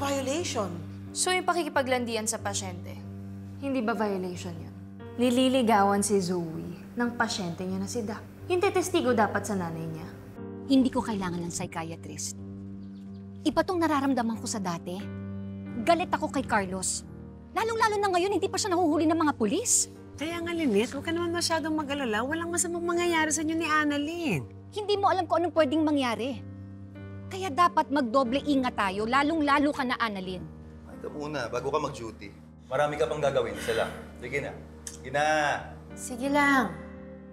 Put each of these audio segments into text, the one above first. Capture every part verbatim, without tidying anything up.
violation. So yung pakikipaglandian sa pasyente, hindi ba violation yun? Nililigawan si Zoe ng pasyente niya na si Dax. Yung tetestigo dapat sa nanay niya. Hindi ko kailangan ng psychiatrist. Iba tong nararamdaman ko sa dati. Galit ako kay Carlos. Lalong-lalo na ngayon, hindi pa siya nahuhuli ng mga pulis. Kaya nga, Lynette, huwag ka naman masyadong mag-alala. Walang masamang mangyayari sa inyo ni Annalyn. Hindi mo alam kung anong pwedeng mangyari. Kaya dapat magdoble ingat tayo, lalong-lalo ka na, Annalyn. Ito muna, bago ka mag-duty. Marami ka pang gagawin, isa lang. Sige na. Sige na. Sige lang.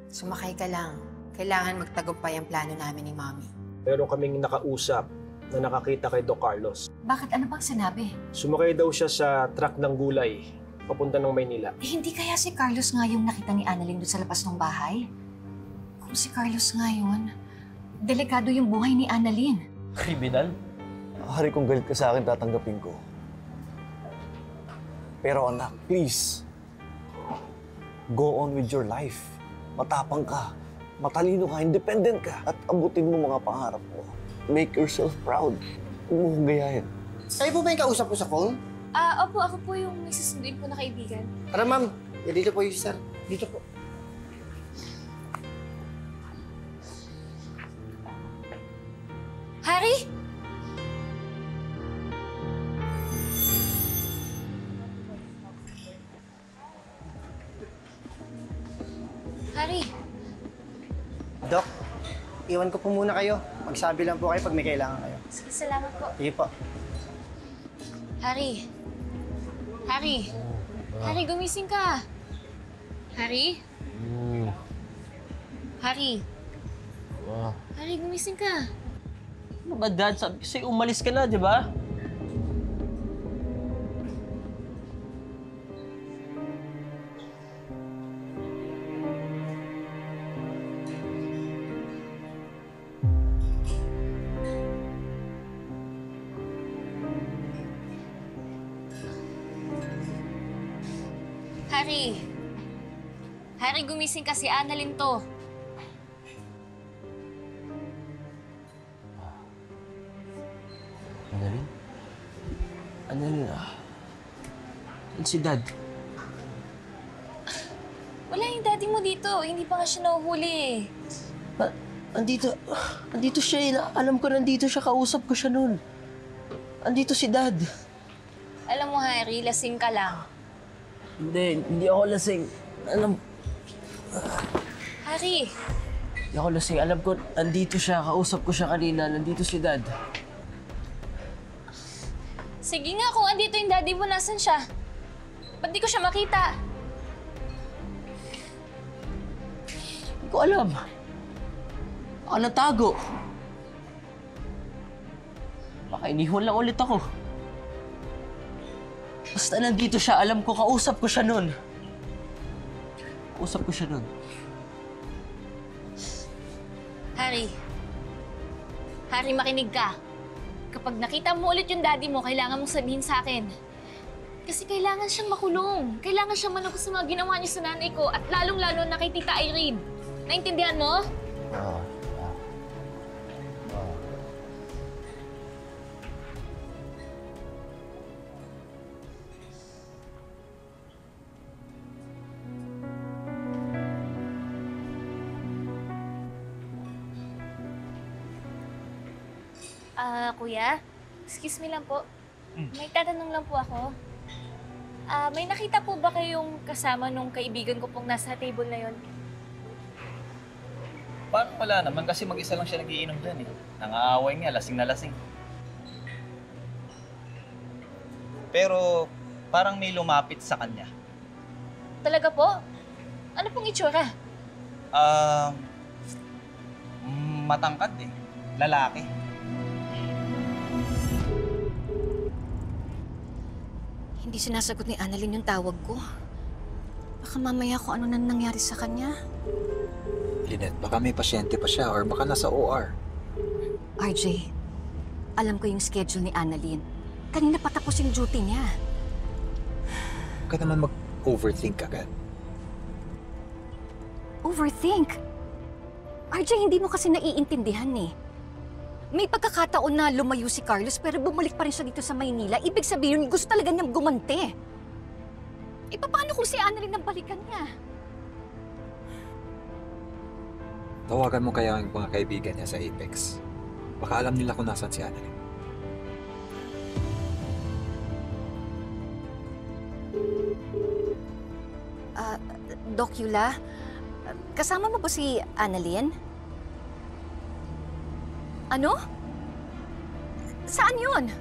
Sumakay ka lang. Kailangan magtagumpay ang plano namin ni Mommy. Meron kaming nakausap na nakakita kay Doc Carlos. Bakit? Ano bang sinabi? Sumakay daw siya sa truck ng gulay, papunta ng Maynila. Eh, hindi kaya si Carlos nga yung nakita ni Annalyn doon sa labas ng bahay? Kung si Carlos nga yun, delikado yung buhay ni Annalyn. Kriminal? Hari kung galit ka sa akin, tatanggapin ko. Pero anak, please, go on with your life. Matapang ka, matalino ka, independent ka, at abutin mo mga pangarap mo. Make yourself proud. Huwag mong gayahin. Kayo po ba yung kausap ko sa phone? Ah, uh, opo. Ako po yung may susunduin po na kaibigan. Tara, ma'am. E, dito po yung sir. Dito po. Harry? Harry? Doc, iwan ko po muna kayo. Magsabi lang po kayo pag may kailangan kayo. Sige, salamat po. Sige po. Harry. Harry. Harry, gumising ka. Harry? Mm. Harry. Wow. Harry, gumising ka. Ano ba, Dad? Sabi kasi umalis ka na, di ba? Harry. Harry, gumising ka, si Annalyn to. Annalyn? Annalyn, ah. Saan si Dad? Wala yung daddy mo dito. Hindi pa nga siya nahuhuli. Ah, andito. Andito siya. Alam ko nandito siya. Kausap ko siya noon. Andito si Dad. Alam mo, Harry, lasing ka lang. Hindi, hindi ako lasing. Alam... Harry! Hindi ako lasing. Alam ko, andito siya. Kausap ko siya kanina. Nandito si Dad. Sige nga, kung andito yung daddy mo, nasan siya? Ba't di ko siya makita? Hindi ko alam. Baka natago. Baka inihon lang ulit ako. Basta nandito siya, alam ko, kausap ko siya nun. Kausap ko siya nun. Harry. Harry, makinig ka. Kapag nakita mo ulit yung daddy mo, kailangan mong sabihin sa akin. Kasi kailangan siyang makulong. Kailangan siyang managot sa mga ginawa niya sa nanay ko at lalong-lalo na kay Tita Irene. Naintindihan mo? Oo. Uh. Ah, uh, kuya, excuse me lang po. May tatanong lang po ako. Ah, uh, may nakita po ba kayong kasama nung kaibigan ko pong nasa table na yon? Paano pala naman? Kasi mag-isa lang siya nagiinom dyan eh. Nangaaway niya, lasing na lasing. Pero parang may lumapit sa kanya. Talaga po? Ano pong itsura? Ah, uh, matangkad eh. Lalaki. Hindi sinasagot ni Annalyn yung tawag ko. Baka mamaya kung ano na nangyari sa kanya. Lynette, baka may pasyente pa siya or baka nasa O R. R J, alam ko yung schedule ni Annalyn. Kanina patapos yung duty niya. Huwag ka naman mag-overthink agad. Overthink? R J, hindi mo kasi naiintindihan eh. May pagkakataon na lumayo si Carlos pero bumalik pa rin siya dito sa Maynila. Ibig sabihin, gusto talaga niyang gumante. E paano kung si Annalyn ang balikan niya? Tawagan mo kaya ang mga kaibigan niya sa Apex. Baka alam nila kung nasaan si Annalyn. Ah, uh, Doc Yula, kasama mo po si Annalyn? Ano? Saan yun?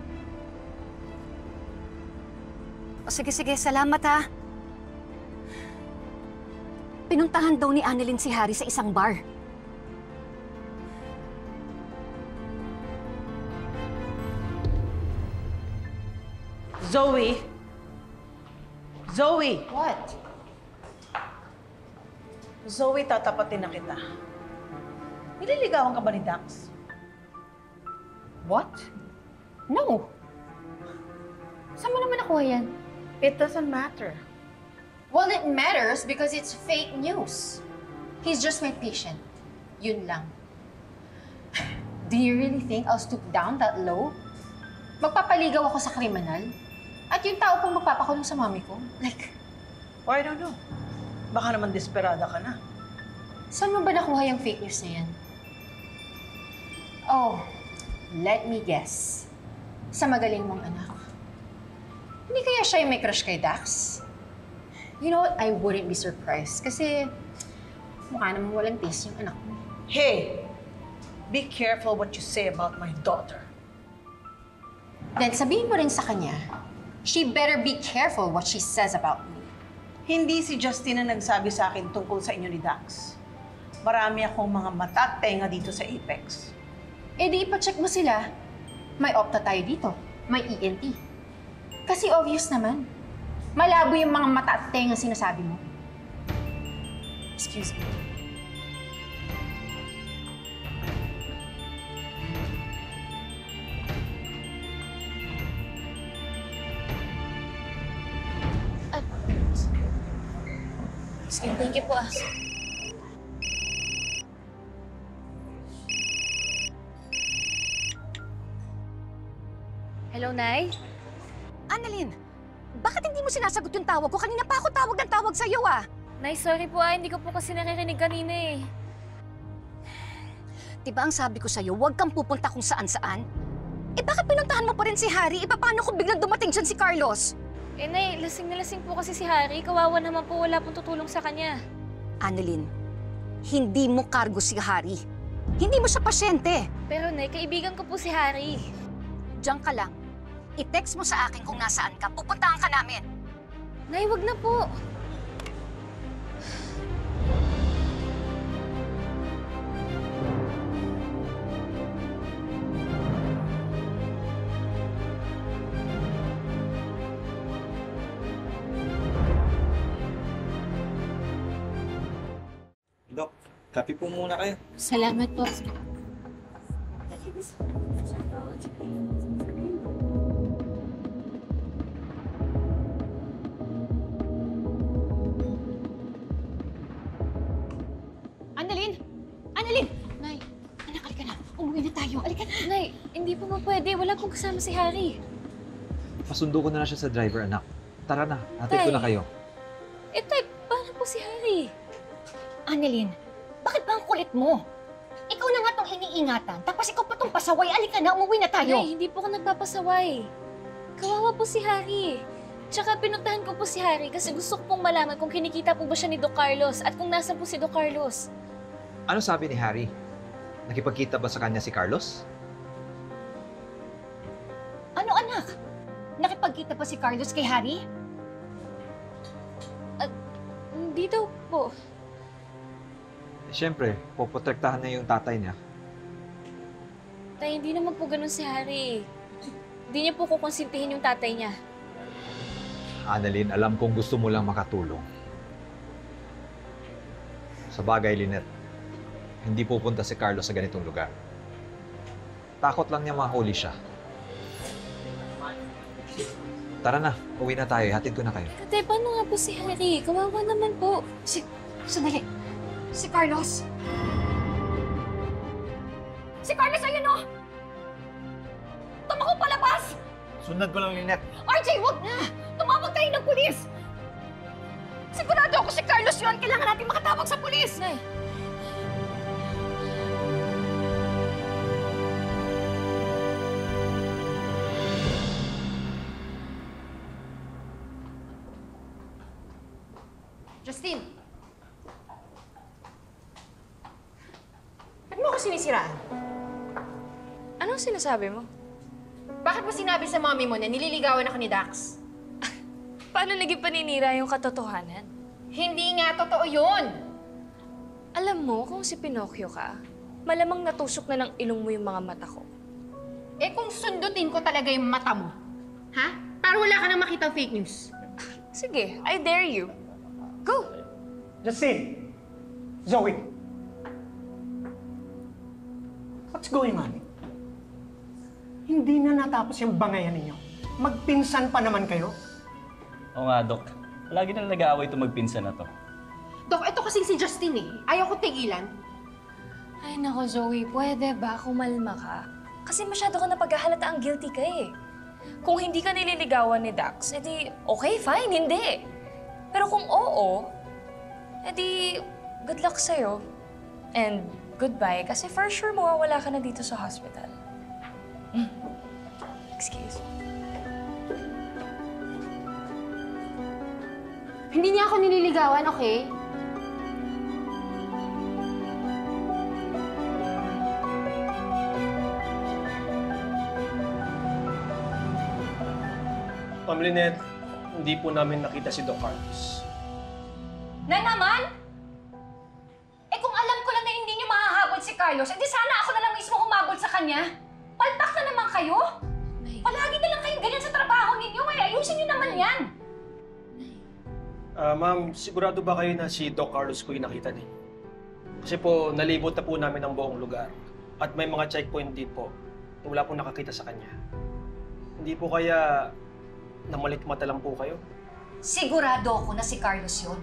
O sige, sige. Salamat, ha. Pinuntahan daw ni Annalyn si Harry sa isang bar. Zoe! Zoe! What? Zoe, tatapatin na kita. Nililigawan ka ba ni Dax? What? No! Saan mo naman nakuha yan? It doesn't matter. Well, it matters because it's fake news. He's just my patient. Yun lang. Do you really think I'll stoop down that low? Magpapaligaw ako sa kriminal? At yung tao pong magpapakulong sa mami ko? Like... Oh, I don't know. Baka naman desperada ka na. Saan mo ba nakuha yung fake news na yan? Oh... Let me guess. Sa magaling mong anak. Hindi kaya siya yung may crush kay Dax? You know what? I wouldn't be surprised. Kasi mukha namang walang taste yung anak mo. Hey! Be careful what you say about my daughter. Then sabihin mo rin sa kanya, she better be careful what she says about me. Hindi si Justine na nagsabi sa akin tungkol sa inyo ni Dax. Marami akong mga mata at tenga dito sa Apex. Eh di ipacheck mo sila. May opta tayo dito. May E N T. Kasi obvious naman. Malabo yung mga mata at tenga sinasabi mo. Excuse me. Uh, excuse me. Thank you po. Hello, Nay? Annalyn, bakit hindi mo sinasagot yung tawag ko? Kanina pa ako tawag ng tawag sa'yo, ah! Nay, sorry po, ah. Hindi ko po kasi naririnig kanina, eh. Diba ang sabi ko sa'yo, huwag kang pupunta kung saan-saan? Eh, bakit pinuntahan mo pa rin si Harry? Eh, paano kung biglang dumating dyan si Carlos? Eh, Nay, lasing na lasing po kasi si Harry. Kawawa naman po, wala pong tutulong sa kanya. Annalyn, hindi mo cargo si Harry. Hindi mo siya pasyente. Pero, Nay, kaibigan ko po si Harry. Diyan ka lang. I-text mo sa akin kung nasaan ka. Pupuntahan ka namin. Nay, wag na po. Dok, kape po muna kayo. Salamat po. Annalyn! Annalyn! Nay! Anak, alika na. Umuwi na tayo. Alika na. Nay, hindi po mo pwede. Wala akong kasama si Harry. Pasundo ko na lang siya sa driver, anak. Tara na. Hatid ko na kayo. Eh, Tay, paano po si Harry? Annalyn, bakit ba ang kulit mo? Ikaw na nga itong iniingatan. Tapos ikaw pa itong pasaway. Alika na. Umuwi na tayo. Nay, hindi po ako nagpapasaway. Kawawa po si Harry. Tsaka pinuntahan ko po si Harry kasi gusto ko pong malaman kung kinikita po ba siya ni Doc Carlos at kung nasan po si Doc Carlos. Ano sabi ni Harry? Nakipagkita ba sa kanya si Carlos? Ano, anak? Nakipagkita pa si Carlos kay Harry? Uh, hindi daw po. Siyempre, poprotektahan niya yung tatay niya. Tay, hindi naman po ganun si Harry. Hindi niya po kukonsintihin yung tatay niya. Annalyn, alam kong gusto mo lang makatulong. Sa bagay, Lynette, hindi pupunta si Carlos sa ganitong lugar. Takot lang niya mahuli siya. Tara na, uwi na tayo. Hatid ko na kayo. Kate, paano nga po si Harry? Kawawa naman po. Si... Sandali. Si Carlos. Si Carlos, ayun o! Sundan ko lang, Lynette. R J, wag na! Tumawag tayo ng pulis! Sigurado ako si Carlos yun. Kailangan natin makatawag sa pulis! Nay. Justine! Ba't mo ako sinisiraan? Anong sinasabi mo? Bakit mo sinabi sa mommy mo na nililigawan ako ni Dax? Paano naging paninira yung katotohanan? Hindi nga totoo yun! Alam mo, kung si Pinocchio ka, malamang natusok na ng ilong mo yung mga mata ko. Eh kung sundutin ko talaga yung mata mo, ha? Para wala ka nang makita fake news. Sige, I dare you. Go! Justine! Zoe! What's going on? Hindi na natapos yung bangayan ninyo. Magpinsan pa naman kayo. Oo nga, Dok. Lagi na nag-aaway itong magpinsan na to. Dok, ito kasing si Justine eh. Ayaw ko tigilan. Ay nako, Zoe. Pwede ba kumalma ka? Kasi masyado ka napaghahalata ang guilty ka eh. Kung hindi ka nililigawan ni Dax, edi okay, fine, hindi. Pero kung oo, edi good luck sa'yo. And goodbye, kasi for sure mawawala ka na dito sa hospital. Mm. Excuse me. Hindi niya ako nililigawan, okay? Ma'am Lynette, hindi po namin nakita si Doc Carlos. Na naman? Eh kung alam ko lang na hindi niyo mahahabol si Carlos, edi sana ako na lang mismo humabol sa kanya. Palpak na naman kayo. Palagi na lang kayong ganyan sa trabaho ninyo, eh. Ayusin niyo naman yan. Uh, Ma'am, sigurado ba kayo na si Doc Carlos ko yung nakita niyo? Kasi po, nalibot na po namin ang buong lugar. At may mga checkpoint din po. Wala po nakakita sa kanya. Hindi po kaya... Namalit-mata lang po kayo? Sigurado ako na si Carlos yun.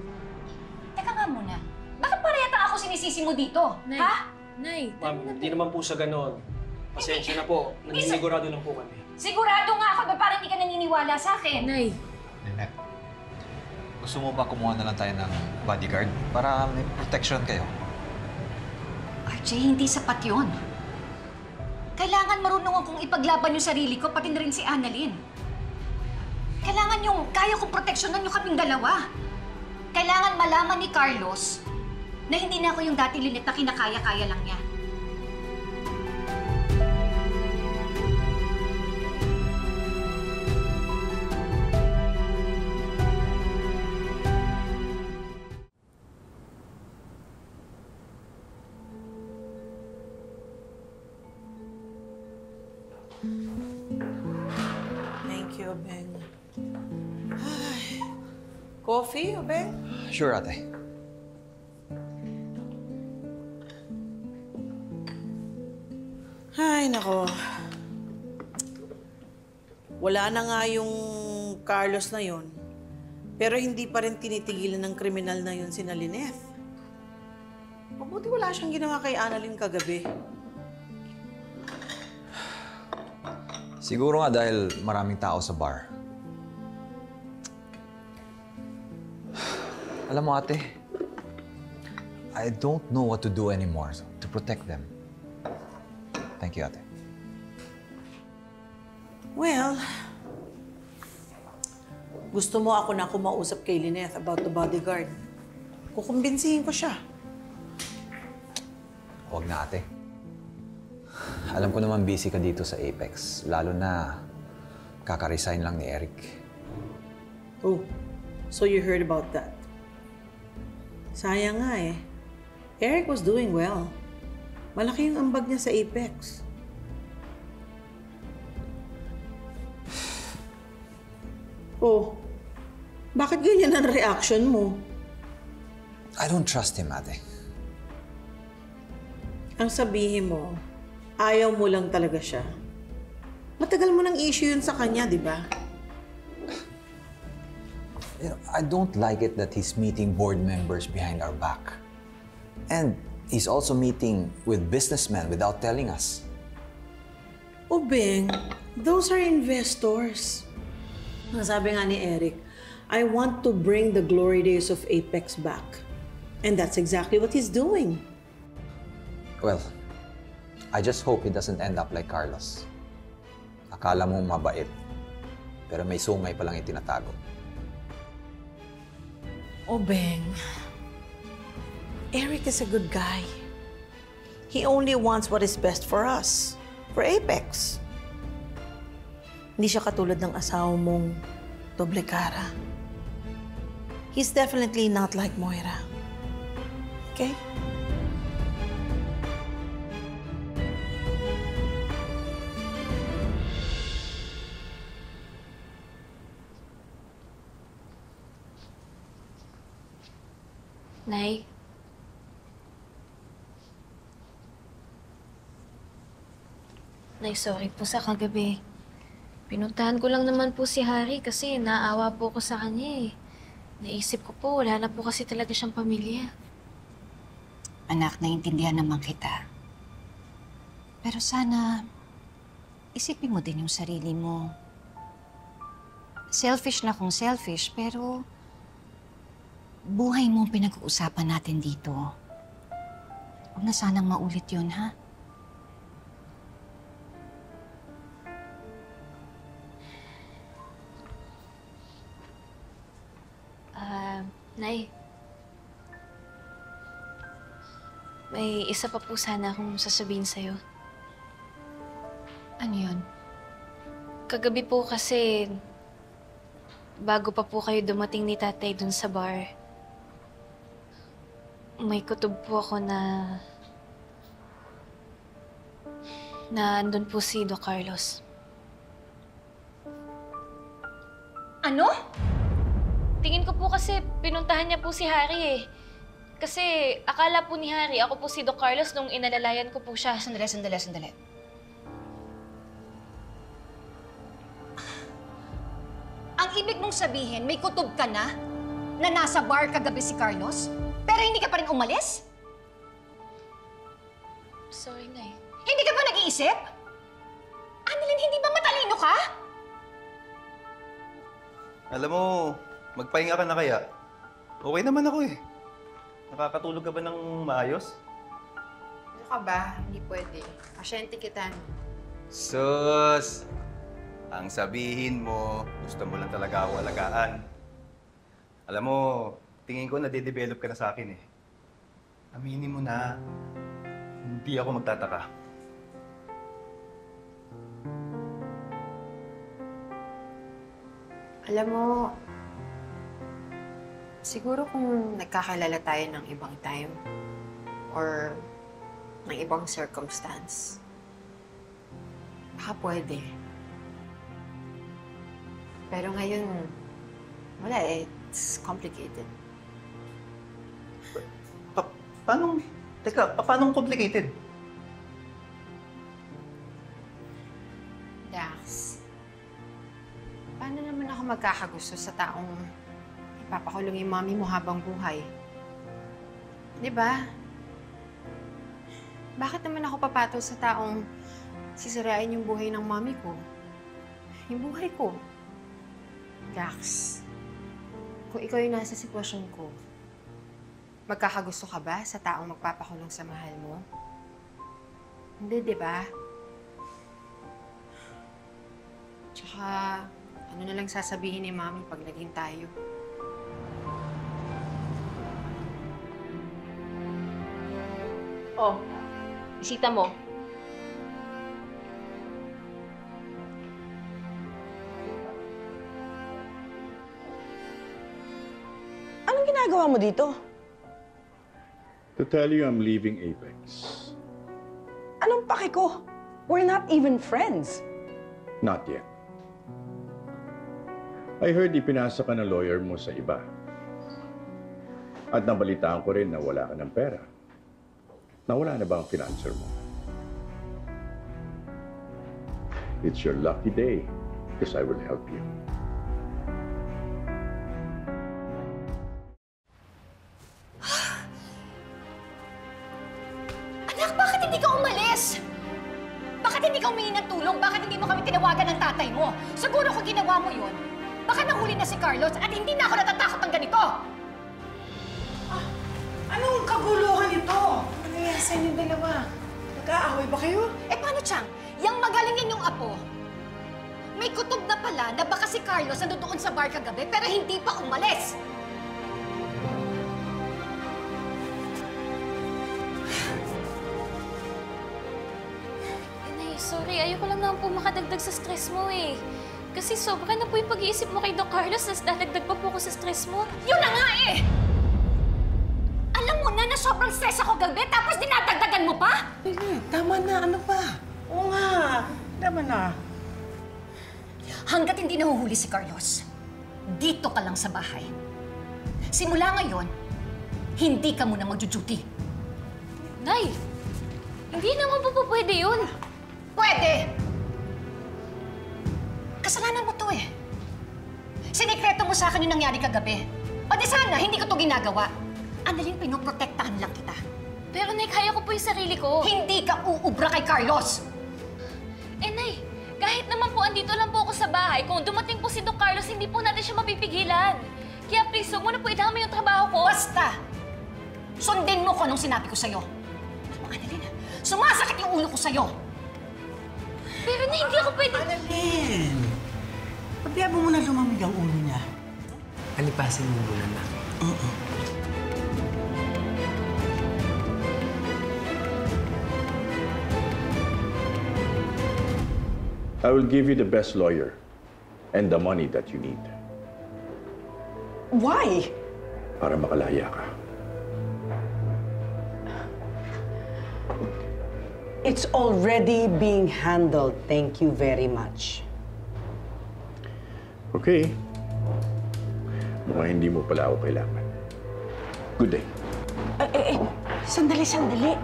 Teka nga muna, bakit parehata ako sinisisi mo dito? Nay, ha? Nay, Ma'am, hindi naman po sa ganon. Pasensya na po. Naninigurado lang po kami. Sigurado nga ako ba parang hindi ka naniniwala sa akin? Nay. Lynette, gusto mo ba kumuha na lang tayo ng bodyguard para may protection kayo? R J, hindi sapat yun. Kailangan marunong akong ipaglaban yung sarili ko, pati na rin si Annalyn. Kailangan yung kaya kong proteksyonan yung kaming dalawa. Kailangan malaman ni Carlos na hindi na ako yung dati Lynette na kinakaya-kaya lang niya. Coffee, Obeng? Sure, ate. Ay, nako. Wala na nga yung Carlos na yun, pero hindi pa rin tinitigilan ng kriminal na yun sina Lynette. Mabuti wala siyang ginawa kay Annalyn kagabi. Siguro nga dahil maraming tao sa bar. Alam mo, ate, I don't know what to do anymore to protect them. Thank you, ate. Well, gusto mo ako na kumausap kay Lynette about the bodyguard. Kukumbinsihin ko siya. Huwag na, ate. Alam ko naman busy ka dito sa Apex, lalo na kaka-resign lang ni Eric. Oh, so you heard about that? Sayang nga eh. Eric was doing well. Malaki yung ambag niya sa Apex. Oh, bakit ganyan ang reaction mo? I don't trust him, ate. Ang sabihin mo, ayaw mo lang talaga siya. Matagal mo nang issue yun sa kanya, di ba? You know, I don't like it that he's meeting board members behind our back. And he's also meeting with businessmen without telling us. Obeng, Those are investors. Nasabi nga ni Eric, I want to bring the glory days of Apex back. And that's exactly what he's doing. Well, I just hope it doesn't end up like Carlos. Akala mo mabait, pero may sumay palang itinatago. Oh, Beng. Eric is a good guy. He only wants what is best for us, for Apex. Hindi siya katulad ng asawa mong doble cara. He's definitely not like Moira. Okay? Nay? Nay, sorry po sa kagabi. Pinuntahan ko lang naman po si Harry kasi naawa po ko sa kanya eh. Naisip ko po, wala na po kasi talaga siyang pamilya. Anak, naiintindihan naman kita. Pero sana, isipin mo din yung sarili mo. Selfish na kung selfish, pero buhay mo pinag-uusapan natin dito. Huwag na sanang maulit yun, ha? Nay, may isa pa po sana akong sasabihin sa'yo. Ano yun? Kagabi po kasi, bago pa po kayo dumating ni tatay dun sa bar, may kutob po ako na na andun po si Doc Carlos. Ano? Tingin ko po kasi pinuntahan niya po si Harry eh. Kasi akala po ni Harry, ako po si Doc Carlos nung inalalayan ko po siya. Sandali, sandali, sandali. Ang ibig mong sabihin, may kutob ka na na nasa bar kagabi si Carlos, pero hindi ka pa rin umalis? Sorry, Nay. Hindi ka ba nag-iisip? Annalyn, hindi ba matalino ka? Alam mo, magpahinga ka na kaya? Okay naman ako eh. Nakakatulog ka ba ng maayos? Ano ka ba? Hindi pwede. Asyente kita. Sus! Ang sabihin mo, gusto mo lang talaga ako alagaan. Alam mo, tingin ko nade-develop ka na sa akin eh. Aminin mo na, hindi ako magtataka. Alam mo, siguro kung nagkakilala tayo ng ibang time or ng ibang circumstance, baka pwede. Pero ngayon, wala eh. It's complicated. Pa paano? Teka, pa paano complicated? Dax, paano naman ako magkakagusto sa taong papakulong yung mami mo habang buhay. Di ba? Bakit naman ako papatol sa taong sisirain yung buhay ng mami ko? Yung buhay ko. Dax, kung ikaw yung nasa sitwasyon ko, magkakagusto ka ba sa taong magpapakulong sa mahal mo? Hindi, di ba? Tsaka, ano na lang sasabihin ni mami pag naging tayo? Oh, bisita mo. Anong ginagawa mo dito? To tell you, I'm leaving Apex. Anong paki ko? We're not even friends. Not yet. I heard ipinasa ka ng lawyer mo sa iba. At nabalitaan ko rin na wala ka ng pera. Nawala na ba ang financer mo? It's your lucky day, because I will help you. Anak, bakit hindi ka umalis? Bakit Bakit hindi ka humingi ng tulong? Bakit hindi mo kami tinawagan ng tatay mo? Siguro kung ginawa mo yun, baka nahuli na si Carlos at hindi na ako natatakot ng ganito! Ah, anong kaguluhan ito? Ano nangyari sa inyong dalawa? Nag-aaway ba kayo? Eh paano, Chang? Yang magaling ninyong apo, may kutob na pala na baka si Carlos na doon sa bar kagabi pero hindi pa umalis! Anay, sorry. Ayoko lang naman po makadagdag sa stress mo eh. Kasi sobra na po yung pag-iisip mo kay Doc Carlos na dadagdag pa po ko sa stress mo. Yun na nga eh! Alam mo na na sobrang stress ako gabi tapos dinadagdagan mo pa? Lynette, tama na. Ano pa? Oo nga. Tama na. Hanggat hindi nahuhuli si Carlos, dito ka lang sa bahay. Simula ngayon, hindi ka muna mag-duty. Nay! Hindi naman po pwede yun. Pwede! Kasalanan mo to eh. Sinikreto mo sa akin yung nangyari kagabi. O di sana, hindi ko to ginagawa. Annalyn, pinoprotektahan lang kita. Pero Nay, kaya ko po yung sarili ko. Hindi ka uubra kay Carlos! Eh Nay, kahit naman po andito lang po ako sa bahay, kung dumating po si Doc Carlos, hindi po natin siya mapipigilan. Kaya please, huwag mo na po idamay yung trabaho ko. Basta! Sundin mo ko anong sinabi ko sa'yo. Alam mo, Annalyn, sumasakit yung ulo ko sa'yo. Pero Nay, hindi ako pwede... Annalyn! Pabayaan mo na lumamig ang ulo niya. Alipasin mo muna na. Oo. I will give you the best lawyer and the money that you need. Why? Para makalaya ka. It's already being handled. Thank you very much. Okay. Mukhang hindi mo pala ako kailangan. Good day. Eh, eh, eh. Sandali, sandali.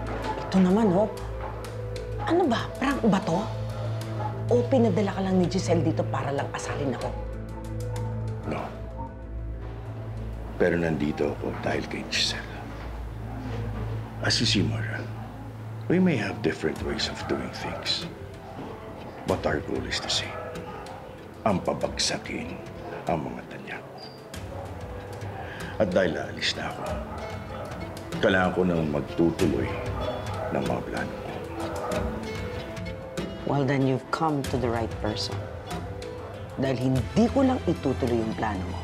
Ito naman, oh. Ano ba? Prank ba to? O pinadala ka lang ni Giselle dito para lang asalin ako? No. Pero nandito ako dahil kay Giselle. As you see, Moira, we may have different ways of doing things. But our goal is the same. Ang pabagsakin ang mga Tanyag. At dahil naalis na ako, kailangan ko nang magtutuloy ng mga plano ko. Well, then you've come to the right person. Dahil hindi ko lang itutuloy yung plano mo,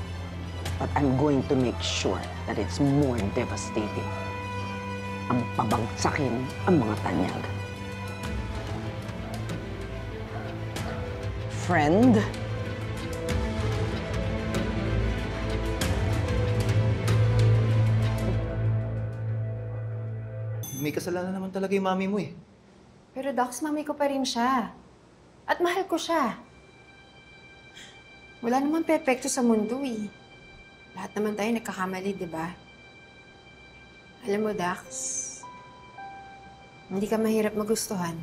but I'm going to make sure that it's more devastating. Ang pabagsakin ang mga Tanyag. Friend? May kasalanan naman talaga yung mami mo eh. Pero Dax, mami ko pa rin siya. At mahal ko siya. Wala naman perpekto sa mundo eh. Lahat naman tayo nagkakamali, di ba? Alam mo, Dax, hindi ka mahirap magustuhan.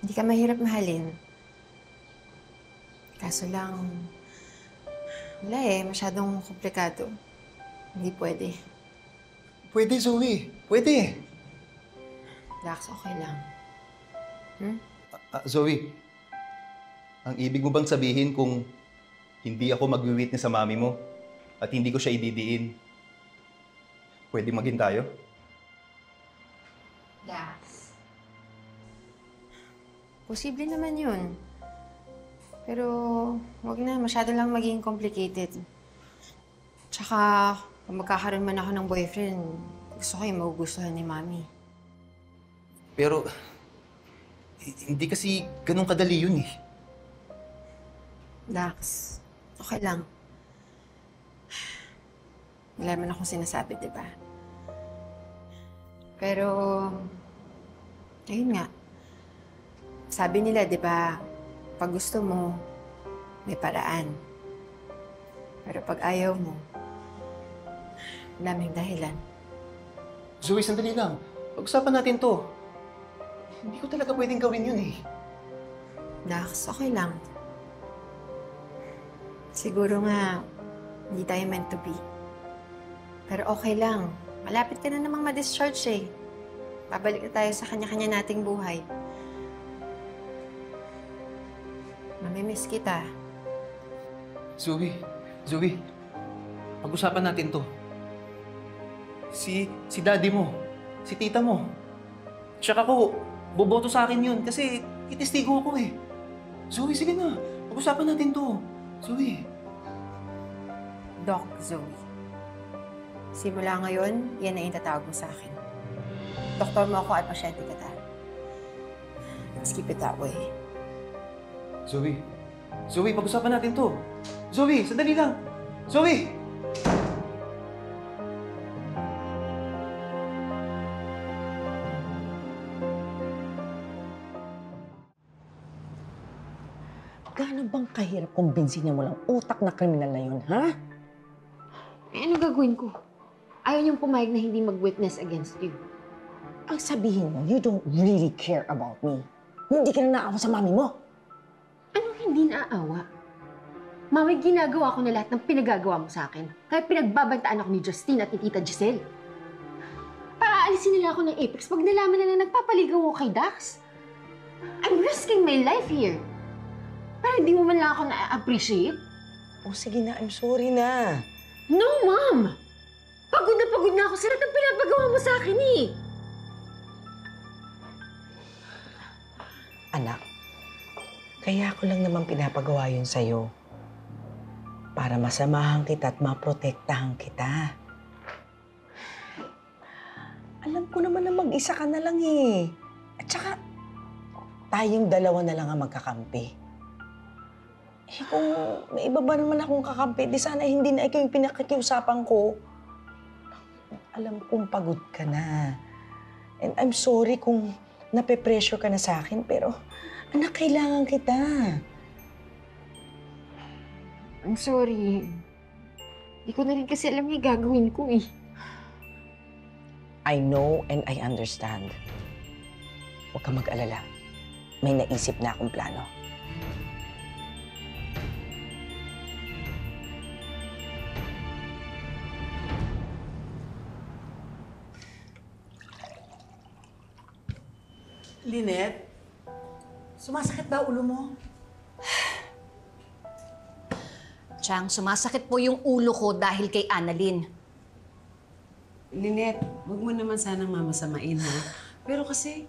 Hindi ka mahirap mahalin. Kaso lang, wala eh, masyadong komplikado. Hindi pwede. Pwede, Zoe. Pwede. Dax, okay lang. Hmm? Uh, uh, Zoe, ang ibig mo bang sabihin kung hindi ako magwi-witness sa mami mo at hindi ko siya ididiin, pwede maging tayo? Dax. Posible naman yun. Pero wag na, masyado lang maging complicated. Tsaka... Kung magkakaroon man ako ng boyfriend, gusto ko yung magugustuhan ni Mami. Pero, hindi kasi ganun kadali yun eh. Dax, okay lang. Wala man akong sinasabi, di ba? Pero, ayun nga. Sabi nila, di ba, pag gusto mo, may paraan. Pero pag ayaw mo, daming dahilan. Zoe, sandali lang. Pag-usapan natin to. Hindi ko talaga pwedeng gawin yun eh. Dax, okay lang. Siguro nga, hindi tayo meant to be. Pero okay lang. Malapit ka na namang ma-discharge eh. Babalik na tayo sa kanya-kanya nating buhay. Namimiss kita. Zoe, Zoe, pag-usapan natin to. Si, si daddy mo, si tita mo, tsaka ko, boboto sa akin yun kasi itistigo ko eh. Zoe, sige na, pag-usapan natin to. Zoe. Doc Zoe, simula ngayon, yan na yung tatawag mo sa akin. Doktor mo ako at pasyente kita. Let's keep it that way. Zoe! Zoe, pag-usapan natin to! Zoe, sandali lang! Zoe! Gaano bang kahirap kumbinsin niya walang utak na kriminal na yun, ha? Ay, ano gagawin ko? Ayaw niyong pumayag na hindi mag-witness against you. Ang sabihin mo, you don't really care about me. Hindi ka na naawa sa mami mo. Hindi naaawa. Mami, ginagawa ko na lahat ng pinagagawa mo sa akin. Kaya pinagbabantaan ako ni Justine at ni Tita Giselle. Paaalisin nila ako ng Apex pag nalaman nila na nagpapaligaw ako kay Dax. I'm risking my life here. Para hindi mo man lang ako na-appreciate. O oh, sige na, I'm sorry na. No, Mom! Pagod na pagod na ako sa lahat ng pinagagawa mo sa akin eh. Anak. Kaya ako lang naman pinapagawa yun sa'yo. Para masamahan kita at maprotektahan kita. Alam ko naman na mag-isa ka na lang eh. At saka, tayong dalawa na lang ang magkakampi. Eh kung may iba ba naman akong kakampi, di sana hindi na ikaw yung pinakikiusapan ko. Alam kong pagod ka na. And I'm sorry kung nape-pressure ka na sa akin, pero... Anak, kailangan kita. I'm sorry. Hindi ko na rin kasi alam niya gagawin ko eh. I know and I understand. Huwag kang mag-alala. May naisip na akong plano. Lynette? Sumasakit ba ulo mo? Chang, sumasakit po yung ulo ko dahil kay Annalyn. Lynette, huwag mo naman sanang mamasamain, ha? Pero kasi,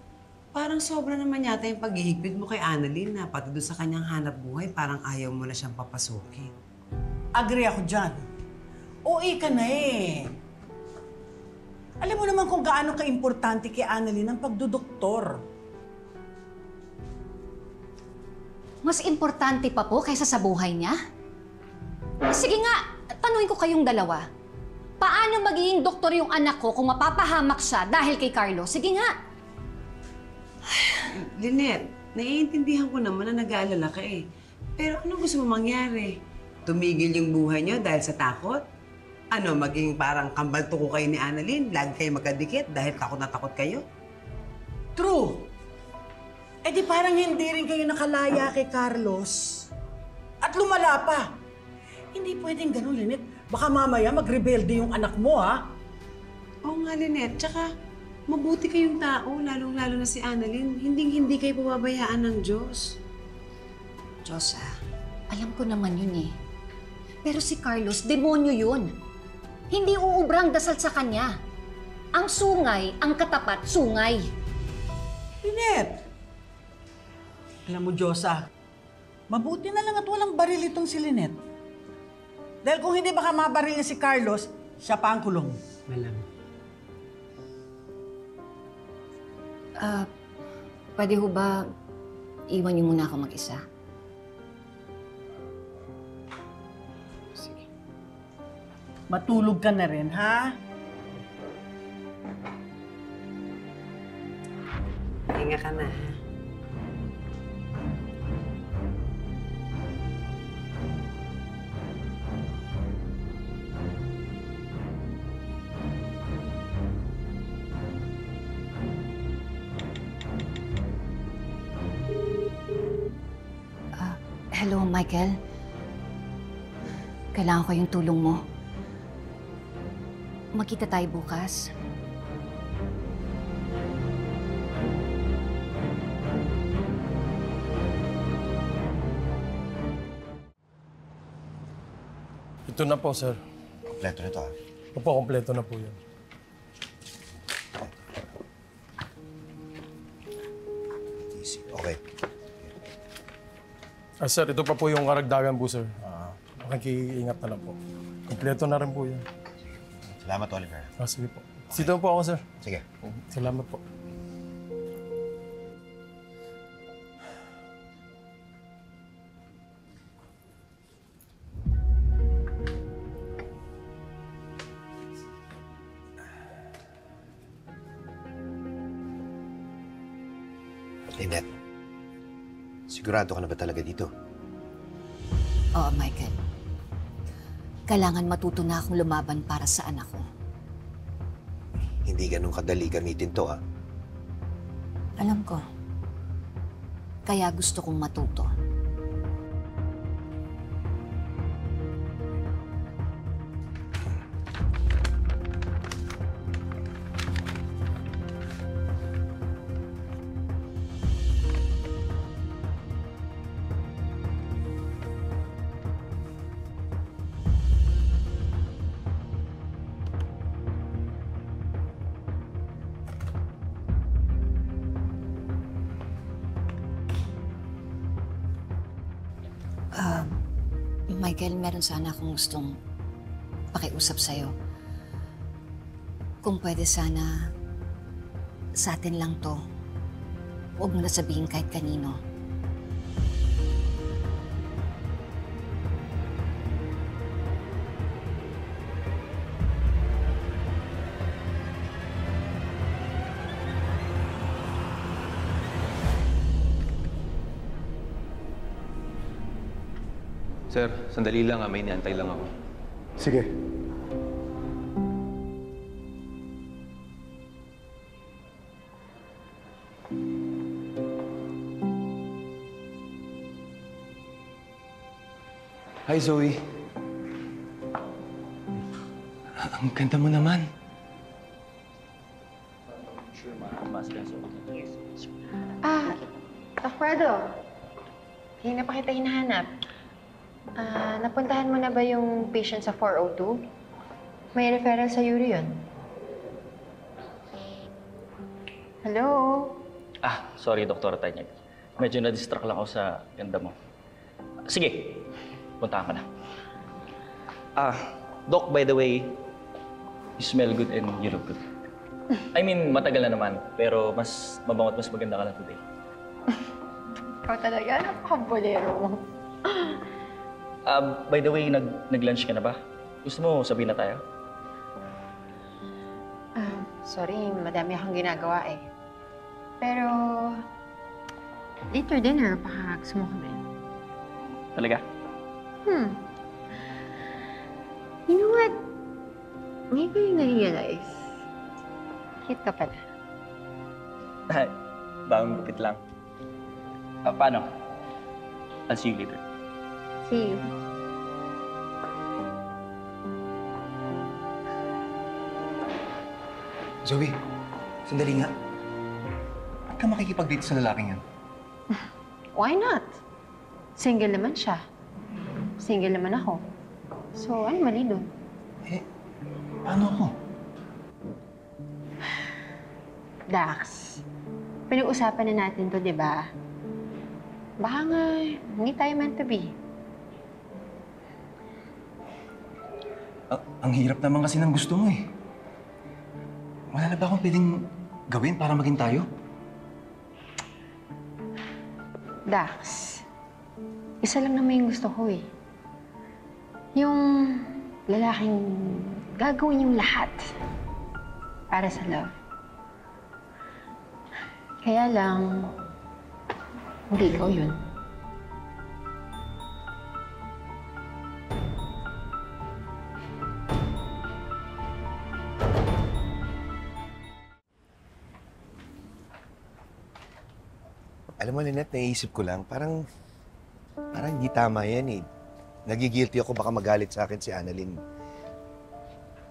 parang sobra naman yata yung paghihigpit mo kay Annalyn, na pati doon sa kanyang hanap buhay, parang ayaw mo na siyang papasukin. Agree ako dyan. O E ka na eh. Alam mo naman kung gaano ka-importante kay Annalyn ang pagdudoktor. Mas importante pa po kaysa sa buhay niya? Sige nga, tanungin ko kayong dalawa. Paano magiging doktor yung anak ko kung mapapahamak siya dahil kay Carlos? Sige nga! Lynette, naiintindihan ko naman na nag-aalala ka eh. Pero ano gusto mo mangyari? Tumigil yung buhay niyo dahil sa takot? Ano, maging parang kambal tuko kayo ni Annalyn? Lagi kayo magkadikit dahil takot na takot kayo? True! Eh di parang hindi rin kayo nakalaya kay Carlos. At lumala pa. Hindi pwedeng ganun, Lynette. Baka mamaya magrebelde yung anak mo, ha? Oo nga, Lynette. Tsaka, mabuti kayong tao, lalong-lalo na si Annalyn. Hinding-hindi kayo pababayaan ng Diyos. Diyos, ah, alam ko naman yun, eh. Pero si Carlos, demonyo yun. Hindi uubrang dasal sa kanya. Ang sungay, ang katapat, sungay. Lynette! Alam mo, Diyosa, mabuti na lang at walang baril itong si Lynette. Dahil kung hindi baka mabaril niya si Carlos, siya pa ang kulong. Malam. Ah, uh, pwede ho ba iwan niyo muna ako mag-isa? Sige. Matulog ka na rin, ha? Hinga ka na, ha? Hello, Michael. Kailangan ko yung tulong mo. Magkita tayo bukas. Ito na po, sir. Kompleto nito, ah? Opo, kompleto na po yun. Easy. Okay. Ah, sir, ito pa po yung karagdagan po, sir. Uh-huh. Nakikiingat na lang po. Kompleto na rin po yun. Salamat, Oliver. Ah, sige po. Okay. Sito po ako, sir. Sige. Salamat po. Lynette, sigurado ka na ba talaga dito? Oo, Michael. Kailangan matuto na akong lumaban para sa anak ko. Hindi ganun kadali gamitin to, ha? Alam ko. Kaya gusto kong matuto. Michael, meron sana akong gustong pakiusap sa'yo. Kung pwede sana sa atin lang to, huwag mo na sabihin kahit kanino. Sir, sandali lang ha. May inaantay lang ako. Sige. Hi, Zoe. Ang ganda mo naman. Ah, Alfredo. Hindi na pa kita hinahanap. Ah, uh, napuntahan mo na ba yung patient sa four oh two? May referral sa Yuri yun. Hello? Ah, sorry, Doktora Tanyag. Medyo na-distract lang ako sa ganda mo. Sige, puntahan ka na. Ah, Doc, by the way, you smell good and you look good. I mean, matagal na naman, pero mas mabango at mas maganda ka na today. Ikaw talaga, napakabolero mo. Uh, by the way, nag nag-lunch ka na ba? Gusto mo sabihin na tayo? Uh, sorry, madami akong ginagawa eh. Pero later dinner, baka gusto mo kami. Talaga? Hmm. You know what? Ngayon ko yung na-realize. Cute ka pala. Bagong gupit lang. Uh, paano? I'll see you later. See you. Zoe, sandali nga. Ba't ka makikipag-date sa lalaking yan? Why not? Single naman siya. Single naman ako. So, ano mali doon? Eh, paano ako? Dax, pinag-usapan na natin to, di ba? Baka nga, hindi tayo meant to be. Uh, ang hirap naman kasi ng gusto mo eh. Wala na ba akong pwedeng gawin para maging tayo? Dax, isa lang naman yung gusto ko eh. Yung lalaking gagawin yung lahat para sa love. Kaya lang, hindi ikaw yun. Alam mo, Lynette, naisip ko lang, parang, parang hindi tama yan eh. Nagigilty ako, baka magalit sa akin si Annalyn.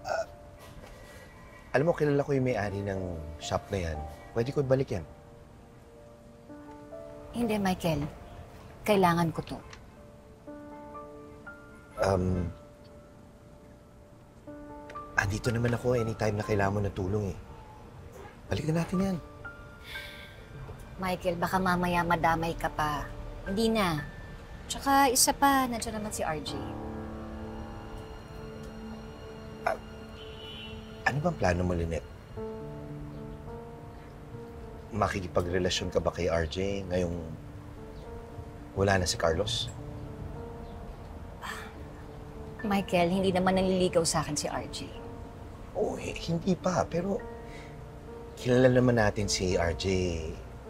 Uh, alam mo, kilala ko yung may-ari ng shop na yan. Pwede ko balik yan. Hindi, Michael. Kailangan ko to. Um, Dito naman ako anytime na kailangan mo ng tulong eh. Balik na natin yan. Michael, baka mamaya madamay ka pa. Hindi na. Tsaka isa pa, nandiyan naman si R J. Uh, ano bang plano mo, Lynette? Makikipagrelasyon ka ba kay R J ngayong wala na si Carlos? Michael, hindi naman nanliligaw sa akin si R J. Oo, oh, eh, hindi pa. Pero kilala naman natin si R J.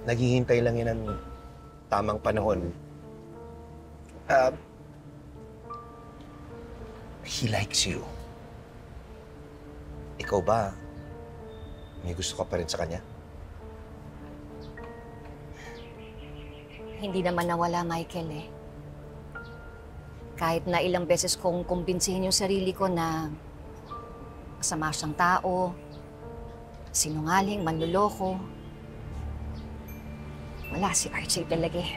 Naghihintay lang yan ng tamang panahon. Uh, he likes you. Ikaw ba? May gusto ka pa rin sa kanya? Hindi naman nawala, Michael, eh. Kahit na ilang beses kong kumbinsihin yung sarili ko na masama siyang tao, sinungaling, manluloko. Wala si R J talaga eh.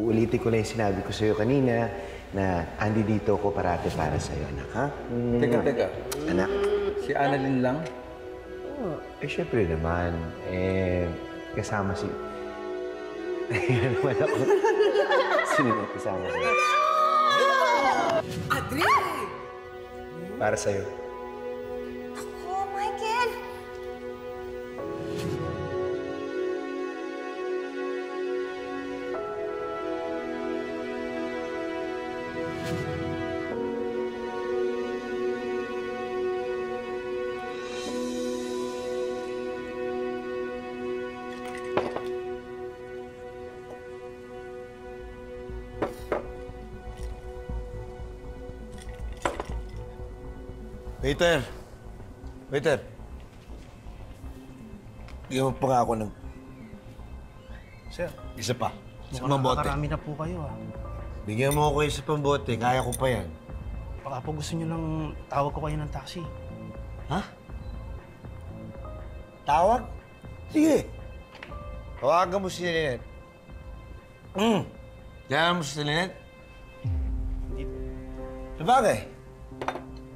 Ulitin ko na yung sinabi ko sa'yo kanina na andi dito ko parate para sa'yo, anak, ha? Mm. Teka, teka. Anak? Si Annalyn lang? Oh, eh, syempre naman. Eh, kasama si... Ayan naman ako. Sino na kasama ko? Adri! Para sa'yo. Ako, Michael! Waiter! Waiter! Bigyan mo pa nga ako ng... Sir? Isa pa. Isa pang bote. Nakarami na po kayo, ah. Bigyan mo ako isa pang bote. Kaya ko pa yan. Baka po gusto nyo lang tawag ko kayo ng taxi. Ha? Tawag? Sige! Tawagan mo si Lynette. Hmm! Kailangan mo si Lynette? Hindi. Sabagay!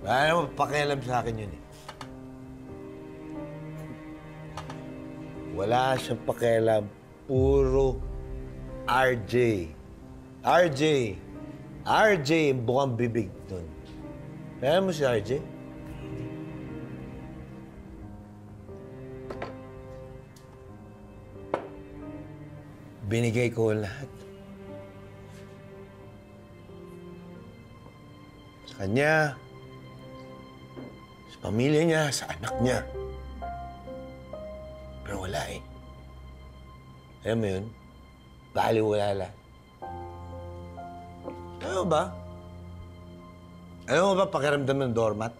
Wala naman pakialam sa akin yun eh. Wala siyang pakialam. Puro R J. R J. R J yung bukang bibig doon. Kaya mo si R J? Binigay ko lahat. Sa kanya, pamilya niya, sa anak niya. Pero wala eh. Alam mo yun? Baliwala lang. Ano ba? Alam mo ba pakiramdam ng doormat?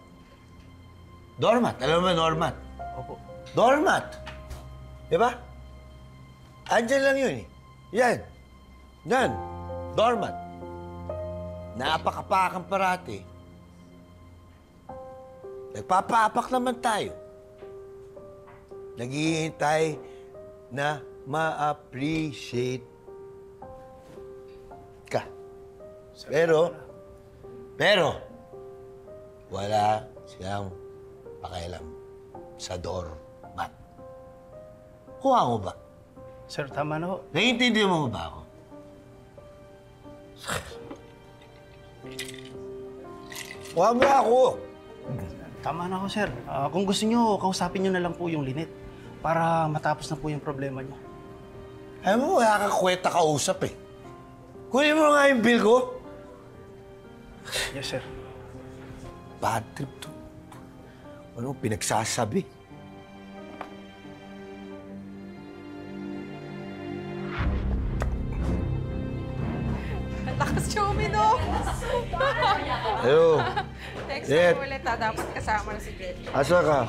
Doormat? Alam mo ba doormat? Opo. Doormat! Diba? Andiyan lang yun eh. Yan. Yan. Doormat. Naapakapakan parati. Nagpapaapak naman tayo. Naghihintay na ma-appreciate ka. Pero, pero, wala siyang pakialam sa doormat. Kuha mo ba? Sir, tama na ho. Naiintindihan mo ba ako? Kuha mo ako! Tama na ako, sir. Uh, kung gusto niyo, kausapin niyo na lang po yung Lynette para matapos na po yung problema niya. Alam mo, wala kang kweta kausap eh. Kunin mo nga yung bill ko. Yes, sir. Bad trip to. Ano pinagsasabi? Lakas siya uminom. Hello. Next time ulit ha, dapat kasama na si Jenny. Asa ka?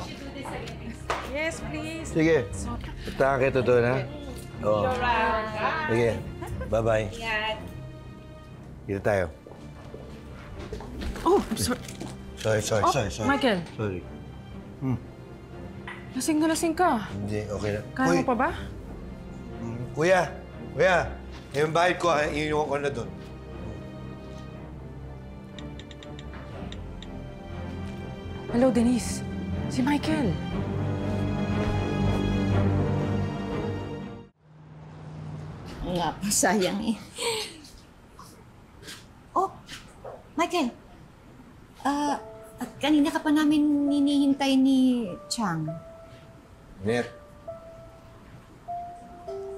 Yes, please. Sige. Punta kita doon, ha? Oo. Sige. Bye-bye. Kita tayo. Oh, I'm sorry. Sorry, sorry, oh, sorry, sorry. Michael. Sorry. Hmm. Lasing na lasing ka. Hindi, okay na. Kaya Uy. mo pa ba? Kuya! Kuya! Yung bahid ko, iinuha ko na doon. Hello, Denise. Si Michael. Nga pa, sayang eh. Oh, Michael. Ah, uh, kanina ka pa namin hinihintay ni Chang. Net.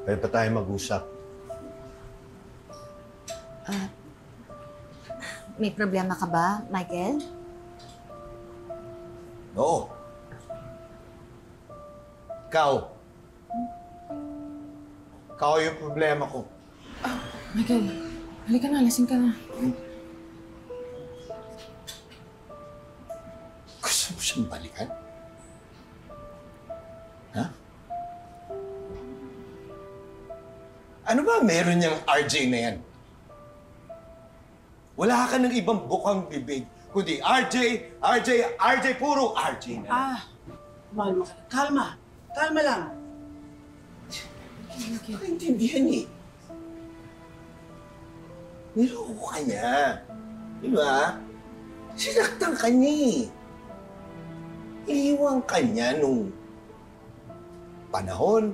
Pwede pa tayo mag-usap. Uh, may problema ka ba, Michael? Oo. Ikaw. Ikaw yung problema ko. Oh, Michael, halika na. Lasing ka na. Gusto mo siyang balikan? Ha? Ano ba meron niyang R J na yan? Wala ka ng ibang bukang bibig, kundi R J, R J, R J, puro R J na. Ah, Manu, kalma. Kalma lang. Hindi ko intindihan eh. Niloko ka niya. Di ba? Sinaktan ka niya eh. Iliwang ka niya nung panahon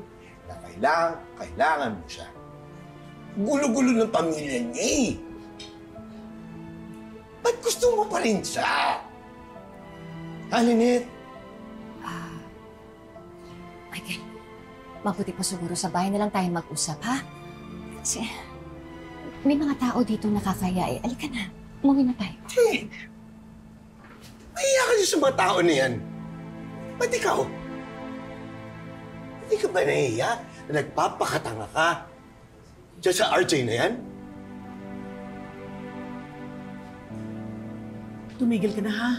na kailangan, kailangan mo siya. Gulo-gulo ng pamilya niya eh. Ba't gusto mo pa rin siya? Ha, Lynette? Ah, Michael, mabuti pa siguro sa bahay na lang tayo mag-usap, ha? Kasi may mga tao dito nakakaya eh. Alika na, umuwi na tayo. Hey! Mahiya ka sa mga tao na yan. Ba't ikaw? Hindi ka ba nahiya na nagpapakatanga ka? Diyan sa R J na yan? Tumigil ka na, ha?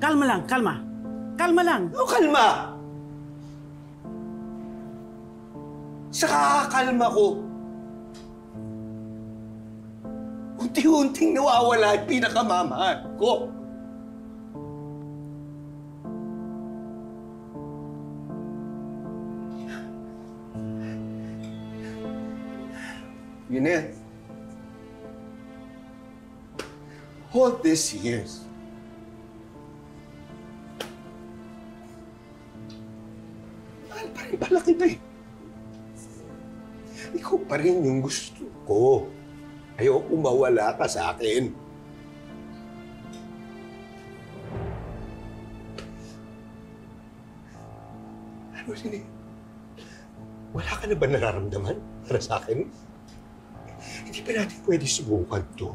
Kalma lang, kalma. Kalma lang. Ano kalma? Sa kakakalma ko, unti-unting nawawala yung pinakamamahal ko. Lynette, all these years, mahal pa rin pala kita eh. Ikaw pa rin yung gusto ko. Ayoko mawala ka sa akin. Ano, Lynette? Wala ka na ba nararamdaman para sa akin? Hindi pa natin pwede subukan to.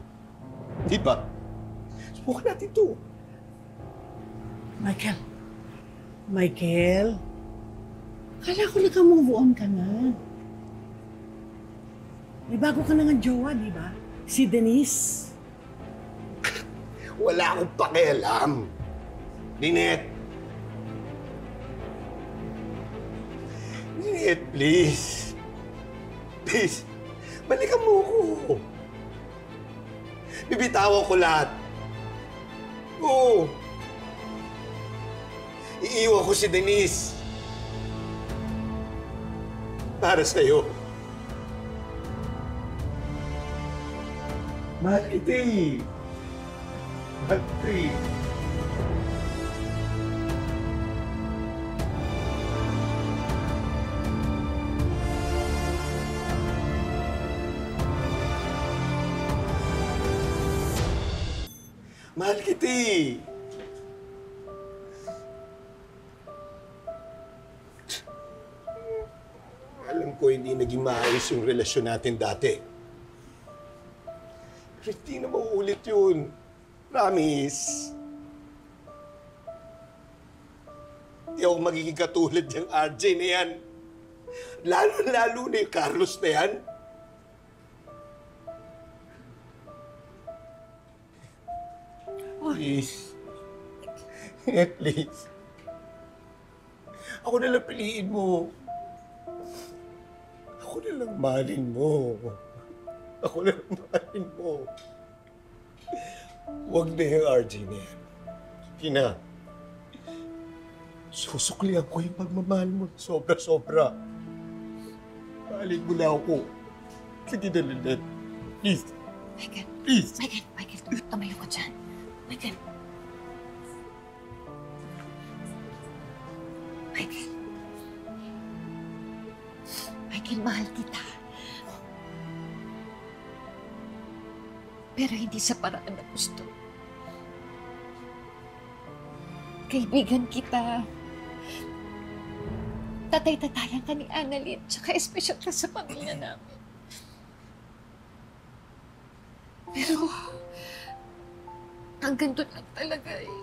Di ba? Subukan natin to. Michael. Michael. Akala ko naka-move on ka na. May bago ka na nga jowa, di ba? Si Denise. Wala akong pakialam. Lynette. Lynette, please. Please. Balikan mo ako. Bibitawan ko lahat. Oo. Iiwan ko si Denise. Para sa'yo. Mahal kita eh. Mahal kita eh. Mahal kita eh. Alam ko hindi naging maayos yung relasyon natin dati. Pero hindi na mauulit yun. Promise. Hindi ako magiging katulad yung R J na yan. Lalo-lalo na yung Carlos na yan. Please. Please. Ako nalang piliin mo. Ako nalang mahalin mo. Ako nalang mahalin mo. Huwag na yung R J na yan. Pina, susuklihan ko yung pagmamahal mo. Sobra-sobra. Mahalin mo na ako. Sige na, Lynette. Please. Michael. Please. Michael, Michael, tumayo ka dyan. Michael. Michael. Michael, mahal kita. Pero hindi sa paraan na gusto. Kaibigan kita. Tatay-tatayan ka ni Annalyn, tsaka espesyal ka sa pamilya namin. Pero, hanggang doon lang talaga eh.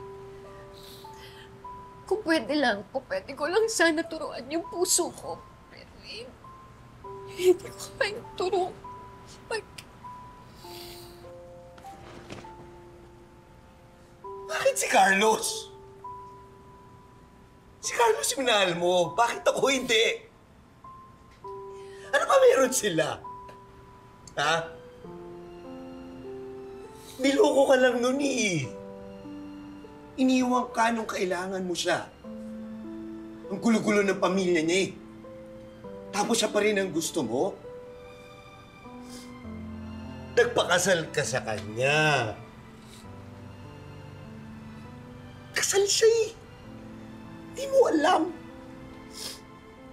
Kung pwede lang, kung pwede ko lang sana turuan yung puso ko. Pero eh, hindi ko may turo. Mag... Bakit si Carlos? Si Carlos yung minahal mo. Bakit ako hindi? Ano ba meron sila? Ha? Niloko ka lang nun eh. Iniwang ka nung kailangan mo siya. Ang gulo-gulo ng pamilya niya eh. Tapos siya pa rin ang gusto mo. Nagpakasal ka sa kanya. Kasal siya eh. Di mo alam.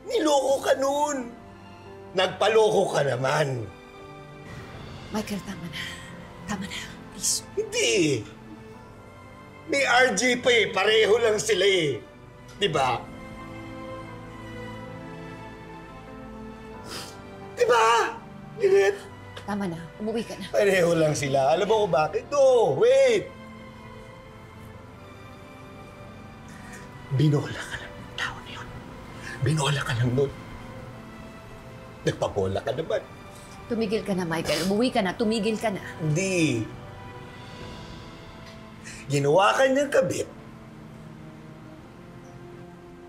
Niloko ka nun. Nagpaloko ka naman. Michael, tama na. Tama na. Please. Hindi. May R J pa eh. Pareho lang sila eh. Diba? Diba? Lynette? Tama na. Umuwi ka na. Pareho lang sila. Alam mo ko bakit? No. Wait. Binola ka lang ng tao na yun. Binola ka lang nun. Nagpabola ka naman. Tumigil ka na, Michael. Umuwi ka na. Tumigil ka na. Hindi. Ginawa ka niyang kabit.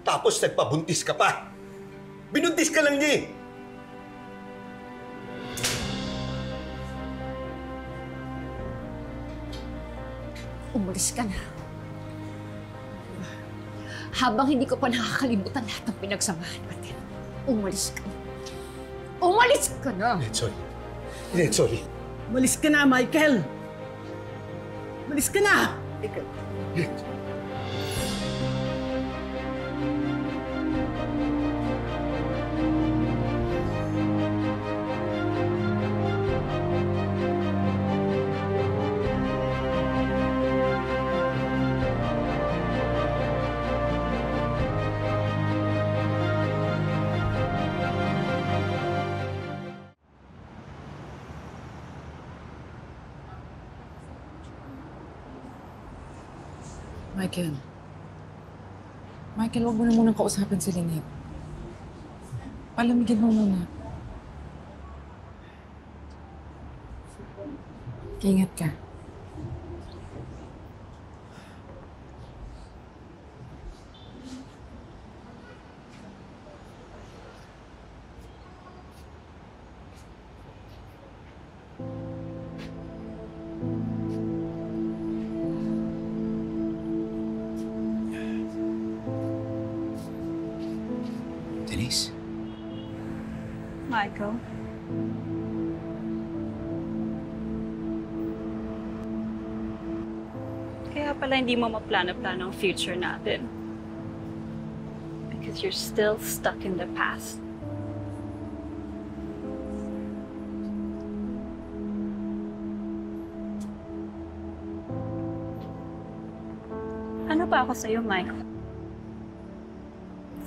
Tapos nagpabuntis ka pa. Binuntis ka lang niya eh. Umalis ka na. Habang hindi ko pa nakakalimutan lahat ng pinagsamahan natin, umalis ka na. Umalis ka na! Let's sorry. Let's sorry. Umalis ka na, Michael! Umalis ka na! Ikaw. Michael. Michael, huwag mo na munang kausapin si Lynette. Palamigin mo muna. Ingat ka. Michael? Kaya pala hindi mo maplano-plano ang future natin. Because you're still stuck in the past. Ano ba ako sa'yo, Michael?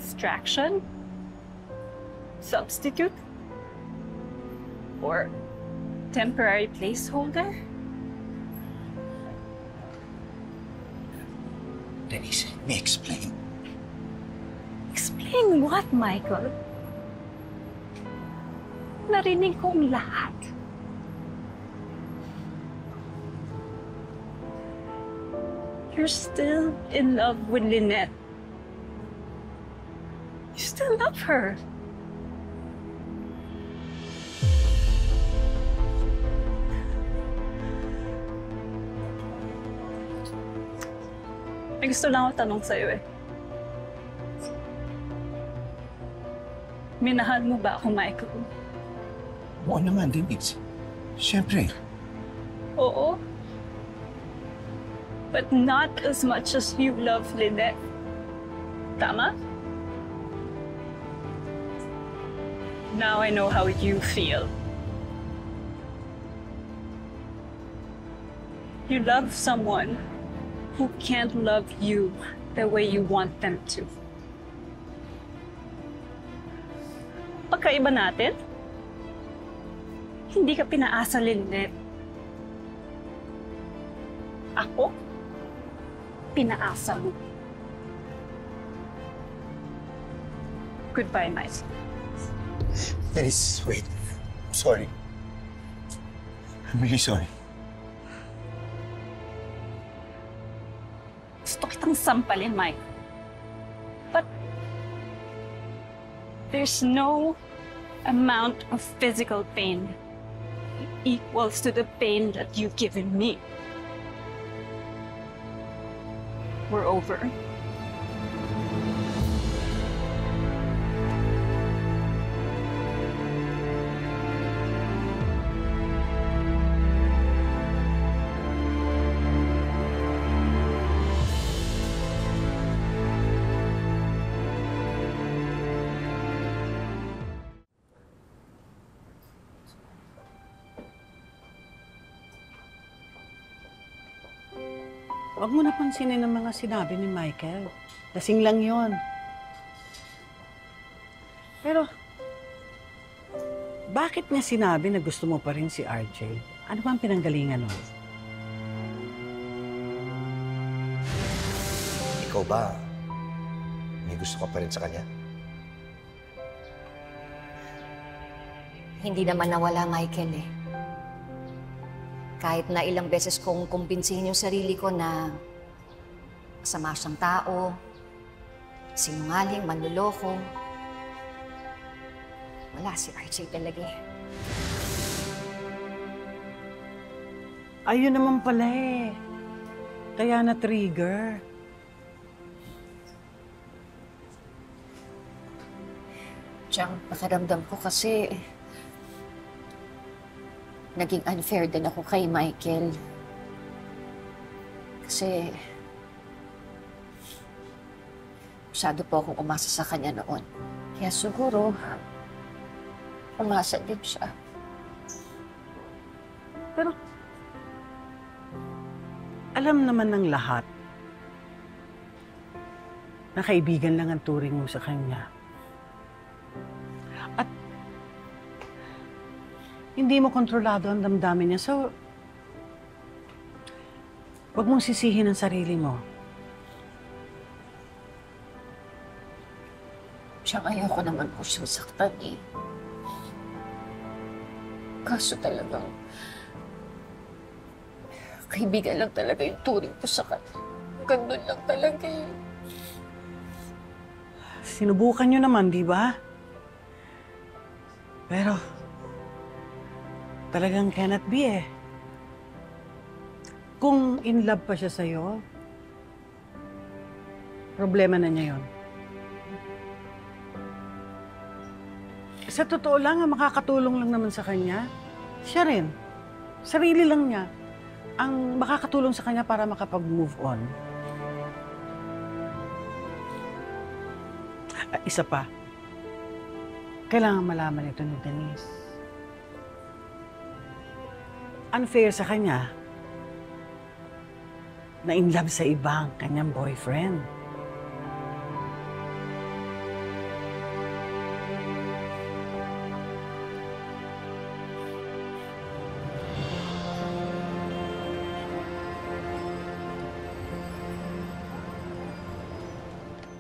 Distraction? Substitute? Or temporary placeholder? Denise, let me explain. Explain what, Michael? Narinig ko ang lahat. You're still in love with Lynette. You still love her. May gusto lang ako tanong sa'yo eh. Minahal mo ba ako, Michael? Oo naman, Denise. Siyempre. Oo. But not as much as you love Lynette. Tama? Now I know how you feel. You love someone who can't love you the way you want them to. Pagkaiba natin? Hindi ka pinaasa, Lynette. Ako? Pinaasa mo. Goodbye, Michael. Denise, wait. I'm sorry. I'm really sorry. Gusto kitang sampalin, Mike. But there's no amount of physical pain equals to the pain that you've given me. We're over. Huwag mo na pansinin ang mga sinabi ni Michael. Lasing lang yon. Pero, bakit niya sinabi na gusto mo pa rin si R J? Ano ba ang pinanggalingan nun? Ikaw ba, may gusto ka pa rin sa kanya? Hindi naman nawala, Michael eh. Kahit na ilang beses kong kumbinsihin yung sarili ko na masama siyang tao, sinungaling, manloloko. Wala si R J talaga eh. Ayun naman pala eh. Kaya na-trigger. Diyan, pakiramdam ko kasi naging unfair din ako kay Michael. Kasi masyado po akong umasa sa kanya noon. Kaya siguro, umasa din siya. Pero, alam naman ng lahat na kaibigan lang ang turing mo sa kanya. Hindi mo kontrolado ang damdamin niya, so huwag mong sisihin ang sarili mo. Siyang ayoko naman po siyang saktan eh. Kaso talagang kaibigan lang talaga yung turing po sa kanya. Gandun lang talaga eh. Sinubukan niyo naman, di ba? Pero talagang cannot be eh. Kung in love pa siya sa'yo, problema na niya yun. Sa totoo lang, ang makakatulong lang naman sa kanya, siya rin. Sarili lang niya ang makakatulong sa kanya para makapag-move on. At isa pa, kailangan malaman ito ni Denise. Unfair sa kanya na in love sa ibang kanyang boyfriend.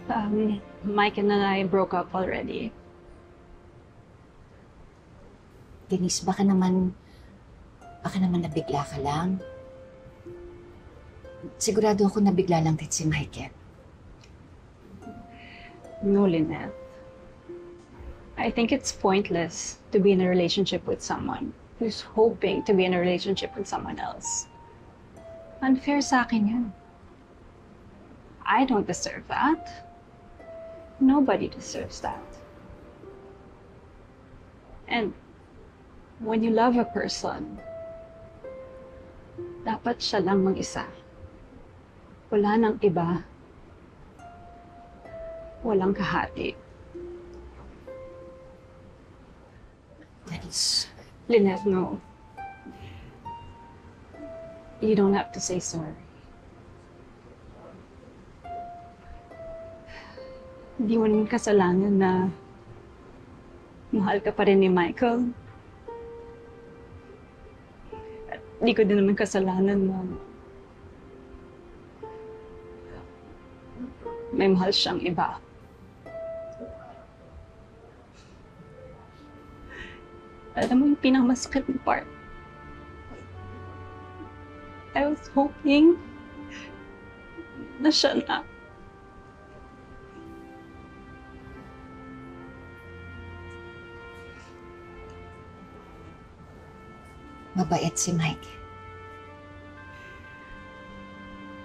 Um, Mike and I broke up already. Denise, baka naman Baka naman nabigla ka lang. Sigurado ako nabigla lang din si Michael. No, Lynette. I think it's pointless to be in a relationship with someone who's hoping to be in a relationship with someone else. Unfair sa akin yun. I don't deserve that. Nobody deserves that. And when you love a person, dapat siya lang mag-isa. Wala nang iba. Walang kahati. Denise. Lynette, no. You don't have to say sorry. Hindi mo naman kasalanan na mahal ka pa rin ni Michael. At hindi ko din naman kasalanan na may mahal siyang iba. Alam mo yung pinakamasakit na part? I was hoping na siya na. Mabait si Mike.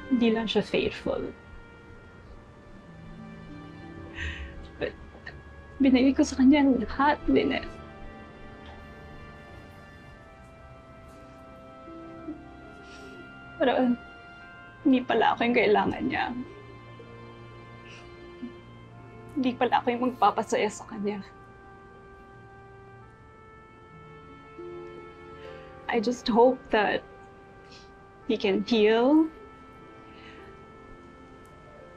Hindi lang siya faithful. But binigay ko sa kanya ang lahat, Lynette. Pero hindi pala ako yung kailangan niya. Hindi pala ako yung magpapasaya sa kanya. I just hope that he can heal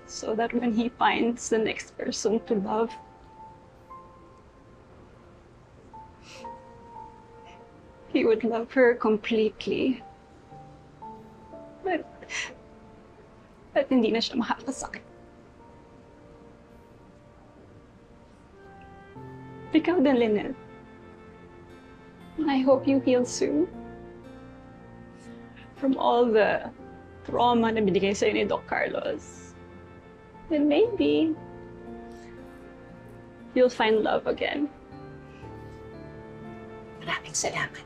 so that when he finds the next person to love, he would love her completely. But, but hindi na siya makakasakit. Ikaw din, Lynette. I hope you heal soon. From all the trauma na binigay sa'yo ni Doc Carlos. And maybe you'll find love again. Maraming salamat.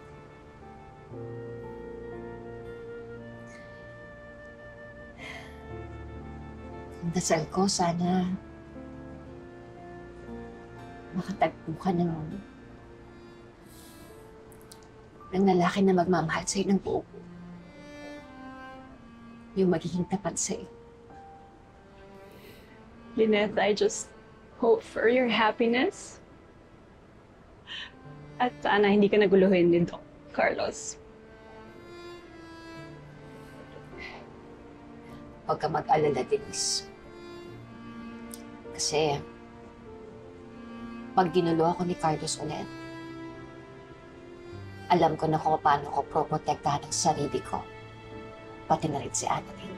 Ang dasal ko, sana makatagpo ka ng, ng lalaki na magmamahal sa'yo ng buo. Yung magiging tapat sa'yo. Lynette, I just hope for your happiness. At sana hindi ka naguluhin ni Doc Carlos. Huwag ka mag-alala, Denise. Kasi pag ginulo ako ni Carlos ulit, alam ko na kung paano ko pro-protectahan ang sarili ko. Pati na rin si Annalyn.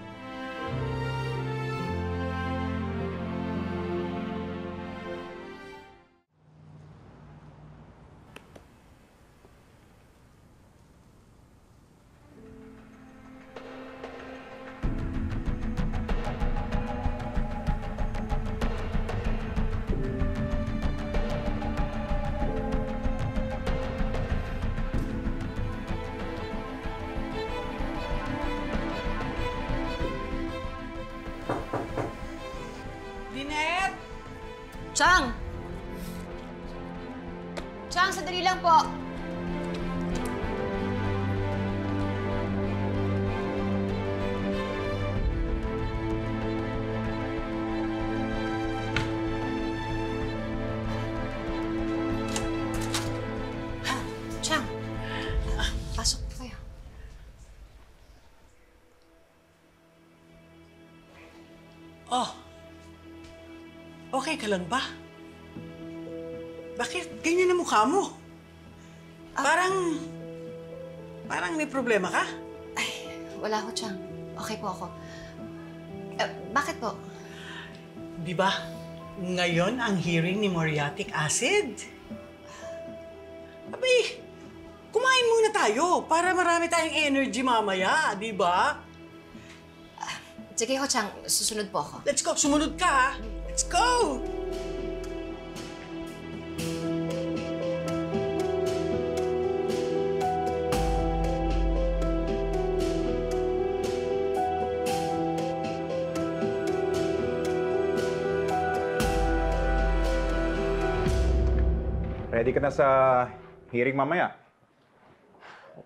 Chang! Chang, sandali lang po! Chang! Pasok po kayo. Oh! Okay ka lang ba? Bakit ganyan ang mukha mo? Ah, parang... Parang may problema ka? Ay, wala ko, Chang. Okay po ako. Uh, bakit po? Di ba, ngayon ang hearing ni muriatic acid? Abay, kumain muna tayo para marami tayong energy mamaya, di ba? Uh, sige ho, Chang. Susunod po ako. Let's go. Sumunod ka, ha? Let's go! Ready ka na sa hearing mamaya.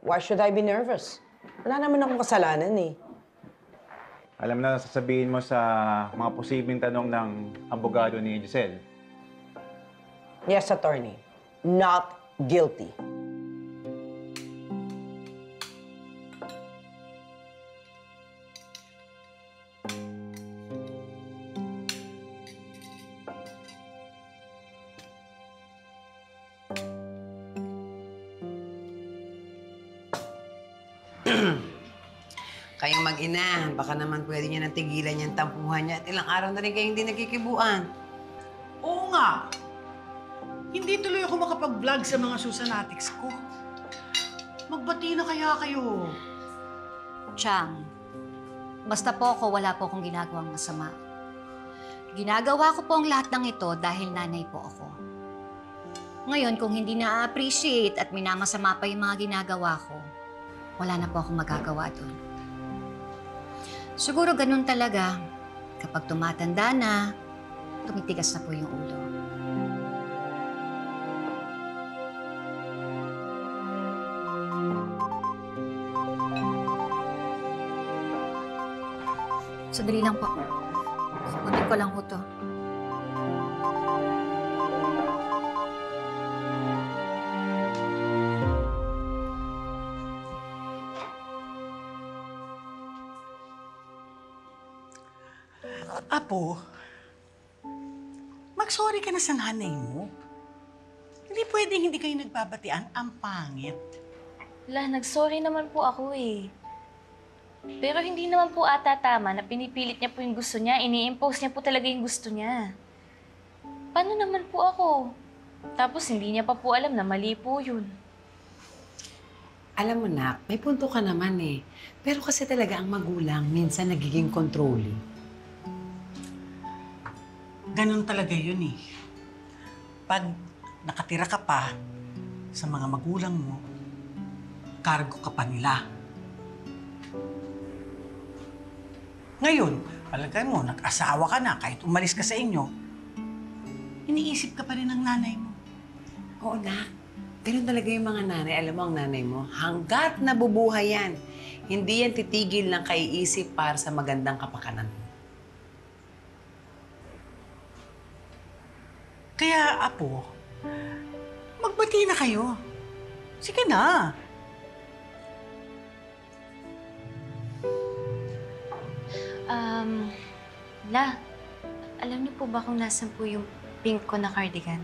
Why should I be nervous? Wala naman akong kasalanan eh. Alam na sasabihin mo sa mga posibleng tanong ng abogado ni Giselle. Yes, attorney. Not guilty. Kayong mag-ina, baka naman pwede niya natigilan yung tampuhan niya at ilang araw na rin kayong hindi nagkikibuan. Oo nga! Hindi tuloy ako makapag-vlog sa mga Susanatics ko. Magbati na kaya kayo. Chang, basta po ako, wala po akong ginagawang masama. Ginagawa ko po ang lahat ng ito dahil nanay po ako. Ngayon, kung hindi na-appreciate at minamasama pa yung mga ginagawa ko, wala na po akong magagawa doon. Siguro ganun talaga. Kapag tumatanda na, tumitigas na po yung ulo. Sandali lang po. Sagutin ko lang po to. Apo, mag-sorry ka na sa nanay mo. Hindi pwedeng hindi kayo nagbabatian. Ang pangit. Wala, nag-sorry naman po ako eh. Pero hindi naman po ata tama na pinipilit niya po yung gusto niya. Ini-impose niya po talaga yung gusto niya. Paano naman po ako? Tapos hindi niya pa po alam na mali po yun. Alam mo, Nak, may punto ka naman eh. Pero kasi talaga ang magulang minsan nagiging controlling. Ganun talaga yun eh. Pag nakatira ka pa sa mga magulang mo, kargo ka pa nila. Ngayon, palagay mo, nag-asawa ka na, kahit umalis ka sa inyo, iniisip ka pa rin ng nanay mo. Oo na. Ganun talaga yung mga nanay. Alam mo ang nanay mo, hanggat nabubuhay yan, hindi yan titigil ng kaiisip para sa magandang kapakanan mo. Kaya, Apo, magbati na kayo. Sige na. Um, La, alam niyo po ba kung nasan po yung pink ko na cardigan?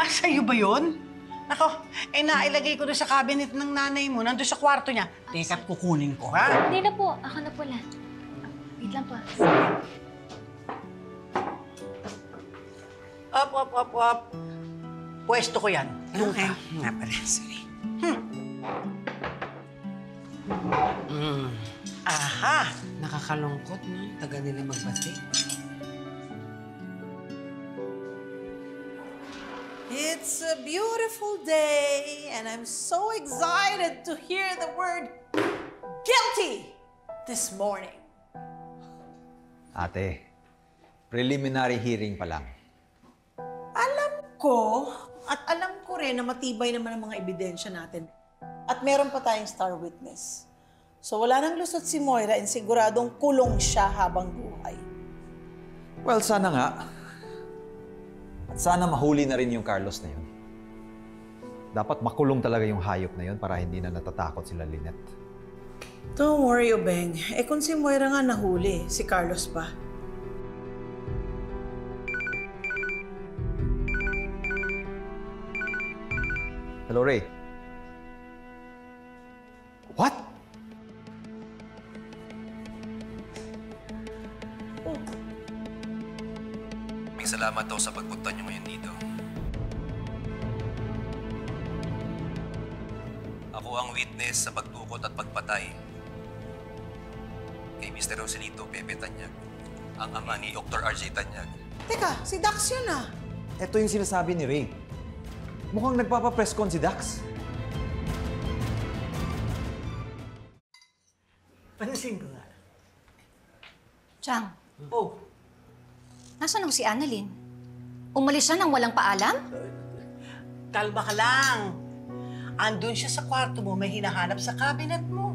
Ah, sa'yo ba yun? Ako, eh nailagay ko doon sa cabinet ng nanay mo, nandun sa kwarto niya. Teka't kukunin ko, ha? Hindi na po. Ako na po, La. Wait lang po. Sige. Up, up, up, up. Pwesto ko yan. Doon ka. Nga pala, sorry. Hmm. Mm. Aha! Nakakalungkot na. Taga nila magbati. It's a beautiful day and I'm so excited to hear the word guilty this morning. Ate, preliminary hearing pa lang. Ko, at alam ko rin na matibay naman ang mga ebidensya natin. At meron pa tayong star witness. So wala nang lusot si Moira and siguradong kulong siya habang buhay. Well, sana nga. At sana mahuli na rin yung Carlos na yun. Dapat makulong talaga yung hayop na yun para hindi na natatakot sila Lynette. Don't worry, Obeng. Eh kung si Moira nga nahuli, si Carlos pa. Hello, Ray. What? Oh. May salamat daw sa pagpunta niyo ngayon dito. Ako ang witness sa pagdukot at pagpatay kay Mister Roselito Pepe Tanyag, ang ama ni Doctor R J Tanyag. Teka, si Dax yun ah! Ito yung sinasabi ni Ray. Mukhang nagpapapreskon si Dax. Pansin ko nga. Chang. Oh. Nasaan ang si Annalyn? Umalis siya nang walang paalam? Kalma ka lang. Andun siya sa kwarto mo, may hinahanap sa cabinet mo.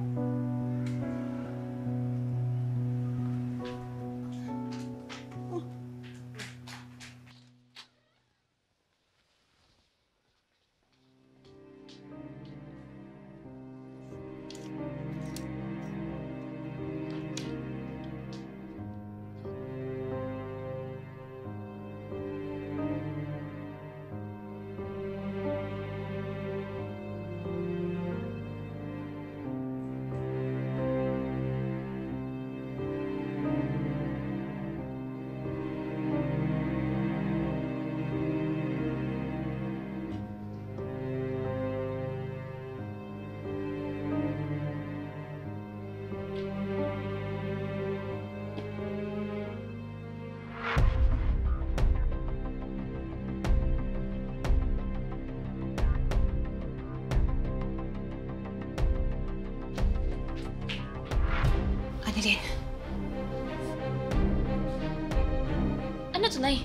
Ano to, Nay?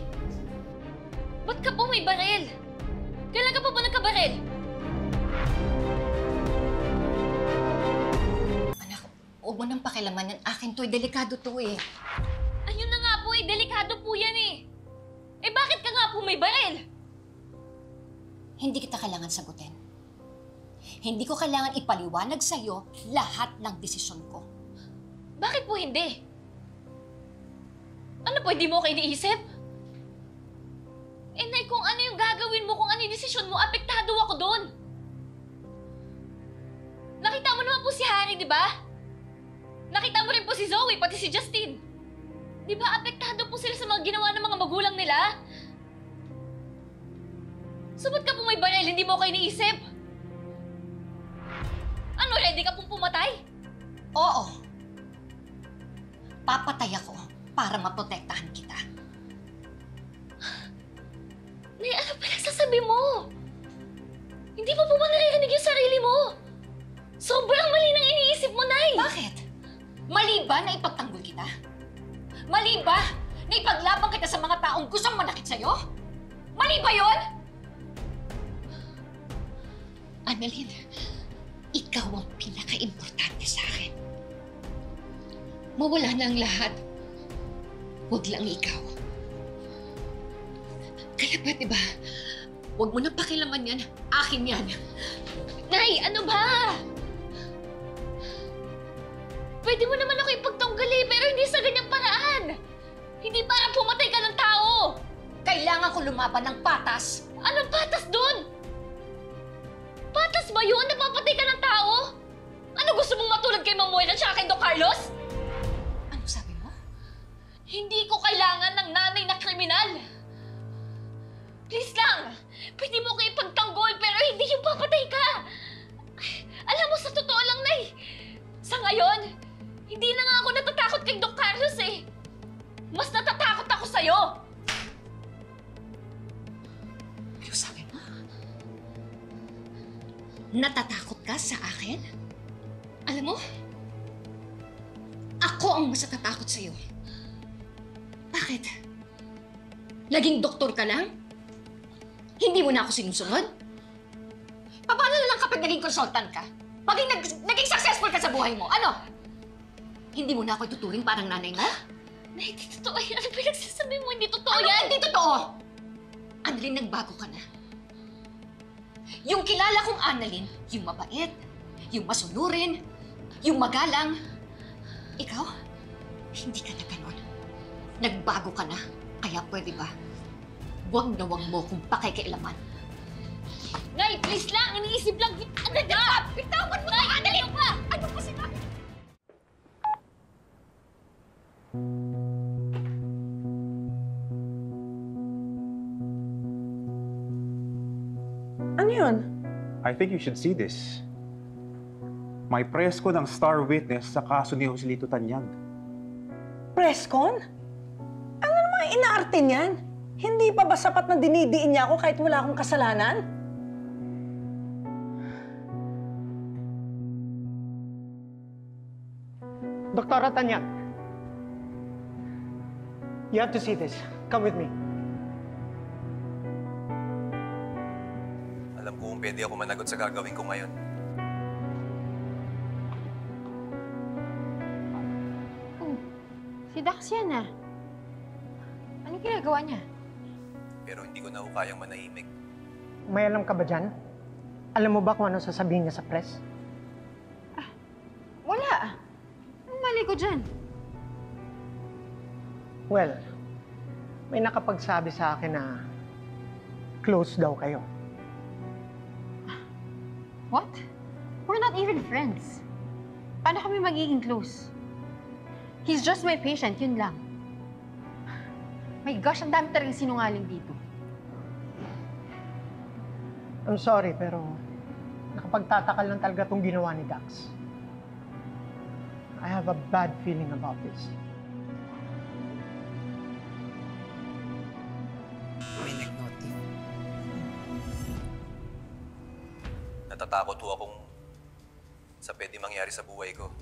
Ba't ka po may baril? Kailan ka po ba nagkabaril? Anak, huwag mo nang pakilaman yan. Akin to, eh. Delikado to eh. Ayun na nga po eh. Delikado po yan eh. Eh bakit ka nga po may baril? Hindi kita kailangan sagutin. Hindi ko kailangan ipaliwanag sa'yo lahat ng desisyon ko. Bakit po hindi? Ano po, hindi mo ako iniisip? Eh, Nay, kung ano yung gagawin mo, kung ano yung desisyon mo, apektado ako doon. Nakita mo naman po si Harry, di ba? Nakita mo rin po si Zoe, pati si Justine. Di ba, apektado po sila sa mga ginawa ng mga magulang nila? So, ba't ka po may baril, hindi mo ako iniisip? Ano, ready ka pong pumatay? Oo. Papatay ako para maprotektahan kita. Nay, ano pa nagsasabi mo? Hindi mo po ba naririnig yung sarili mo? Sobrang mali nang iniisip mo, Nay! Bakit? Mali ba na ipagtanggol kita? Mali ba na ipaglabang kita sa mga taong gustong manakit sa'yo? Mali ba yun? Annalyn, ikaw ang pinaka-importante sa akin. Mawala na ang lahat. Huwag lang ikaw. Kaya ba, diba? Huwag mo na pakilaman yan. Akin yan. Nay, ano ba? Pwede mo naman ako ipagtunggali, pero hindi sa ganyang paraan. Hindi parang pumatay ka ng tao. Kailangan ko lumaban ng patas. Anong patas dun? Patas ba yun? Napapatay ka ng tao? Ano gusto mong matulad kay Ma'am Moira at kay Doc Carlos? Hindi ko kailangan ng nanay na kriminal! Please lang! Pwede mo ko ipagtanggol pero hindi yung papatay ka! Alam mo, sa totoo lang, Nay! Sa ngayon, hindi na nga ako natatakot kay Doc Carlos eh! Mas natatakot ako sa'yo! Ayaw sa akin, ha? Natatakot ka sa akin? Alam mo, ako ang mas natatakot sa'yo. Bakit? Laging doktor ka lang? Hindi mo na ako sinusunod? Paano na lang kapag naging consultant ka? Paging nag naging successful ka sa buhay mo, ano? Hindi mo na ako ituturing parang nanay mo? Nay, hindi totoo yan. Ano pinagsasabi mo? Hindi totoo ano, yan. Hindi totoo! Annalyn, nagbago ka na. Yung kilala kong Annalyn, yung mabait, yung masunurin, yung magalang. Ikaw, hindi ka na ganon. Nagbago ka na, kaya pwede ba? Huwag na huwag mo kung pakikialaman. Nay, please lang! Iniisip lang! Ano na? Bitawan mo! Nay, Annalyn! Ano ba? Ano ba sila? Ano yun? I think you should see this. May presko ng star witness sa kaso ni Roselito Tanyag. Preskon? Inaarte niyan? Hindi pa ba sapat na dinidiin niya ako kahit wala akong kasalanan? Doktora Tanyag, you have to see this. Come with me. pwede ako managot sa gagawin ko ngayon. Oh, si Dax yan ah. Anong ginagawa niya? Pero hindi ko na ako kayang manahimik. May alam ka ba dyan? Alam mo ba kung ano sasabihin niya sa press? Ah, wala. Anong mali ko dyan? Well, may nakapagsabi sa akin na close daw kayo. What? We're not even friends. Paano kami magiging close? He's just my patient, yun lang. My gosh, ang dami talagang sinungaling dito. I'm sorry, pero nakapagtatakal lang talaga itong ginawa ni Dax. I have a bad feeling about this. Natatakot ho akong sa pwede mangyari sa buhay ko.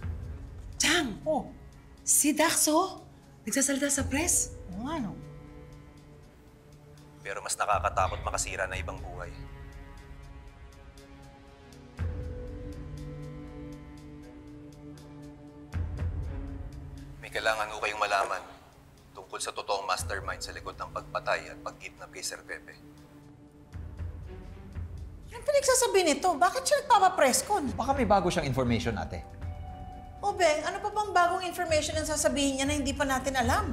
Chang! Oh! Si Dax, oh! Nagsasalita sa press? Oo nga, no? Pero mas nakakatakot makasira na ibang buhay. May kailangan ko kayong malaman tungkol sa totoong mastermind sa likod ng pagpatay at pag-kidnap kay Sir Pepe. Ang pinagsasabi nito, bakit siya nagpapapreskon? Baka may bago siyang information, ate. O, Beng, ano pa bang bagong information ang sasabihin niya na hindi pa natin alam?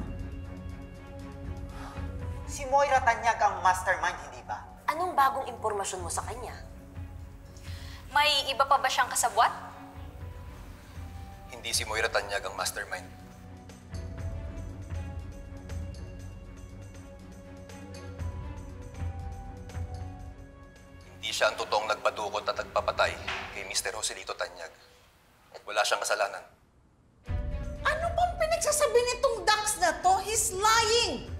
Si Moira Tanyag ang mastermind, hindi ba? Anong bagong impormasyon mo sa kanya? May iba pa ba siyang kasabwat? Hindi si Moira Tanyag ang mastermind. Hindi siya ang totoong nagpatukot at nagpapatay kay Mister Roselito Tanyag. Wala siyang kasalanan. Ano bang pinagsasabi nitong Dax na to? He's lying!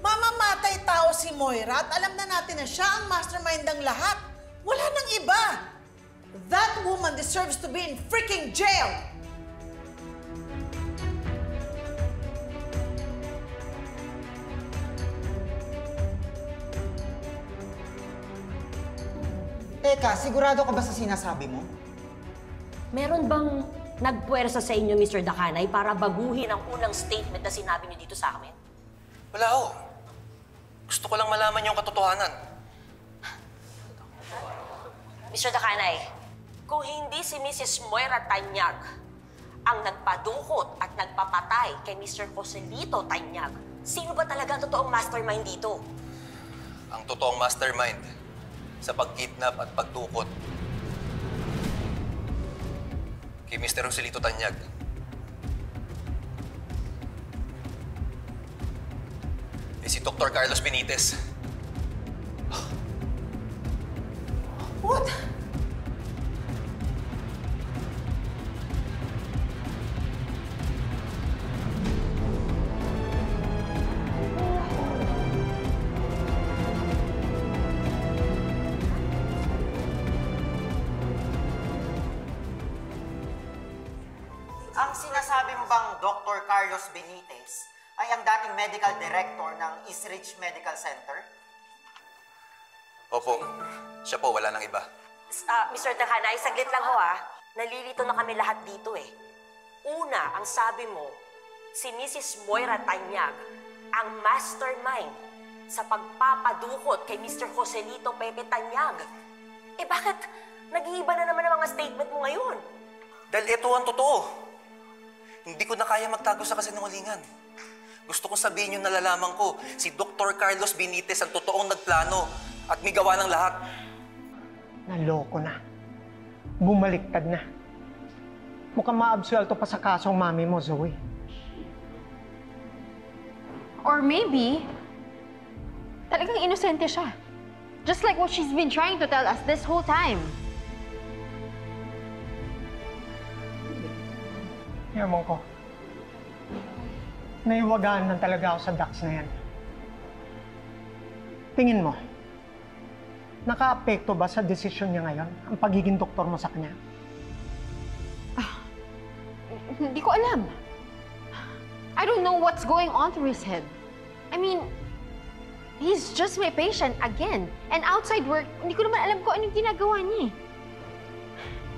Mamamatay tao si Moira at alam na natin na siya ang mastermind ng lahat. Wala nang iba! That woman deserves to be in freaking jail! Teka, sigurado ka ba sa sinasabi mo? Meron bang nagpuwersa sa inyo, Mister Dakanay, para baguhin ang unang statement na sinabi niyo dito sa amin? Wala ho. Gusto ko lang malaman yung katotohanan. Mister Dakanay, kung hindi si Missus Moira Tanyag ang nagpadukot at nagpapatay kay Mister Joselito Tanyag, sino ba talaga ang totoong mastermind dito? Ang totoong mastermind sa pag-kidnap at pagtukot kay Mister Roselito Tanyag. Eh si Doctor Carlos Benitiz. What? Doctor Carlos Benitiz ay ang dating medical director ng Eastridge Medical Center? Opo. Siya po, wala nang iba. Uh, Mister Dakanay, saglit lang ho ah. Nalilito na kami lahat dito eh. Una, ang sabi mo, si Missus Moira Tanyag ang mastermind sa pagpapadukot kay Mister Joselito Pepe Tanyag. Eh bakit nag-iiba na naman ang mga statement mo ngayon? Dahil ito ang totoo. Hindi ko na kaya magtago sa kasinungalingan. Gusto kong sabihin yung nalalaman ko, si Doctor Carlos Benitiz ang totoong nagplano at may gawa ng lahat. Naloko na. Bumaliktad na. Mukhang maabsuelto pa sa kasong mami mo, Zoe. Or maybe, talagang inosente siya. Just like what she's been trying to tell us this whole time. Ewan ko. Naiwagaan lang talaga ako sa Dax na yan. Tingin mo, naka-apekto ba sa desisyon niya ngayon ang pagiging doktor mo sa kanya? Ah, hindi ko alam. I don't know what's going on through his head. I mean, He's just my patient again. And outside work, hindi ko naman alam ko anong ginagawa niya.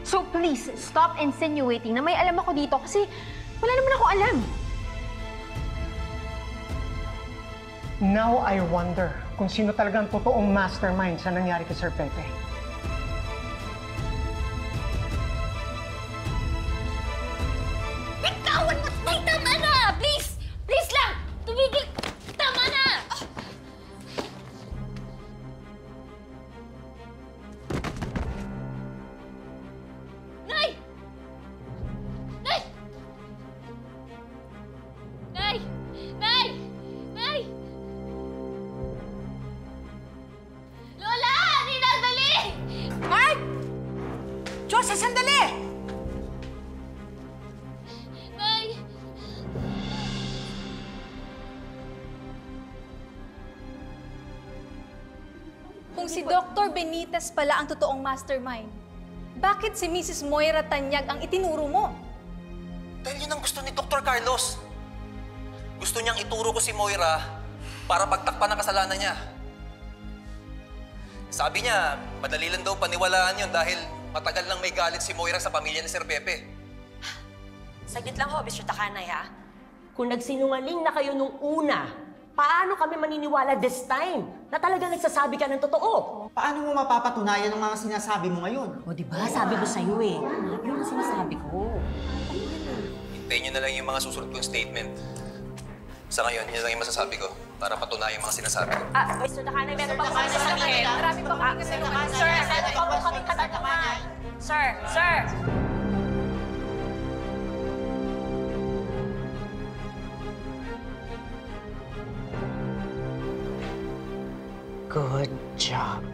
So please, stop insinuating na may alam ako dito kasi wala naman ako alam. Now I wonder kung sino talagang totoong mastermind sa nangyari kay Sir Pepe. Bitawan mo! Ay, tama na! Please! Please lang! Tumigil! Tama na! Oh. Nay! Nay! Nay! Nay! Nay! Lola! Ninang, dali! Mark! Josa, sandali! Si Doctor Benitiz pala ang totoong mastermind. Bakit si Missus Moira Tanyag ang itinuro mo? Dahil yun ang gusto ni Doctor Carlos. Gusto niyang ituro ko si Moira para pagtakpan ang kasalanan niya. Sabi niya, madali lang daw paniwalaan yun dahil matagal lang may galit si Moira sa pamilya ni Sir Pepe. Saglit lang ho, Mister Takanay, ha? Kung nagsinungaling na kayo nung una, paano kami maniniwala this time na talaga nagsasabi ka ng totoo? Paano mo mapapatunayan ang mga sinasabi mo ngayon? O diba? Sabi ko sa'yo eh. Yun ang sinasabi ko. Hintayin nyo na lang yung mga susunod kong statement. Sa ngayon, yun lang yung masasabi ko para patunayan yung mga sinasabi ko. Ah, Mister Takanay, meron pa kami sasabihin. Marami pa kami kasalungan. Sir, meron pa po kami katanungan. Sir, sir! Good job.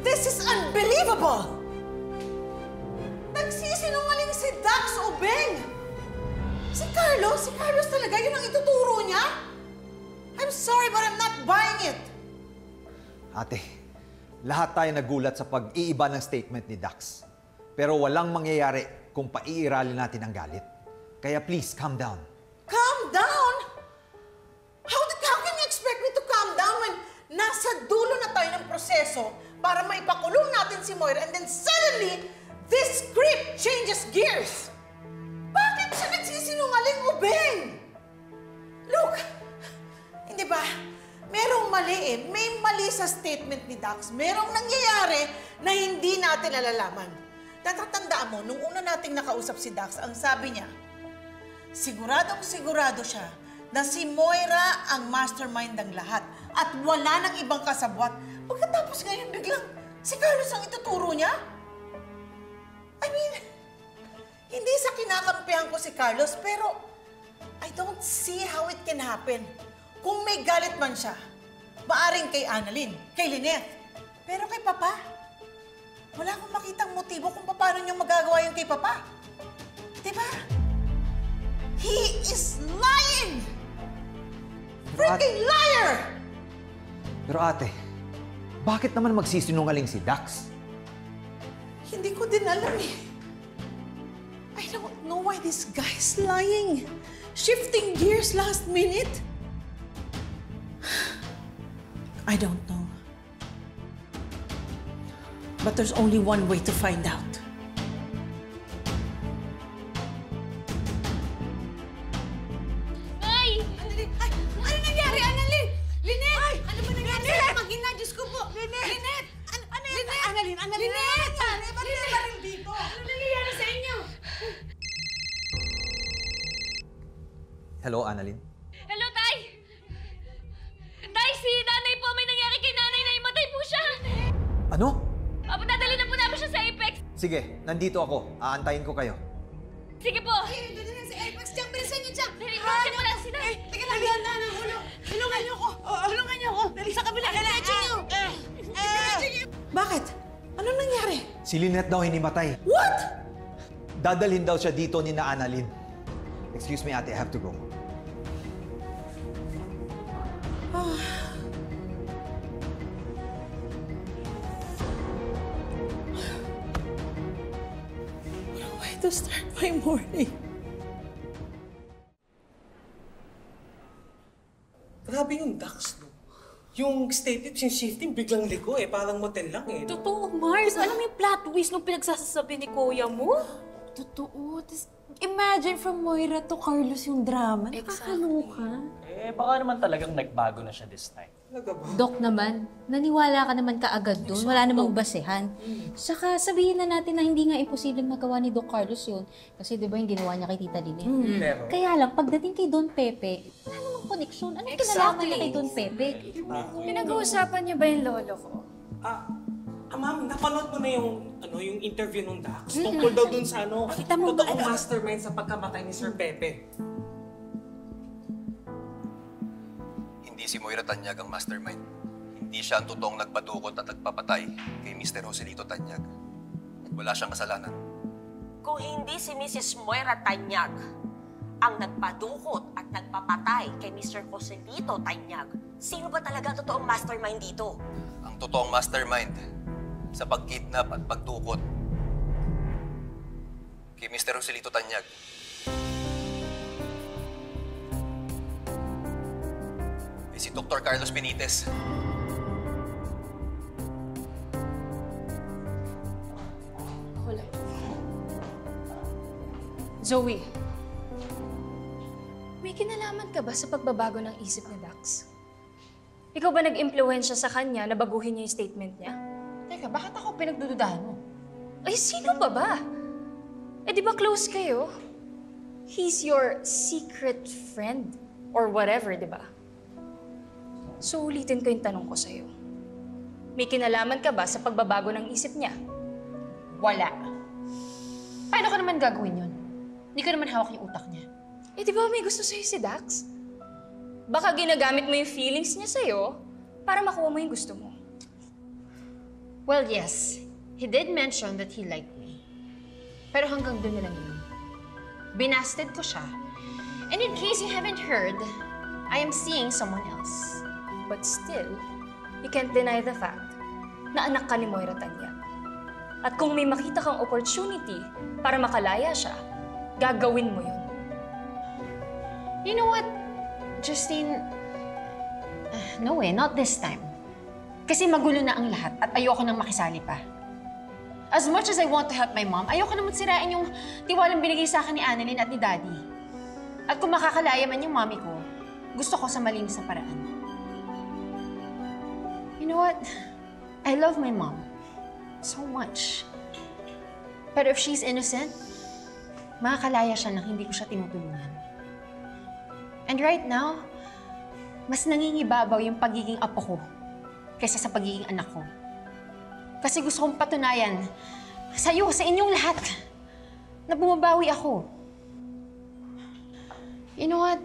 This is unbelievable! Nagsisinungaling si Dax o Ben! Si Carlos, si Carlos talaga, yun ang ituturo niya? I'm sorry but I'm not buying it. Ate, lahat tayo nagulat sa pag-iiba ng statement ni Dax. Pero walang mangyayari kung paiiralin natin ang galit. Kaya please, calm down. Calm down? How, the, how can you expect me to calm down when nasa dulo na tayo ng proseso para maipakulong natin si Moira and then suddenly, this script changes gears? Bakit siya nagsisinungaling o Ben? Look, hindi ba? Merong mali eh. May mali sa statement ni Dax. Merong nangyayari na hindi natin nalalaman. Natatandaan mo, nung una nating nakausap si Dax, ang sabi niya, siguradong-sigurado siya na si Moira ang mastermind ng lahat at wala ng ibang kasabwat. Pagkatapos ngayon, biglang si Carlos ang ituturo niya? I mean, hindi sa kinakampihan ko si Carlos, pero I don't see how it can happen. Kung may galit man siya, maaring kay Annalyn, kay Lynette, pero kay Papa, wala akong makitang motibo kung paano niyang magagawa yung kay Papa. Diba? He is lying! Freaking liar! Pero ate, bakit naman magsisinungaling si Dax? Hindi ko din alam eh. I don't know why this guy's lying. Shifting gears last minute. I don't know. But there's only one way to find out. Nay! Annalyn! Ay! Ano nangyari, Annalyn? Lynette! Ay! Ano ba nangyari? Lynette! Magina, Diyos ko po! Lynette! Lynette! An ano yan? Lynette! Annalyn! Annalyn! Lynette! Lynette! Ba't na parang dito? Ano nangyari sa inyo? Hello, Annalyn. Hello, Tay! Tay, si nanay po! May nangyari kay nanay! Naimatay po siya! Ano? Apo, dadali na po namin siya sa Apex. Sige, nandito ako. Aantayin ko kayo. Sige po. Ay, nandito na sa Apex. Diyan, bilisan niyo dyan. Dali, dali po lang sila. Eh, teka lang. Dali na ng ulo. Hilungan niyo ko. Hilungan niyo ko. Dali sa kabila. Diretso niyo. Bakit? Anong nangyari? Si Lynette daw hinimatay. What? Dadalhin daw siya dito ni na Annalyn. Excuse me, ate. I have to go. Oh. to start my morning. Grabe yung Dax, no? Yung stated yung shifting, biglang liko eh. Parang motel lang eh. Totoo, Mars. Alam mo yung plot twist nung pinagsasasabi ni Kuya mo? Totoo. Tis, imagine from Moira to Carlos yung drama. Nakakaloka. Exactly. Eh, baka naman talagang nagbago na siya this time. Dok naman, naniwala ka naman kaagad doon. Wala namang basehan. Saka sabihin na natin na hindi nga imposible magawa ni Doc Carlos yun. Kasi di ba yung ginawa niya kay Tita Lynette? Mm. Kaya lang, pagdating kay Don Pepe, ano mong koneksyon? Anong exactly. kinalaman niya kay Don Pepe? Pinag-uusapan niya ba yung lolo ko? Ah, ah ma'am, napanood mo na yung, ano, yung interview nung Dax. Tungkol daw dun sa ano, totoong mastermind sa pagkamatay ni Sir Pepe. Hindi si Moira Tanyag ang mastermind. Hindi siya ang totoong nagpadukot at nagpapatay kay Mister Roselito Tanyag. At wala siyang kasalanan. Kung hindi si Missus Moira Tanyag ang nagpadukot at nagpapatay kay Mister Roselito Tanyag, sino ba talaga ang totoong mastermind dito? Ang totoong mastermind sa pagkidnap at pagdukot kay Mister Roselito Tanyag. Si Doctor Carlos Benitiz. Wala. Zoe, may kinalaman ka ba sa pagbabago ng isip ni Dax? Ikaw ba nag-impluwensya sa kanya na baguhin niya yung statement niya? Teka, bakit ako pinagdududahan mo? Ay, sino ba ba? Eh, di ba close kayo? He's your secret friend or whatever, di ba? So, ulitin ko yung tanong ko sa'yo. May kinalaman ka ba sa pagbabago ng isip niya? Wala. Paano ka naman gagawin yun? Hindi ka naman hawak yung utak niya. Eh, di ba may gusto sa'yo si Dax? Baka ginagamit mo yung feelings niya sa'yo para makuha mo yung gusto mo. Well, yes. He did mention that he liked me. Pero hanggang doon na lang yun. Binasted ko siya. And in case you haven't heard, I am seeing someone else. But still, you can't deny the fact na anak ka ni Moira Tanyag. At kung may makita kang opportunity para makalaya siya, gagawin mo yun. You know what, Justine? Uh, no eh, not this time. Kasi magulo na ang lahat at ayoko nang makisali pa. As much as I want to help my mom, ayoko naman sirain yung tiwalang binigay sa akin ni Annalyn at ni Daddy. At kung makakalaya man yung mommy ko, gusto ko sa malinis na paraan. You know what? I love my mom so much. But if she's innocent, makakalaya siya nang hindi ko siya tinutulungan. And right now, mas nangingibabaw yung pagiging apo ko kaysa sa pagiging anak ko. Kasi gusto kong patunayan sa iyo, sa inyong lahat, na bumabawi ako. You know what?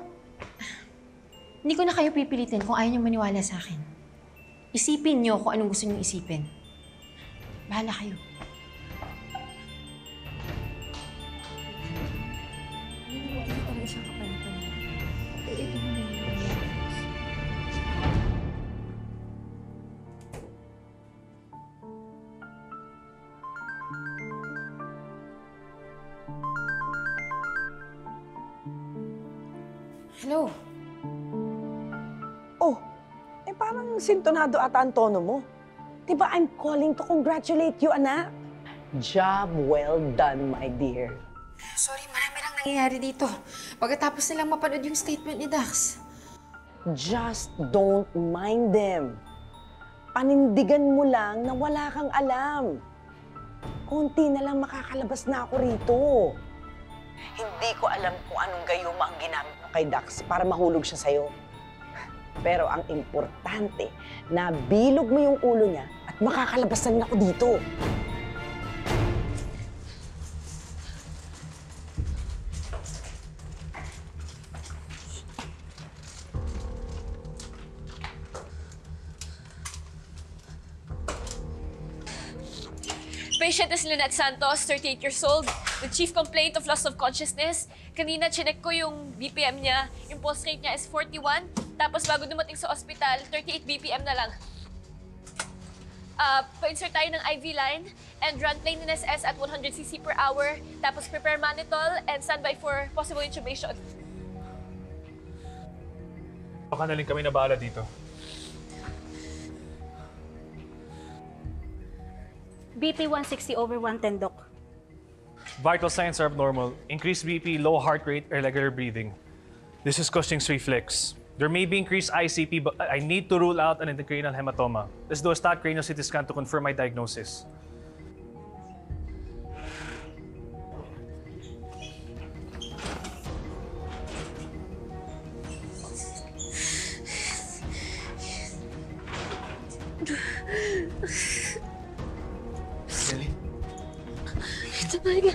Hindi ko na kayo pipilitin kung ayaw niyong maniwala sa akin. Isipin niyo kung anong gusto niyong isipin. Bahala kayo. Hello? Oh! Eh, parang sintonado ata ang tono mo. Diba, I'm calling to congratulate you, anak? Job well done, my dear. Sorry, marami lang nangyayari dito. Pagkatapos nilang mapanood yung statement ni Dax. Just don't mind them. Panindigan mo lang na wala kang alam. Konti na lang makakalabas na ako rito. Hindi ko alam kung anong gayuma ang ginamit mo kay Dax para mahulog siya sa'yo. Pero ang importante, nabilog mo yung ulo niya at makakalabasan na ako dito. Patient is Lynette Santos, thirty-eight years old, with chief complaint of loss of consciousness. Kanina, chinek ko yung B P M niya. Yung pulse rate niya is forty-one. Tapos bago dumating sa ospital, thirty-eight B P M na lang. uh, pa-insert tayo ng I V line and run plain N S S at one hundred C C per hour. Tapos prepare mannitol and standby for possible intubation. Baka na lang kami na bahala dito. B P one sixty over one ten, Doc. Vital signs are abnormal. Increased B P, low heart rate, irregular breathing. This is Cushing's reflex. There may be increased I C P, but I need to rule out an intracranial hematoma. Let's do a stat cranial C T scan to confirm my diagnosis. Really? It's a bug.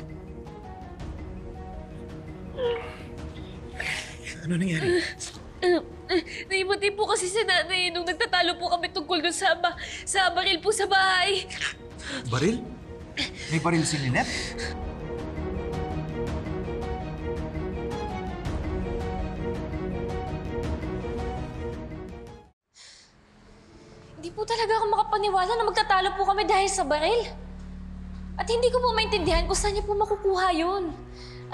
Ano nangyari? Uh, uh, naimatay po kasi si nanay nung nagtatalo po kami tungkol doon sa, ba sa baril po sa bahay. Baril? May baril si Lynette? Hindi po talaga ako makapaniwala na magtatalo po kami dahil sa baril. At hindi ko po maintindihan kung saan niya po makukuha yun.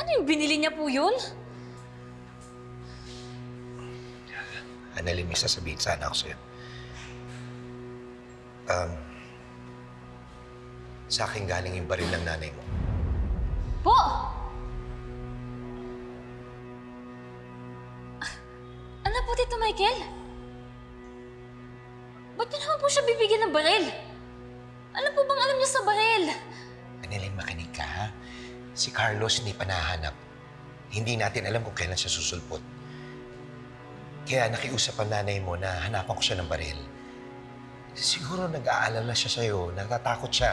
Ano yung binili niya po yun? Annalyn, may sasabihin sana ako sa'yo. Um, sa akin galing yung baril ng nanay mo. Po! Ano po dito, Michael? Ba't yun naman po siya bibigyan ng baril? Ano po bang alam niya sa baril? Annalyn, makinig ka, ha? Si Carlos hindi pa nahanap. Hindi natin alam kung kailan siya susulpot. Kaya nakiusap ang nanay mo na hanapan ko siya ng baril. Siguro nag-aalala siya sa'yo, natatakot siya.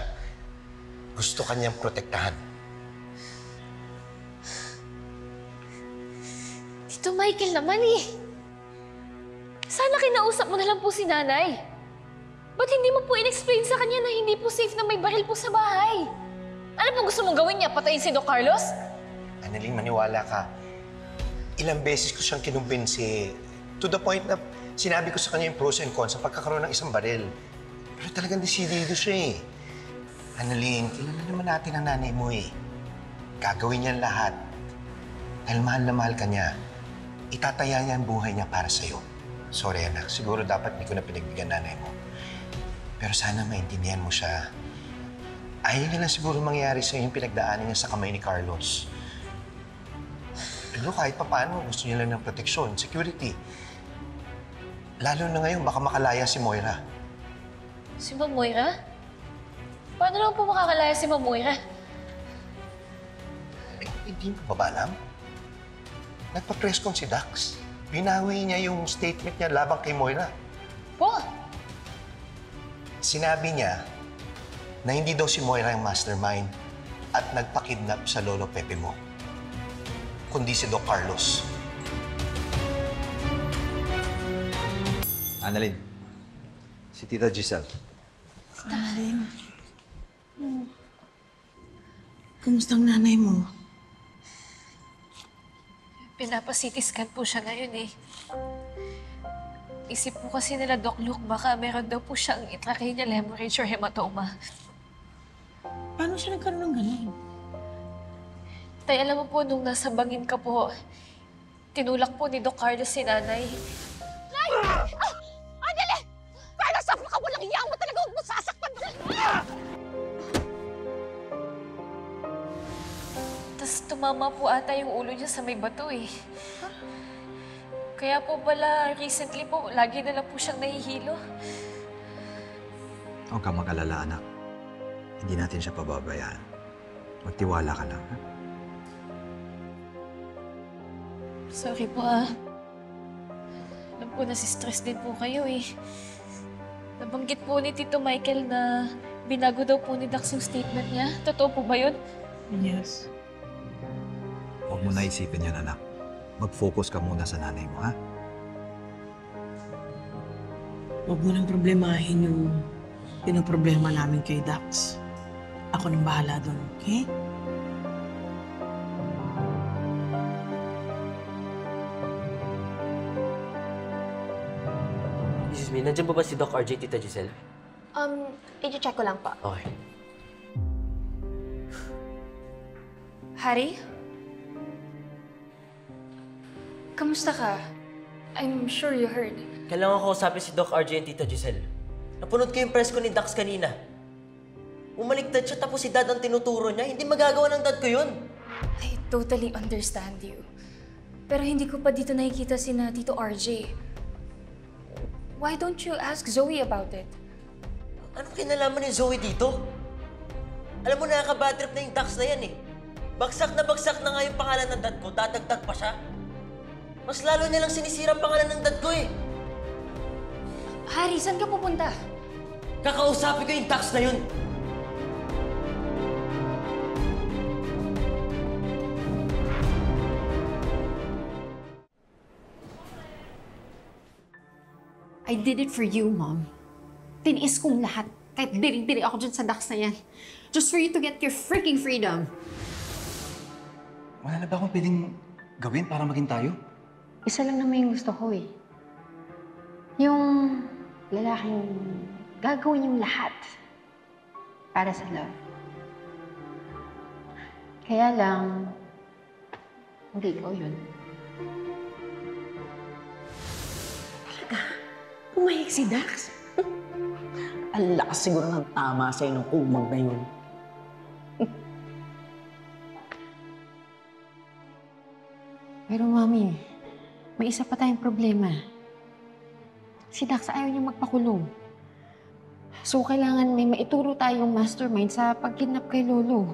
Gusto ka niyang protektahan. Tito Michael naman eh. Sana kinausap mo na lang po si nanay. Ba't hindi mo po in-explain sa kanya na hindi po safe na may baril po sa bahay? Ano po gusto mong gawin niya? Patayin si Doc Carlos? Annalyn, maniwala ka. Ilang beses ko siyang kinumbinsi. To the point na sinabi ko sa kanya yung pros and cons sa pagkakaroon ng isang baril. Pero talagang decidido siya eh. Annalyn, kilala naman natin ang nanay mo eh. Gagawin niya lahat. Dahil mahal na mahal ka niya, itataya niya ang buhay niya para sa'yo. Sorry anak, siguro dapat hindi ko na pinagbigyan nanay mo. Pero sana maintindihan mo siya. Ayaw niya lang siguro mangyari sa'yo yung pinagdaanan niya sa kamay ni Carlos. Pero kahit papaano, gusto niya lang ng proteksyon, security. Lalo na ngayon, baka makalaya si Moira. Si Ma'am Moira? Paano lang po makakalaya si Ma'am Moira? Hindi eh, eh, mo ba alam? Nagpa-presscon si Dax. Binawi niya yung statement niya labang kay Moira. Po? Sinabi niya na hindi daw si Moira yung mastermind at nagpakidnap sa lolo Pepe mo, kundi si Doc Carlos. Annalyn, si Tita Giselle. Darling, oh, kumusta ang nanay mo? Pinapasitiskan po siya ngayon eh. Isip po kasi nila, Doc Luke, baka meron daw po siyang intracranial hemorrhage or hematoma. Paano siya nagkaroon ng ganun? Tay, alam mo po, nung nasa bangin ka po, tinulak po ni Doc Carlos si nanay. Nay! Ah! Andali! Carlos, ako ka walang iyaan mo talaga! Huwag mo sasaktan mo! Ah! Tapos tumama po ata yung ulo niya sa may bato eh. Huh? Kaya po bala, recently po, lagi na lang po siyang nahihilo. Huwag kang mag-alala, anak. Hindi natin siya pababayaan. Magtiwala ka lang, ha? Sorry po, ah. Alam ko, nasistress din po kayo, eh. Nabanggit po ni Tito Michael na binago daw po ni Dax yung statement niya. Totoo po ba yun? Yes. Huwag mo na isipin yan, anak. Mag-focus ka muna sa nanay mo, ha? Huwag mo nang problemahin yung pinoproblema namin kay Dax. Ako nang bahala doon, okay? Nandiyan ba ba si Doc R J, Tita Giselle? Um, i-check ko lang po. Okay. Harry? Kamusta ka? I'm sure you heard. Kailangan ko usapin si Doc R J at Tita Giselle. Napunod ko yung press ko ni Dax kanina. Umaliktad siya tapos si Dad ang tinuturo niya. Hindi magagawa ng Dad ko yun. I totally understand you. Pero hindi ko pa dito nakikita sina Tito R J. Why don't you ask Zoe about it? Anong kinalaman ni Zoe dito? Alam mo, nakaka-bad trip na yung Dax na yan eh. Bagsak na bagsak na nga yung pangalan ng Dad ko. Tatagtag pa siya. Mas lalo nilang sinisira ang pangalan ng Dad ko eh. Harry, saan ka pupunta? Kakausapin ko yung Dax na yun. I did it for you, Mom. Tinis kong lahat. Kahit diri-diri ako dyan sa Dax na yan. Just for you to get your freaking freedom. Wala na ba akong pwedeng gawin para maging tayo? Isa lang naman yung gusto ko eh. Yung lalaking gagawin yung lahat para sa love. Kaya lang, hindi ko yun. Talaga? Pumayag si Dax? Ang lakas siguro ng tama sa'yo ng umag na yun. Pero Mami, may isa pa tayong problema. Si Dax ayaw niya magpakulong. So, kailangan may maituro tayong mastermind sa pagkidnap kay Lolo.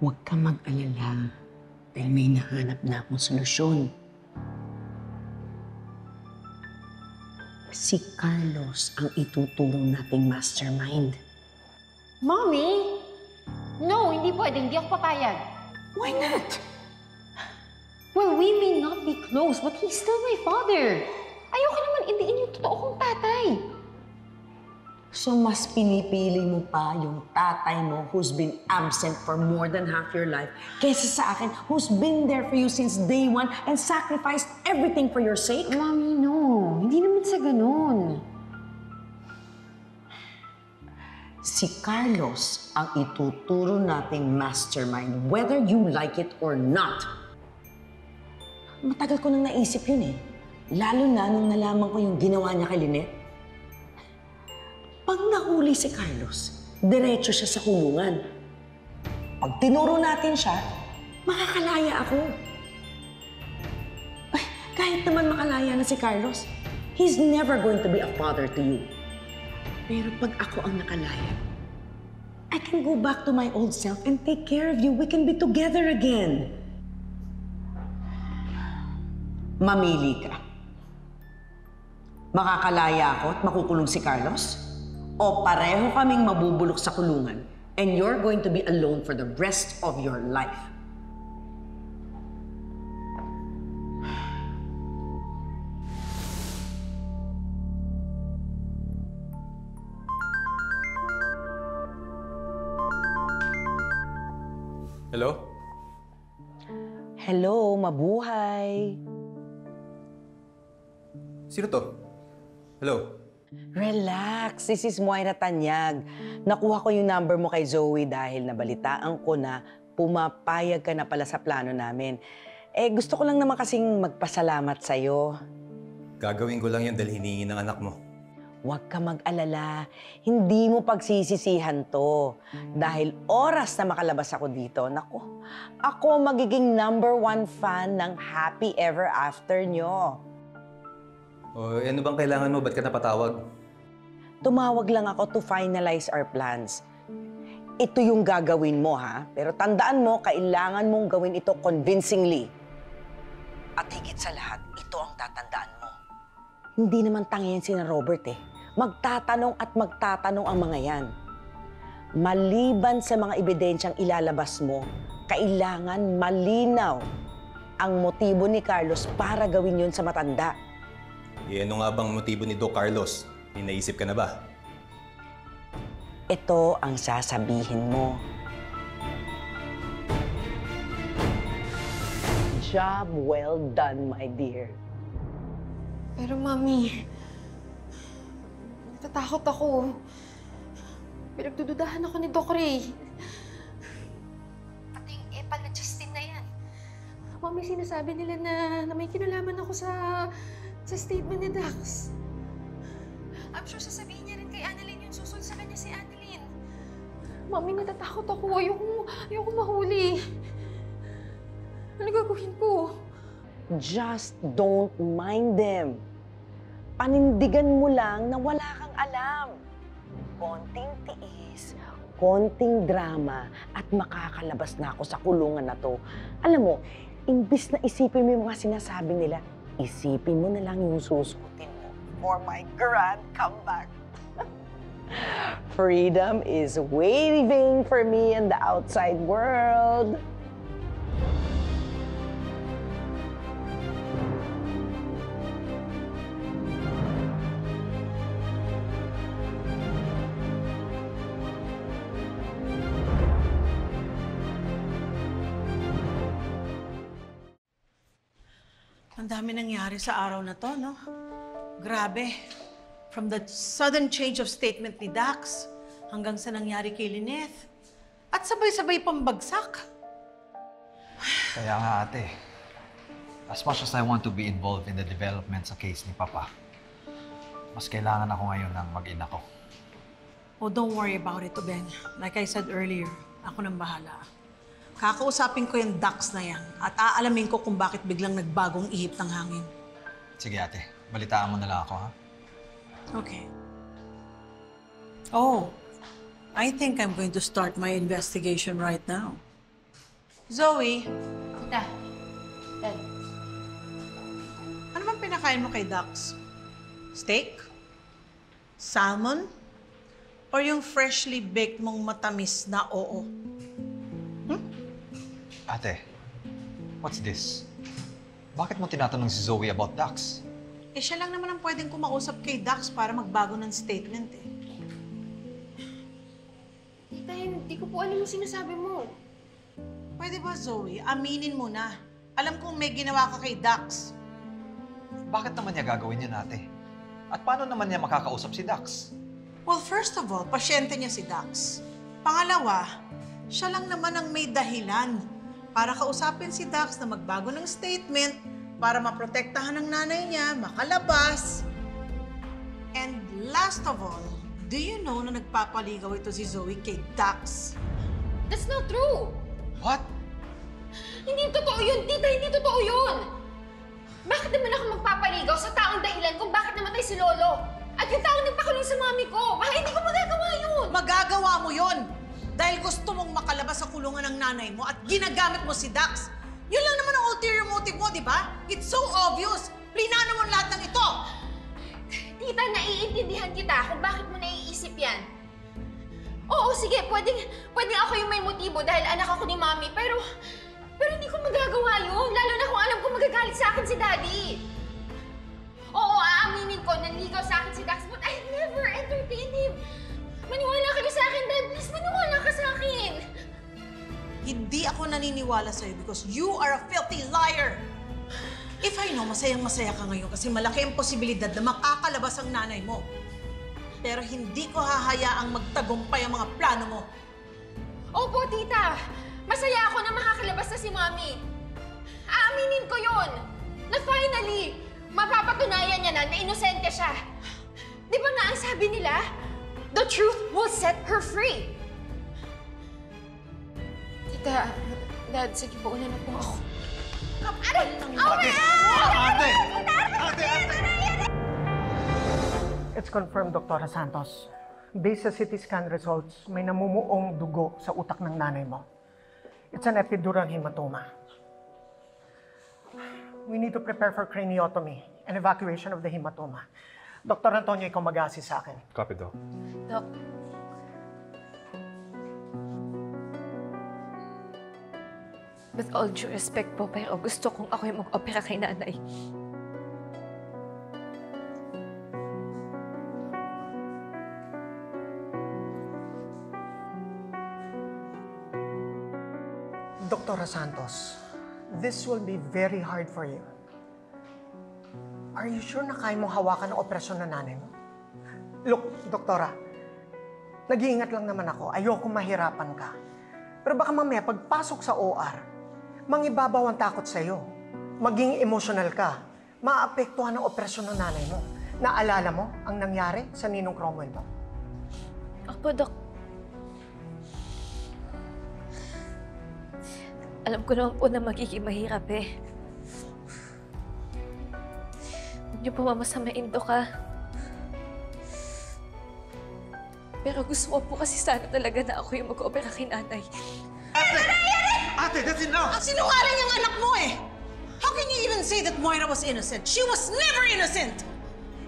Huwag ka mag-alala dahil may nahanap na akong solusyon. Si Carlos ang ituturo nating mastermind. Mommy! No, hindi pwede. Hindi ako papayag. Why not? Well, we may not be close, but he's still my father. Ayoko naman indiin yung totoo kong tatay. So, mas pinipili mo pa yung tatay mo who's been absent for more than half your life kaysa sa akin who's been there for you since day one and sacrificed everything for your sake? Mommy, no. Hindi naman sa ganun. Si Carlos ang ituturo nating mastermind whether you like it or not. Matagal ko nang naisip yun eh. Lalo na nung nalaman ko yung ginawa niya kay Lynette. Pag nahuli si Carlos, diretso siya sa kulungan. Pag tinuro natin siya, makakalaya ako. Ay, kahit naman makalaya na si Carlos, he's never going to be a father to you. Pero pag ako ang nakalaya, I can go back to my old self and take care of you. We can be together again. Mamili ka. Makakalaya ako at makukulong si Carlos? O pareho kaming mabubulok sa kulungan and you're going to be alone for the rest of your life? Hello? Hello, mabuhay! Sino to? Hello? Relax. This is Moira Tanyag. Nakuha ko yung number mo kay Zoe dahil nabalitaan ko na pumapayag ka na pala sa plano namin. Eh, gusto ko lang naman kasing magpasalamat sa'yo. Gagawin ko lang yung dahil hinihingi ng anak mo. Huwag ka mag-alala. Hindi mo pagsisisihan to. Dahil oras na makalabas ako dito, naku, ako magiging number one fan ng Happy Ever After nyo. O, ano bang kailangan mo? Ba't ka napatawag? Tumawag lang ako to finalize our plans. Ito yung gagawin mo, ha? Pero tandaan mo, kailangan mong gawin ito convincingly. At higit sa lahat, ito ang tatandaan mo. Hindi naman tanga yan sina Robert, eh. Magtatanong at magtatanong ang mga yan. Maliban sa mga ebidensyang ilalabas mo, kailangan malinaw ang motibo ni Carlos para gawin yun sa matanda. Eh, ano nga bang motibo ni Doc Carlos? May naisip ka na ba? Ito ang sasabihin mo. Job well done, my dear. Pero, Mami, Natatakot ako. Pinagdududahan ako ni Doc Ray. Pati yung E P A na Justine na yan. Ma'am, may sinasabi nila na, na may kinalaman ako sa, sa statement ni Dax. I'm sure sasabihin niya rin kay Annalyn yung susunod sa kanya si Annalyn. Mami, natatakot ako. Ayoko, ayoko mahuli. Ano gagawin ko? Just don't mind them. Panindigan mo lang na wala kang alam. Konting tiis, konting drama, at makakalabas na ako sa kulungan na to. Alam mo, imbis na isipin mo yung mga sinasabi nila, isipin mo na lang yung susutin mo for my grand comeback. Freedom is waving for me in the outside world. Ang dami nangyari sa araw na to, no? Grabe. From the sudden change of statement ni Dax hanggang sa nangyari kay Lynette. At sabay-sabay pang bagsak. Kaya nga, ate. As much as I want to be involved in the development sa case ni Papa, mas kailangan ako ngayon ng mag-ina ko. Oh, don't worry about it, Ben. Like I said earlier, ako nang bahala. Kakausapin ko yung Dax na yan at aalamin ko kung bakit biglang nagbagong ihip ng hangin. Sige ate, balitaan mo na lang ako, ha? Okay. Oh, I think I'm going to start my investigation right now. Zoe! Tita. Dad. Ano bang pinakain mo kay Dax? Steak? Salmon? Or yung freshly baked mong matamis na oo? Ate, what's this? Bakit mo tinatanong si Zoe about Dax? Eh, siya lang naman ang pwedeng kumausap kay Dax para magbago ng statement, eh. Tita, hindi ko po alam yung sinasabi mo. Pwede ba, Zoe? Aminin mo na. Alam kong may ginawa ka kay Dax. Bakit naman niya gagawin yun, ate? At paano naman niya makakausap si Dax? Well, first of all, pasyente niya si Dax. Pangalawa, siya lang naman ang may dahilan para kausapin si Dax na magbago ng statement para maprotektahan ang nanay niya, makalabas. And last of all, do you know na nagpapaligaw ito si Zoe kay Dax? That's not true! What? Hindi totoo yun, tita! Hindi totoo yun! Bakit naman ako magpapaligaw sa taong dahilan kung bakit namatay si Lolo? At yung taong nagpakulong sa mami ko! Bakit hindi ko magagawa yun? Magagawa mo yun! Dahil gusto mong makalabas sa kulungan ng nanay mo at ginagamit mo si Dax. Yun lang naman ang ulterior motive mo, di ba? It's so obvious. Plinano mo lahat ng ito. Tita, naiintindihan kita kung bakit mo naiisip yan. Oo, sige, pwedeng, pwedeng ako yung may motibo dahil anak ako ni Mami, pero, pero hindi ko magagawa yun. Lalo na kung alam ko magagalit sa akin si Daddy. Oo, aaminin ko, nanligaw sa akin si Dax, but I never entertained him. Maniwala ka sa akin, Dad. Please, maniwala ka sa akin. Hindi ako naniniwala sa'yo because you are a filthy liar. If I know, masayang-masaya ka ngayon kasi malaki ang posibilidad na makakalabas ang nanay mo. Pero hindi ko hahayaang magtagumpay ang mga plano mo. Opo, tita. Masaya ako na makakalabas na si Mommy. Aaminin ko yun. Na finally, mapapatunayan niya na na inosente siya. Di ba nga ang sabi nila? The truth will set her free! Tita, Dad, sige po, una na po ako. Aray! Oh my God! Ate! Ate! Ate! It's confirmed, Doctor Santos. Based sa C T scan results, may namumuong dugo sa utak ng nanay mo. It's an epidural hematoma. We need to prepare for craniotomy and evacuation of the hematoma. Doctor Antonio, ikaw mag-assist sa akin. Copy, Doc. Doc. With all due respect po, pero gusto kong ako yung mag-opera kay nanay. Doctor Santos, this will be very hard for you. Are you sure na kaya mong hawakan ang operasyon ng nanay mo? Look, doktora, nag-iingat lang naman ako. Ayokong mahirapan ka. Pero baka mamaya, pagpasok sa O R, mangibabaw ang takot sa'yo. Maging emosyonal ka. Maapektuhan ang operasyon ng nanay mo. Naalala mo ang nangyari sa Ninong Cromwell mo? Opo, Dok. Alam ko naman po na magiging mahirap eh. Huwag niyo po mamasamain, Dok, ha? Pero gusto ko po kasi sana talaga na ako yung mag-oopera kay nanay. Ate! Ate, that's enough! Ang sinungaling yung anak mo eh! How can you even say that Moira was innocent? She was never innocent!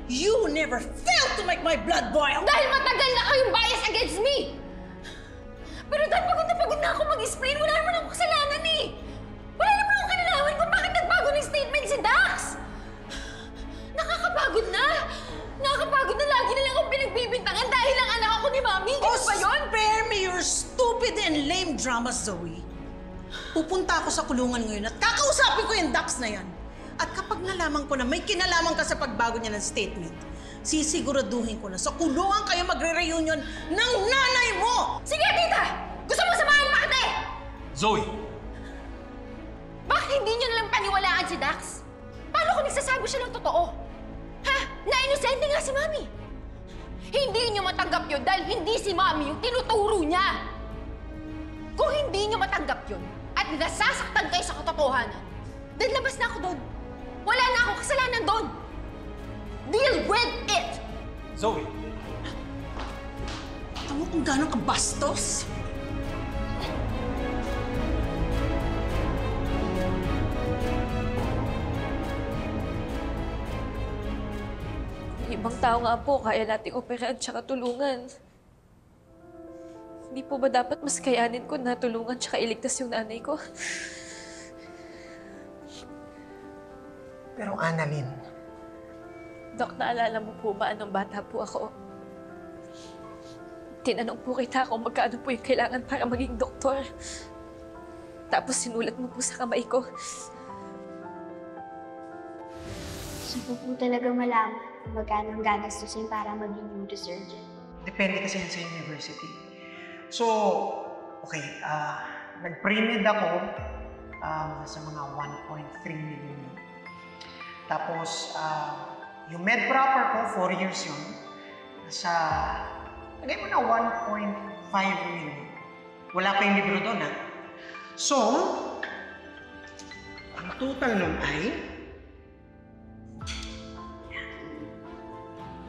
You never failed to make my blood boil! Dahil matagal na kayong bias against me! Pero dahil pagod na pagod na ako mag-explain, wala naman akong kasalanan eh! Wala naman akong kinalaman kung bakit nagbago ng statement si Dax! Nakakapagod na! Nakakapagod na lagi na lang akong pinagbibintangan dahil ang anak ako ni Mami! Ganun ba yun? Oh, spare me your stupid and lame drama, Zoe! Pupunta ako sa kulungan ngayon at kakausapin ko yung Dax na yan! At kapag nalaman ko na may kinalaman ka sa pagbago niya ng statement, sisiguraduhin ko na sa kulungan kayo magre-reunion ng nanay mo! Sige, tita! Gusto mo samahan pa kita eh! Zoe! Bakit hindi niyo nalang paniwalaan si Dax? Paano kung nagsasabi siya ng totoo? Ha? Na-inosente nga si Mami! Hindi niyo matanggap yun dahil hindi si Mami yung tinuturo niya! Kung hindi niyo matanggap yun at nasasaktan kayo sa katotohanan, then labas na ako doon! Wala na akong kasalanan doon! Deal with it! Zoe! Tama kung gano'ng kabastos? Ibang tao nga po, kaya nating operahan tsaka tulungan. Hindi po ba dapat mas kayanin ko na tulungan tsaka iligtas yung nanay ko? Pero Annalyn... Dok, naalala mo po ba anong bata po ako? Tinanong po kita kung magkaano po yung kailangan para maging doktor. Tapos sinulat mo po sa kamay ko. Gusto po po talaga malaman. Magkano ang gagastusin para maging neurosurgeon? Depende kasi yan sa university. So, okay, uh, nag-pre-med ako uh, sa mga one point three million. Tapos, uh, yung med proper ko, four years yun, nasa, nagay mo na one point five million. Wala pa yung libro doon, ha? So, ang total nun ay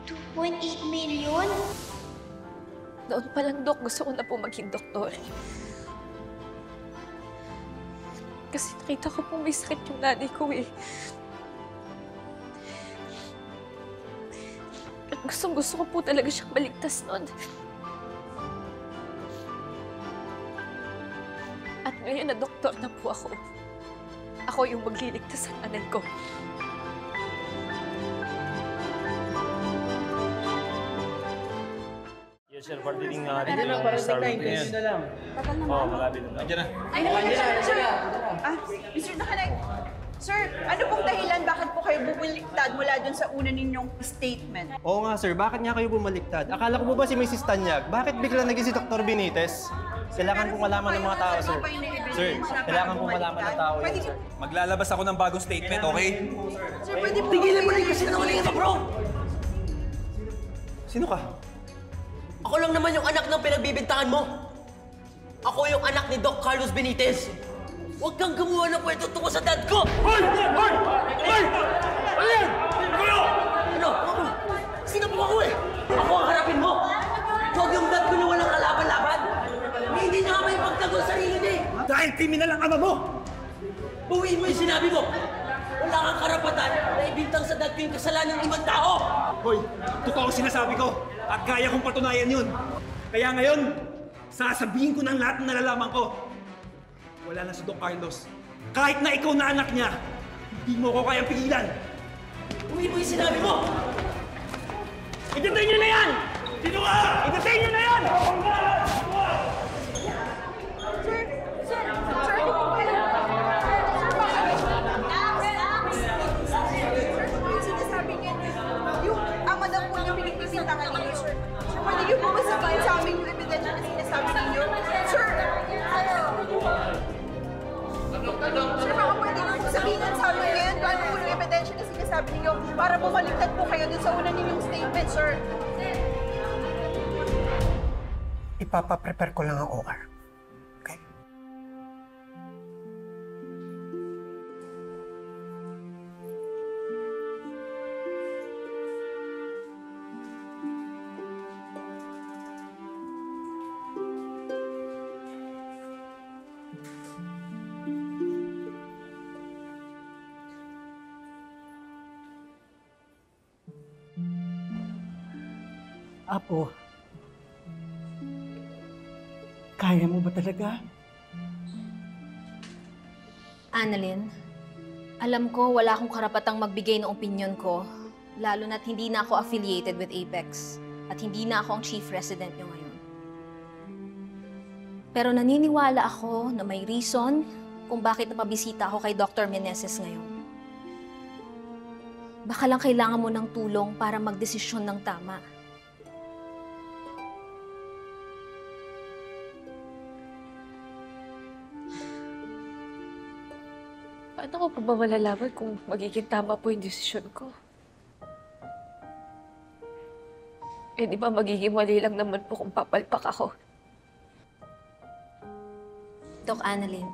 two point eight million? Noon pa lang, Dok, gusto ko na po maging doktor. Kasi nakita ko pong may sakit yung nanay ko eh. At gustong gusto ko po talaga siyang maligtas noon. At ngayon na doktor na po ako. Ako yung magliligtas ng nanay ko. Sir, parting nga rin yung star witness. Oo, malapit na lang. Andiyan na. Andiyan na, sir. Ah, mister Tanyag. Sir, ano pong dahilan? Bakit po kayo bumaliktad mula dun sa una ninyong statement? Oo nga, sir. Bakit nga kayo bumaliktad? Akala ko po ba si Missus Tanyag? Bakit bigla naging si Doctor Benitiz? Kailangan pong malaman ng mga tao, sir. Sir, kailangan pong malaman ng tao yun, sir. Maglalabas ako ng bagong statement, okay? Sir, pwede po. Tigilan mo rin kasi nakalingan ka, bro! Sino ka? Ako lang naman yung anak ng pinagbibintangan mo! Ako yung anak ni Doc Carlos Benitiz! Huwag kang gumawa ng kwento tungkol sa dad ko! Hoy! Hoy! Hoy! Hoy! Ano? Ano? Sino po ako eh? Ako ang harapin mo! Huwag yung dad ko na walang kalaban-laban! Hindi na may pagtagol sarili niya eh! Dahil kriminal ang ama mo! Buwiin mo yung sinabi mo! Wala kang karapatan na ibintang sa dad ko yung kasalanan ng ibang tao! Hoy! Totoo ang sinasabi ko! At kaya kong patunayan yun. Kaya ngayon, sasabihin ko ng lahat ng nalalaman ko. Wala na si Doc Carlos. Kahit na ikaw na anak niya, hindi mo ko kayang pigilan. Uwi mo yung sinabi mo! Idatay niyo na yan! Sino ka? Idatay niyo na yan! Ang mga po niya pinagpisintangan niya. yan, sir. Ipapaprepare ko lang ang O R. Okay? Apo, kaya mo ba talaga? Annalyn, alam ko wala akong karapatang magbigay ng opinion ko, lalo na't hindi na ako affiliated with Apex at hindi na ako ang chief resident niyo ngayon. Pero naniniwala ako na may reason kung bakit napabisita ako kay Doctor Menezes ngayon. Baka lang kailangan mo ng tulong para magdesisyon ng tama. Paano ko pa ba malalaman kung magiging tama po yung desisyon ko? Eh di ba magiging mali lang naman po kung papalpak ako? Doc Annalyn,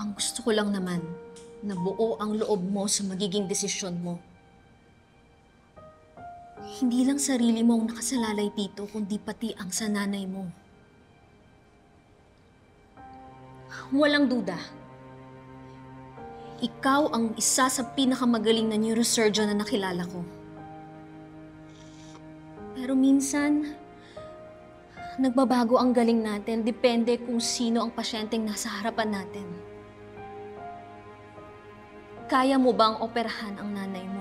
ang gusto ko lang naman na buo ang loob mo sa magiging desisyon mo. Hindi lang sarili mo ang nakasalalay dito, kundi pati ang sananay mo. Walang duda, ikaw ang isa sa pinakamagaling na neurosurgeon na nakilala ko. Pero minsan, nagbabago ang galing natin depende kung sino ang pasyenteng nasa harapan natin. Kaya mo bang operahan ang nanay mo?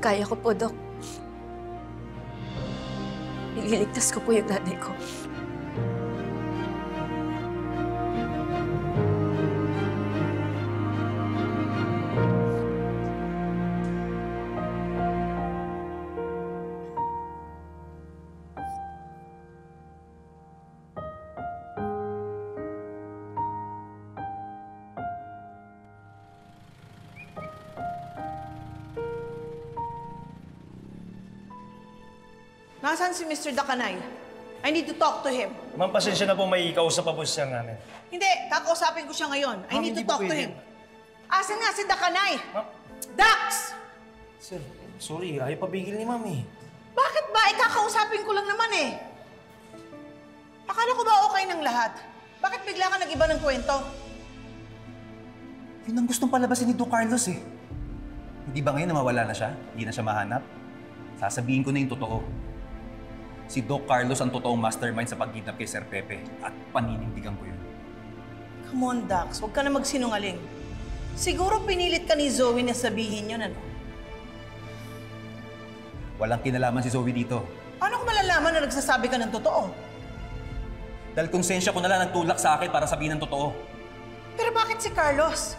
Kaya ko po, Dok. Ililigtas ko po yung nanay ko. Nasaan si Mister Dakanay? I need to talk to him. Ma'am, pasensya na po, may kausap pa po siya namin. Hindi, kakausapin ko siya ngayon. I need to talk to him. Asan nga si Dakanay? Dax! Sir, sorry, ayaw pabigil ni Mami. Bakit ba? Eh, kakausapin ko lang naman eh. Akala ko ba okay ng lahat? Bakit bigla ka nag-iba ng kwento? Yun ang gustong palabasin ni Doc Carlos eh. Hindi ba ngayon na mawala na siya? Hindi na siya mahanap? Sasabihin ko na yung totoo. Si Doc Carlos ang totoong mastermind sa pagkidnap kay Sir Pepe at paninindigan ko yun. Come on, Dax. Huwag ka na magsinungaling. Siguro pinilit ka ni Zoe na sabihin yun, ano? Walang kinalaman si Zoe dito. Ano kung malalaman na nagsasabi ka ng totoo? Dahil konsensya ko na lang nagtulak sa akin para sabihin ng totoo. Pero bakit si Carlos?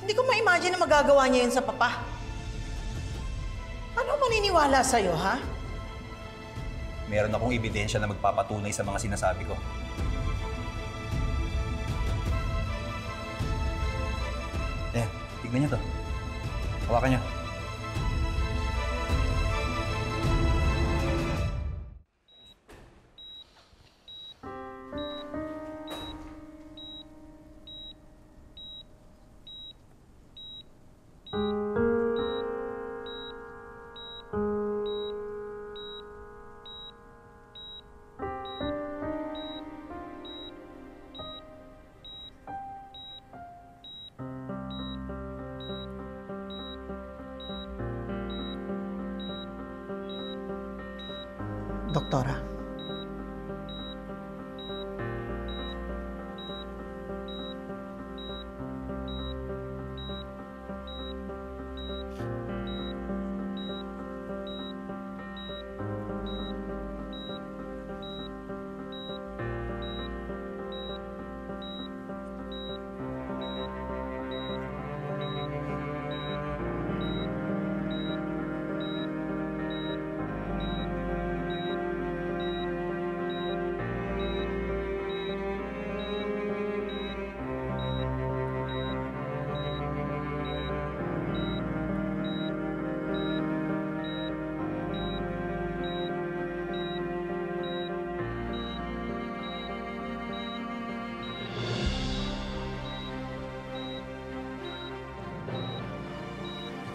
Hindi ko ma-imagine na magagawa niya yun sa papa. Ano maniniwala sa'yo, ha? Meron akong ebidensya na magpapatunay sa mga sinasabi ko. Eh, tignan niyo to. Hawakan niyo. Doktora,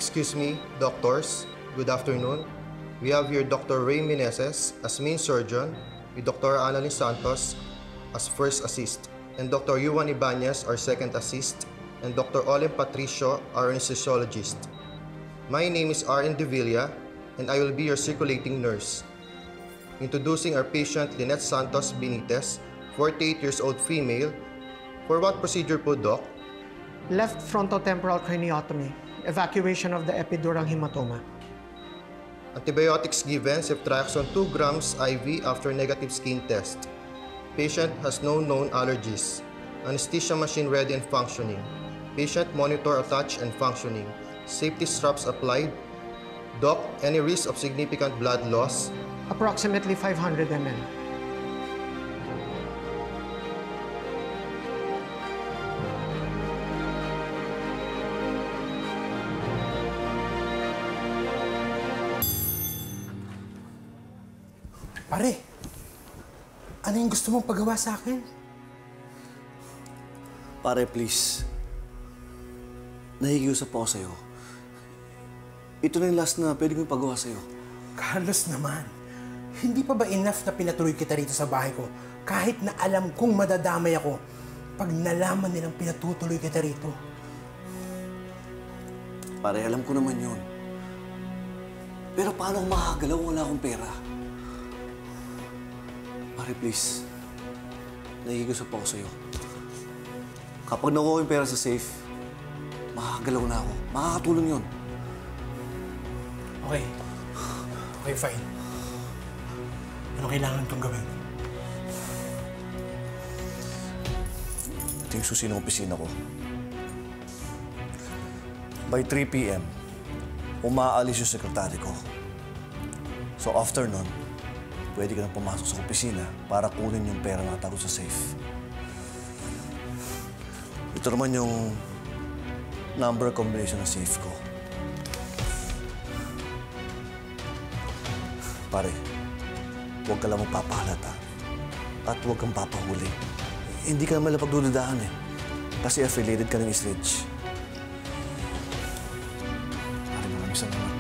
Excuse me, doctors. Good afternoon. We have here Doctor Ray Menezes as main surgeon, with Doctor Annalyn Santos as first assist, and Doctor Juan Ibanez, our second assist, and Doctor Olem Patricio, our anesthesiologist. My name is R N De Villa, and I will be your circulating nurse. Introducing our patient Lynette Santos Benitiz, forty-eight years old female. For what procedure po, Doc? Left frontotemporal craniotomy, evacuation of the epidural hematoma. Antibiotics given, ceftriaxone two grams I V after negative skin test. Patient has no known allergies. Anesthesia machine ready and functioning. Patient monitor attached and functioning. Safety straps applied. Doc, any risk of significant blood loss? Approximately five hundred milliliters. Pare, ano yung gusto mong pagawa sa akin? Pare, please. Nahigiusap ako sa'yo. Ito na yung last na pwede kong pagawa sa'yo. Carlos naman, hindi pa ba enough na pinatuloy kita rito sa bahay ko kahit na alam kong madadamay ako pag nalaman nilang pinatutuloy kita rito? Pare, alam ko naman yun. Pero paano akong makakagalaw kung wala akong pera? Pare, please. Nagigusap ako sa'yo. Kapag nakuha yung pera sa safe, makakagalaw na ako. Makakatulong yun. Okay. Okay, fine. Ano kailangan itong gawin? Ito yung susi ng opisina ko. By three p m, umaalis yung sekretary ko. So after nun, pwede ka nang pumasok sa opisina para kunin yung pera na natago sa safe. Ito naman yung number combination ng safe ko. Pare, huwag ka lang magpapahalat, ha? At huwag kang papahuli. Hindi ka naman napagdududahan, eh. Kasi affiliated ka ng Eastridge. Pare, maraming salamat.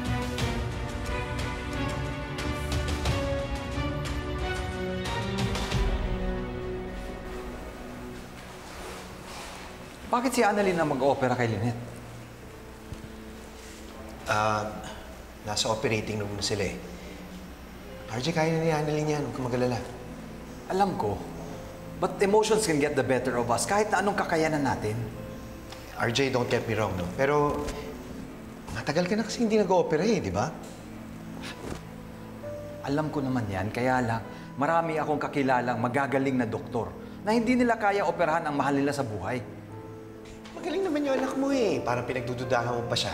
Bakit si Annalyn na mag-opera kay Lynette? Uh, nasa operating room na sila, eh. R J, kaya na ni Annalyn yan. Huwag ka magalala. Alam ko. But emotions can get the better of us kahit na anong kakayanan natin. R J, don't get me wrong, no? Pero matagal ka na kasi hindi nag-opera, eh, di ba? Alam ko naman yan. Kaya lang, marami akong kakilalang magagaling na doktor na hindi nila kaya operahan ang mahal nila sa buhay. Magaling naman yung anak mo, eh. Parang pinagdududahan mo pa siya.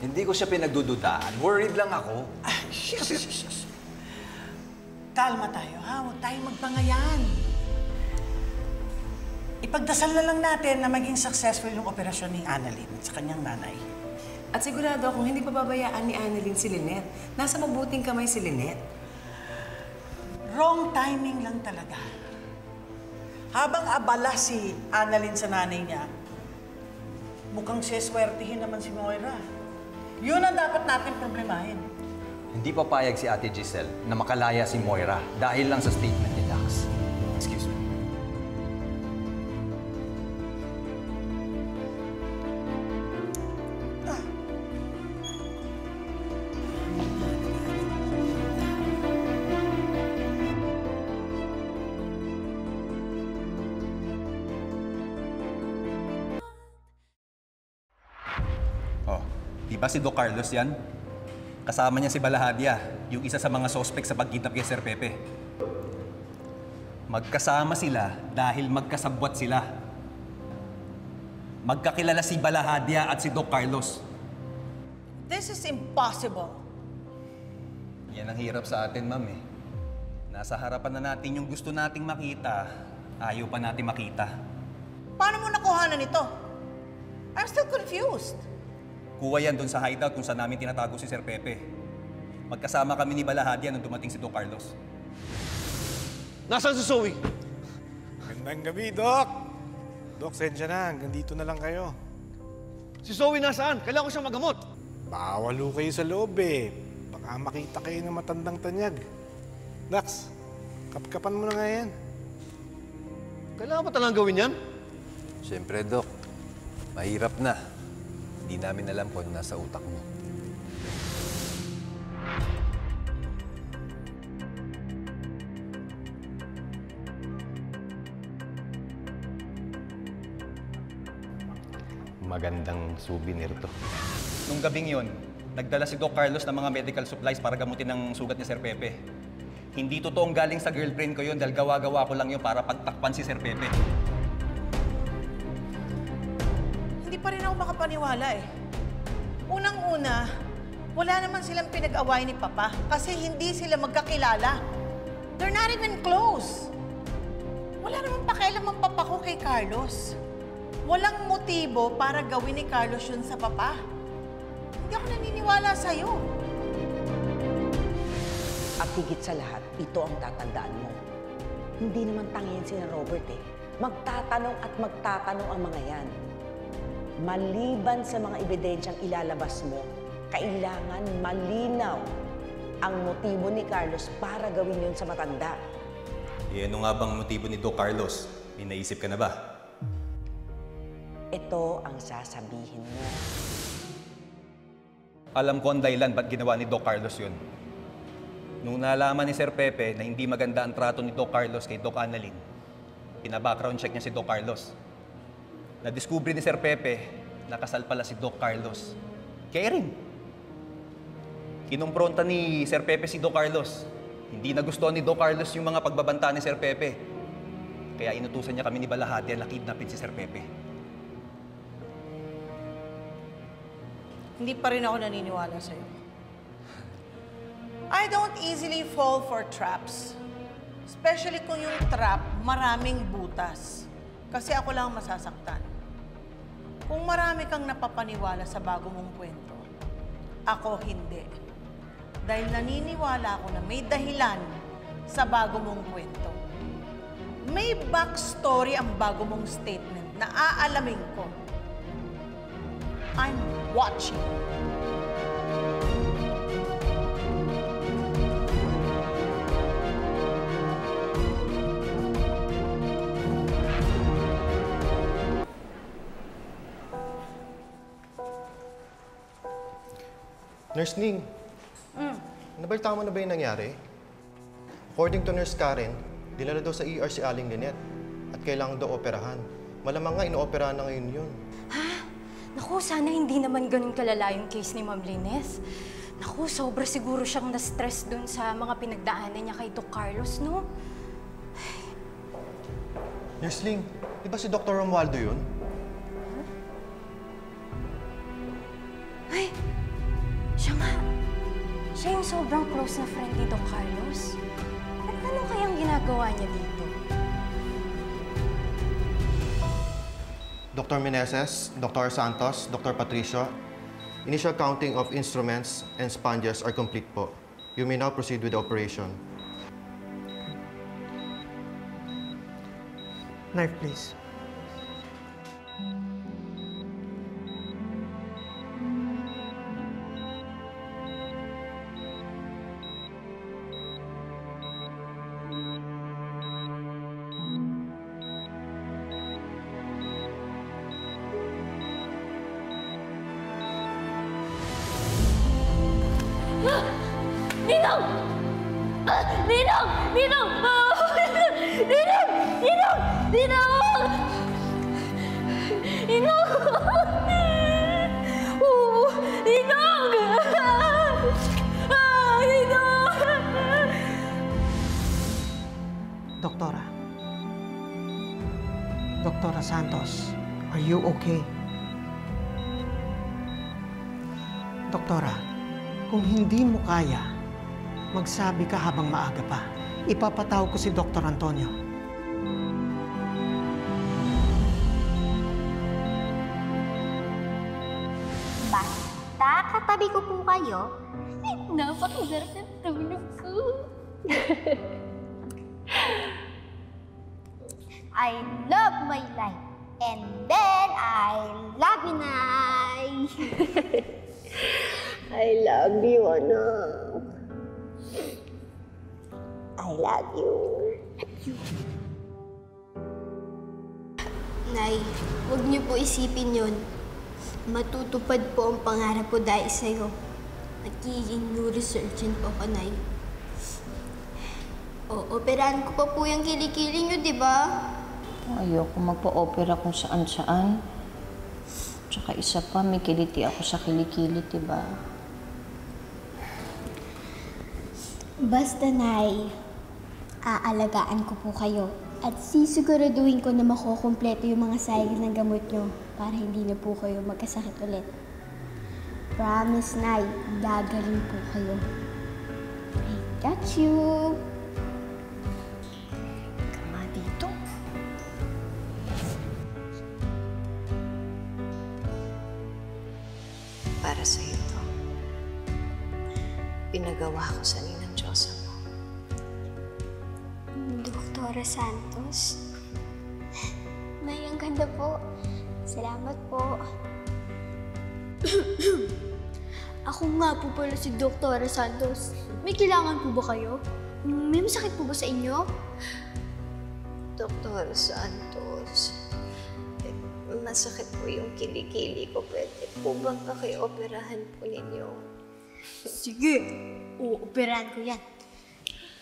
Hindi ko siya pinagdududahan. Worried lang ako. Ah, shush, shush, shush. Kalma tayo, ha? Huwag tayong magpangayan. Ipagdasal na lang natin na maging successful yung operasyon ni Annalyn at sa kanyang nanay. At sigurado akong hindi pababayaan ni Annalyn si Lynette. Nasa mabuting kamay si Lynette. Wrong timing lang talaga. Habang abala si Annalyn sa nanay niya, mukhang seswertihin naman si Moira. Yun ang dapat natin problemahin. Hindi papayag si Ate Giselle na makalaya si Moira dahil lang sa statement ni Dax. Excuse me. Ah. Ba si Doc Carlos yan? Kasama niya si Balahadia, yung isa sa mga sospek sa pagkidnap kay Sir Pepe. Magkasama sila dahil magkasabwat sila. Magkakilala si Balahadia at si Doc Carlos. This is impossible. Yan ang hirap sa atin, ma'am, eh. Nasa harapan na natin yung gusto nating makita, ayaw pa natin makita. Paano mo nakuhanan ito? I'm still confused. Kuha yan doon sa hideout kung saan namin tinatago si Sir Pepe. Magkasama kami ni Balahadia nung dumating si Doc Carlos. Nasaan si Zoe? Magandang gabi, Doc. Doc, sensya na. Hanggang dito na lang kayo. Si Zoe nasaan? Kailangan ko siyang magamot. Bawal ho kayo sa loob eh. Baka makita kayo ng matandang Tanyag. Dax, kapkapan mo na nga yan. Kailangan ba talagang gawin yan? Siyempre, Dok. Mahirap na. Hindi namin alam kung ano nasa utak mo. Magandang souvenir to. Nung gabing yun, nagdala si Doc Carlos ng mga medical supplies para gamutin ang sugat ni Sir Pepe. Hindi totoong galing sa girlfriend ko yun dahil gawa-gawa ko lang yun para pagtakpan si Sir Pepe. Hindi pa rin ako makapaniwala eh. Unang-una, wala naman silang pinag-away ni Papa kasi hindi sila magkakilala. They're not even close. Wala naman pakialam ang Papa ko kay Carlos. Walang motibo para gawin ni Carlos yun sa Papa. Hindi ako naniniwala sa'yo. At higit sa lahat, ito ang tatandaan mo. Hindi naman tangihin si Robert eh. Magtatanong at magtatanong ang mga yan. Maliban sa mga ebidensyang ilalabas mo, kailangan malinaw ang motibo ni Carlos para gawin yun sa matanda. Eh, ano nga bang motibo nito, Carlos? May naisip ka na ba? Ito ang sasabihin mo. Alam ko ang dahilan ba't ginawa ni Doc Carlos yun. Nung nalaman ni Sir Pepe na hindi maganda ang trato ni Doc Carlos kay Doc Annalyn, pinabackground check niya si Doc Carlos. Nadiskubre ni Sir Pepe na kasal pala si Doc Carlos. Kaya rin. Kinumpronta ni Sir Pepe si Doc Carlos. Hindi nagustuhan ni Doc Carlos yung mga pagbabanta ni Sir Pepe. Kaya inutusan niya kami ni Balahadia na kidnapin si Sir Pepe. Hindi pa rin ako naniniwala sa'yo. I don't easily fall for traps. Especially kung yung trap, maraming butas. Kasi ako lang masasaktan. Kung marami kang napapaniwala sa bago mong kwento, ako hindi. Dahil naniniwala ako na may dahilan sa bago mong kwento. May backstory ang bago mong statement na aalamin ko. I'm watching. Nurse Ning, mm. nabalita mo na ba yung nangyari? According to Nurse Karen, dinala daw sa E R si Aling Lynette at kailangan daw operahan. Malamang nga inooperahan na ngayon yun. Naku, sana hindi naman ganun kalala yung case ni Ma'am Lynette. Naku, sobra siguro siyang na-stress dun sa mga pinagdaanan niya kay Doc Carlos, no? Nurse Ling, di ba si Doctor Romualdo yun? Huh? Ay, siya nga. Siya yung sobrang close na friend ni Doc Carlos. At ano kayang ginagawa niya dito? Doctor Menezes, Doctor Santos, Doctor Patricio, initial counting of instruments and sponges are complete po. You may now proceed with the operation. Knife, please. Magsabi ka habang maaga pa. Ipapatawag ko si Doctor Antonio. Basta katabi ko po kayo, napakasarap ng tulog ko. I love my life and then I love my life. I love you, anak. I love you. Love you. Nay, huwag niyo po isipin yun. Matutupad po ang pangarap ko dahil sa'yo. Nagiging neurosurgeon po ako, Nay. O, operahan ko pa po yung kilikili niyo, di ba? Ayoko magpa-opera kung saan-saan. Tsaka isa pa, may kiliti ako sa kilikili, di ba? Basta, Nay, aalagaan ko po kayo. At sisiguraduhin ko na makukumpleto yung mga cycle ng gamot nyo para hindi na po kayo magkasakit ulit. Promise, Nay, gagaling po kayo. I got you! Kama dito. Para sa'yo to. Pinagawa ko sa Ninang Diyosa mo. Doktora San. May ang ganda po. Salamat po. Ako nga po pala si Doktora Santos. May kailangan po ba kayo? May masakit po ba sa inyo? Doktora Santos, masakit po yung kilikili ko. Pwede po bang pakioperahan po ninyo? Sige, uoperahan ko yan.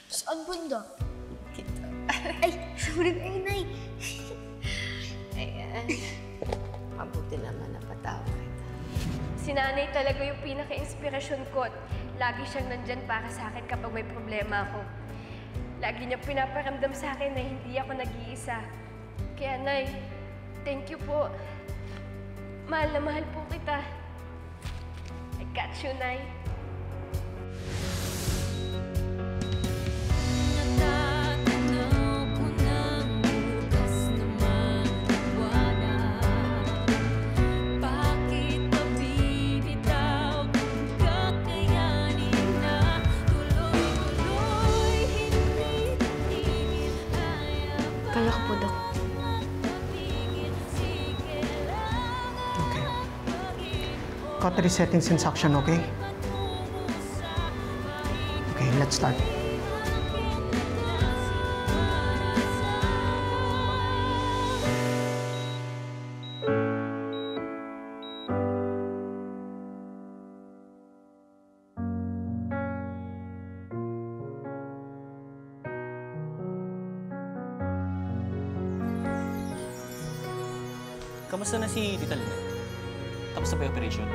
Saan banda? Dito. Ay, sorry kayo, Nay. Ayan. Mabuti naman napatawa kita. Si Nanay talaga yung pinaka-inspirasyon ko. Lagi siyang nandyan para sa akin kapag may problema ako. Lagi niya pinaparamdam sa akin na hindi ako nag-iisa. Kaya, Nay, thank you po. Mahal na mahal po kita. I got you, Nay. Cut resetting since action, okay? Okay, let's start. Kamusta na si Tita Lynette? Tapos na ba yung operation?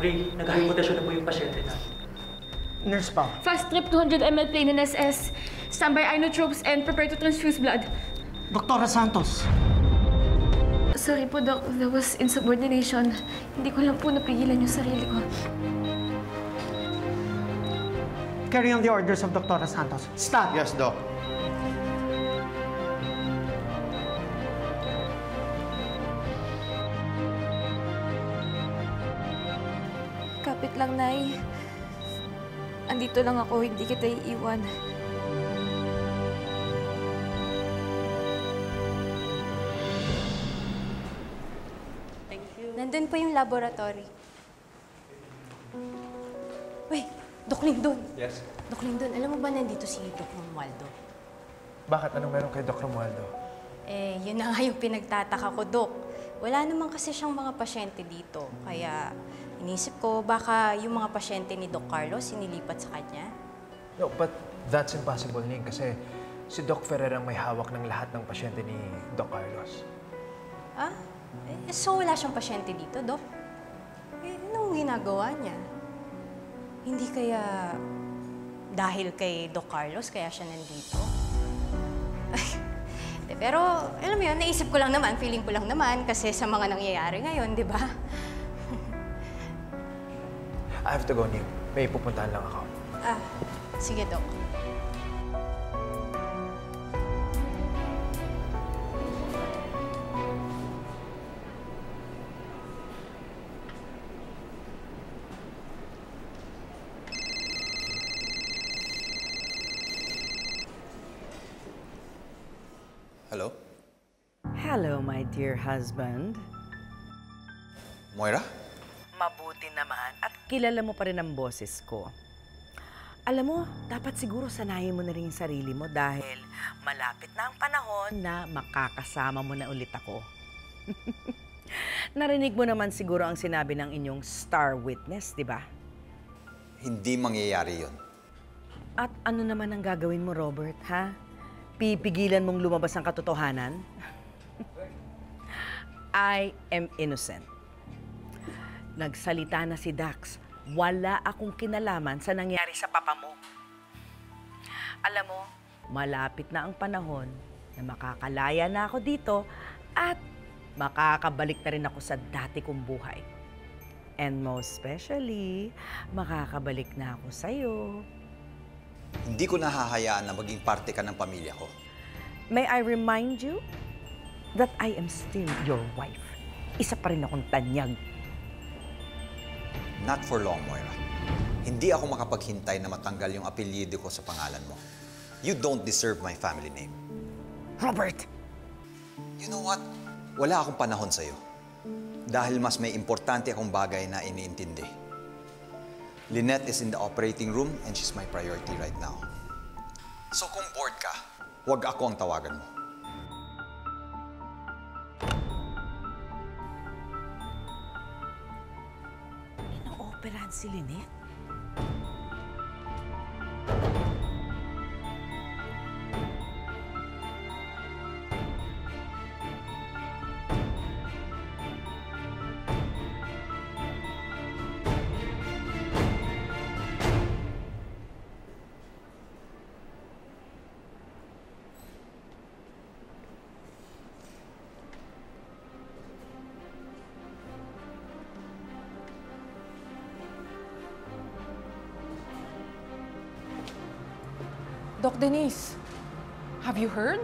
really, naghahipotasyon na po yung pasyente natin. Nurse pa. Fast trip, two hundred milliliters plain N S S. Stand by inotropes and prepare to transfuse blood. Doktora Santos. Sorry po, Doc. There was insubordination. Hindi ko lang po napigilan yung sarili ko. Carry on the orders of Doktora Santos. Stop! Yes, Doc. Kapit lang, Nay. Andito lang ako, hindi kita iiwan. Thank you. Nandun po yung laboratory. Uy, Doc Lindon. Yes? Doc Lindon, alam mo ba nandito si Doc Romualdo? Bakit? Anong meron kay Doc Romualdo? Eh, yun na nga yung pinagtataka ko, Doc. Wala naman kasi siyang mga pasyente dito, kaya... Inisip ko, baka yung mga pasyente ni Doc Carlos sinilipat sa kanya. No, but that's impossible, Ning, kasi si Doc Ferrer ang may hawak ng lahat ng pasyente ni Doc Carlos. Ah? Eh, so wala siyang pasyente dito, Doc? Eh, anong ginagawa niya? Hindi kaya dahil kay Doc Carlos kaya siya nandito? De, pero, alam mo yun, naisip ko lang naman, feeling ko lang naman, kasi sa mga nangyayari ngayon, di ba? I have to go, Ning. May pupuntahan lang ako. Ah, sige, Doc. Hello? Hello, my dear husband. Moira? Mabuti naman at kilala mo pa rin ang boses ko. Alam mo, dapat siguro sanayin mo na rin yung sarili mo dahil malapit na ang panahon na makakasama mo na ulit ako. Narinig mo naman siguro ang sinabi ng inyong star witness, di ba? Hindi mangyayari yun. At ano naman ang gagawin mo, Robert, ha? Pipigilan mong lumabas ang katotohanan? I am innocent. Nagsalita na si Dax. Wala akong kinalaman sa nangyari sa papa mo. Alam mo, malapit na ang panahon na makakalaya na ako dito at makakabalik na rin ako sa dati kong buhay. And most especially, makakabalik na ako sa'yo. Hindi ko nahahayaan na maging parte ka ng pamilya ko. May I remind you that I am still your wife. Isa pa rin akong Tanyag. Not for long, Moira. Hindi ako makapaghintay na matanggal yung apelyido ko sa pangalan mo. You don't deserve my family name. Robert! You know what? Wala akong panahon sa'yo. Dahil mas may importante akong bagay na iniintindi. Lynette is in the operating room and she's my priority right now. So kung bored ka, huwag ako ang tawagan mo. Operahan si Lynette? Doc Denise, have you heard?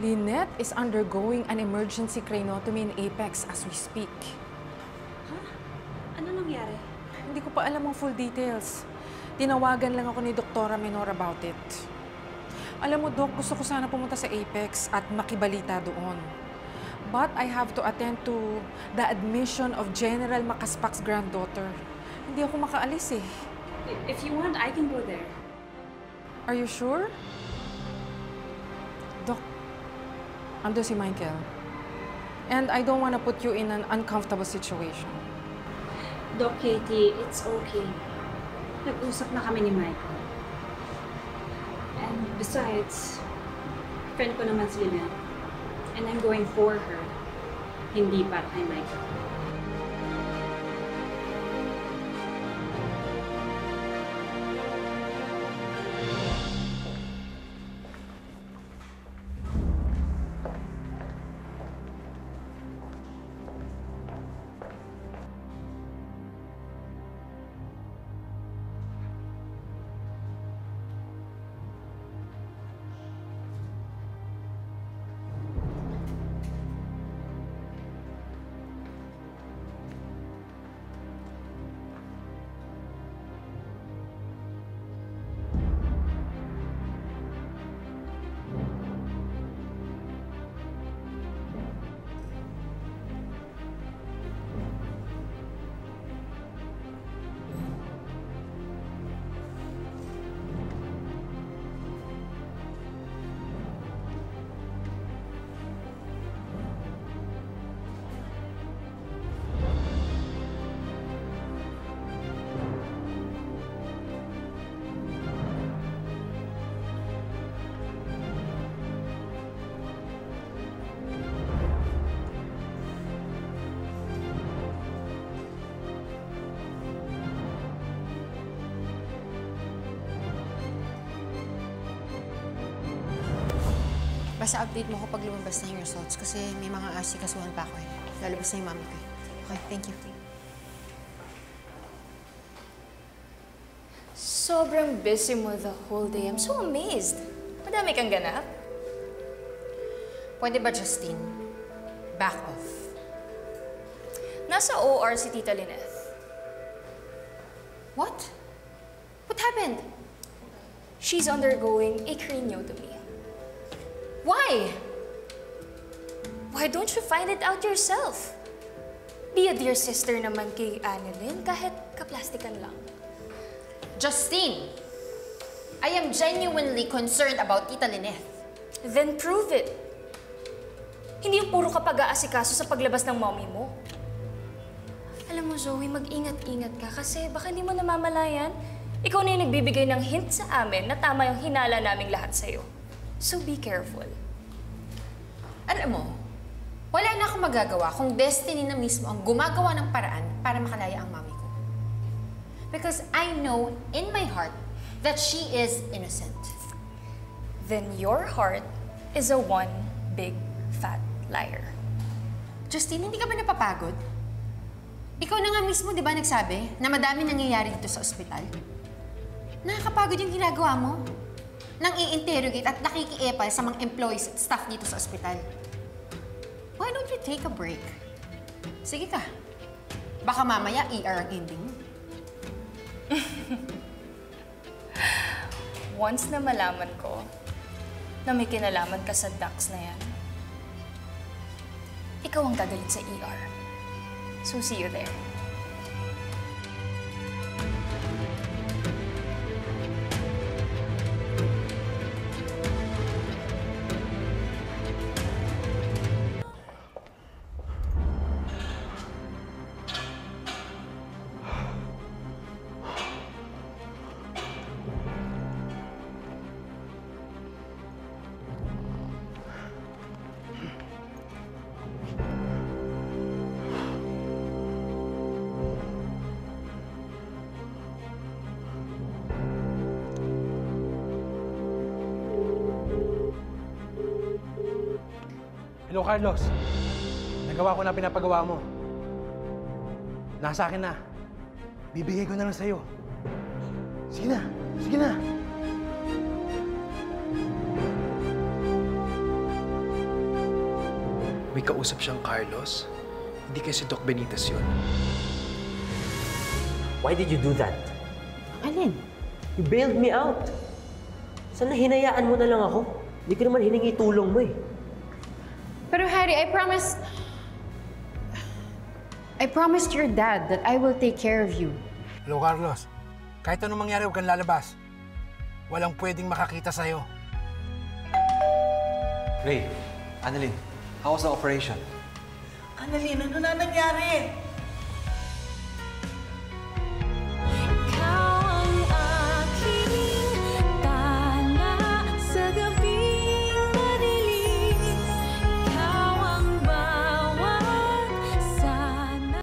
Lynette is undergoing an emergency craniotomy in Apex as we speak. Huh? Ano nangyari? Hindi ko pa alam ang full details. Tinawagan lang ako ni Doktora Menor about it. Alam mo, Doc, gusto ko sana pumunta sa Apex at makibalita doon. But I have to attend to the admission of General Macaspac's granddaughter. Hindi ako makaalis eh. If you want, I can go there. Are you sure? Doc, ando si Michael. And I don't want to put you in an uncomfortable situation. Doc Katie, it's okay. Nag-usap na kami ni Michael. And besides, friend ko naman si Lynette. And I'm going for her. Hindi para kay Michael. Basta update mo ko pag lumabas na yung results kasi may mga asikasuhan pa ako eh. Lalabas na yung mami ko eh. Okay, thank you. Sobrang busy mo the whole day. I'm so amazed. Madami kang ganap. Pwede ba, Justine? Back off. Nasa O R si Tita Lynette. What? What happened? She's undergoing a craniotomy. Why? Why don't you find it out yourself? Be a dear sister naman kay Annalyn kahit kaplastikan lang. Justine, I am genuinely concerned about Tita Lynette. Then prove it. Hindi yung puro kapag-aasikaso sa paglabas ng mommy mo. Alam mo, Zoe, mag-ingat-ingat ka kasi baka hindi mo namamalayan. Ikaw na yung nagbibigay ng hint sa amin na tama yung hinala naming lahat sa'yo. So be careful. Alam mo, wala na akong magagawa kung destiny na mismo ang gumagawa ng paraan para makalaya ang mami ko. Because I know in my heart that she is innocent. Then your heart is a one big fat liar. Justine, hindi ka ba napapagod? Ikaw na nga mismo, di ba, nagsabi na madami nangyayari dito sa ospital? Nakakapagod yung ginagawa mo nang i-interrogate at nakikiepal sa mga employees at staff dito sa ospital. Why don't you take a break? Sige ka. Baka mamaya E R ang ending. Once na malaman ko na may kinalaman ka sa Dax na yan, ikaw ang gagalit sa E R. So, see you there. Hello, Carlos. Nagawa ko na pinapagawa mo. Nasa akin na. Bibigay ko na lang sa'yo. Sige na. Sige na. May kausap siyang Carlos. Hindi kasi Doc Benitiz yun. Why did you do that? Annalyn, you bailed me out. Sana hinayaan mo na lang ako. Hindi ko naman hiningi tulong mo eh. Pero Harry, I promised... I promised your dad that I will take care of you. Hello, Carlos. Kahit anong mangyari, huwag kang lalabas. Walang pwedeng makakita sa'yo. Ray, Annalyn, how was the operation? Annalyn, ano na nangyari?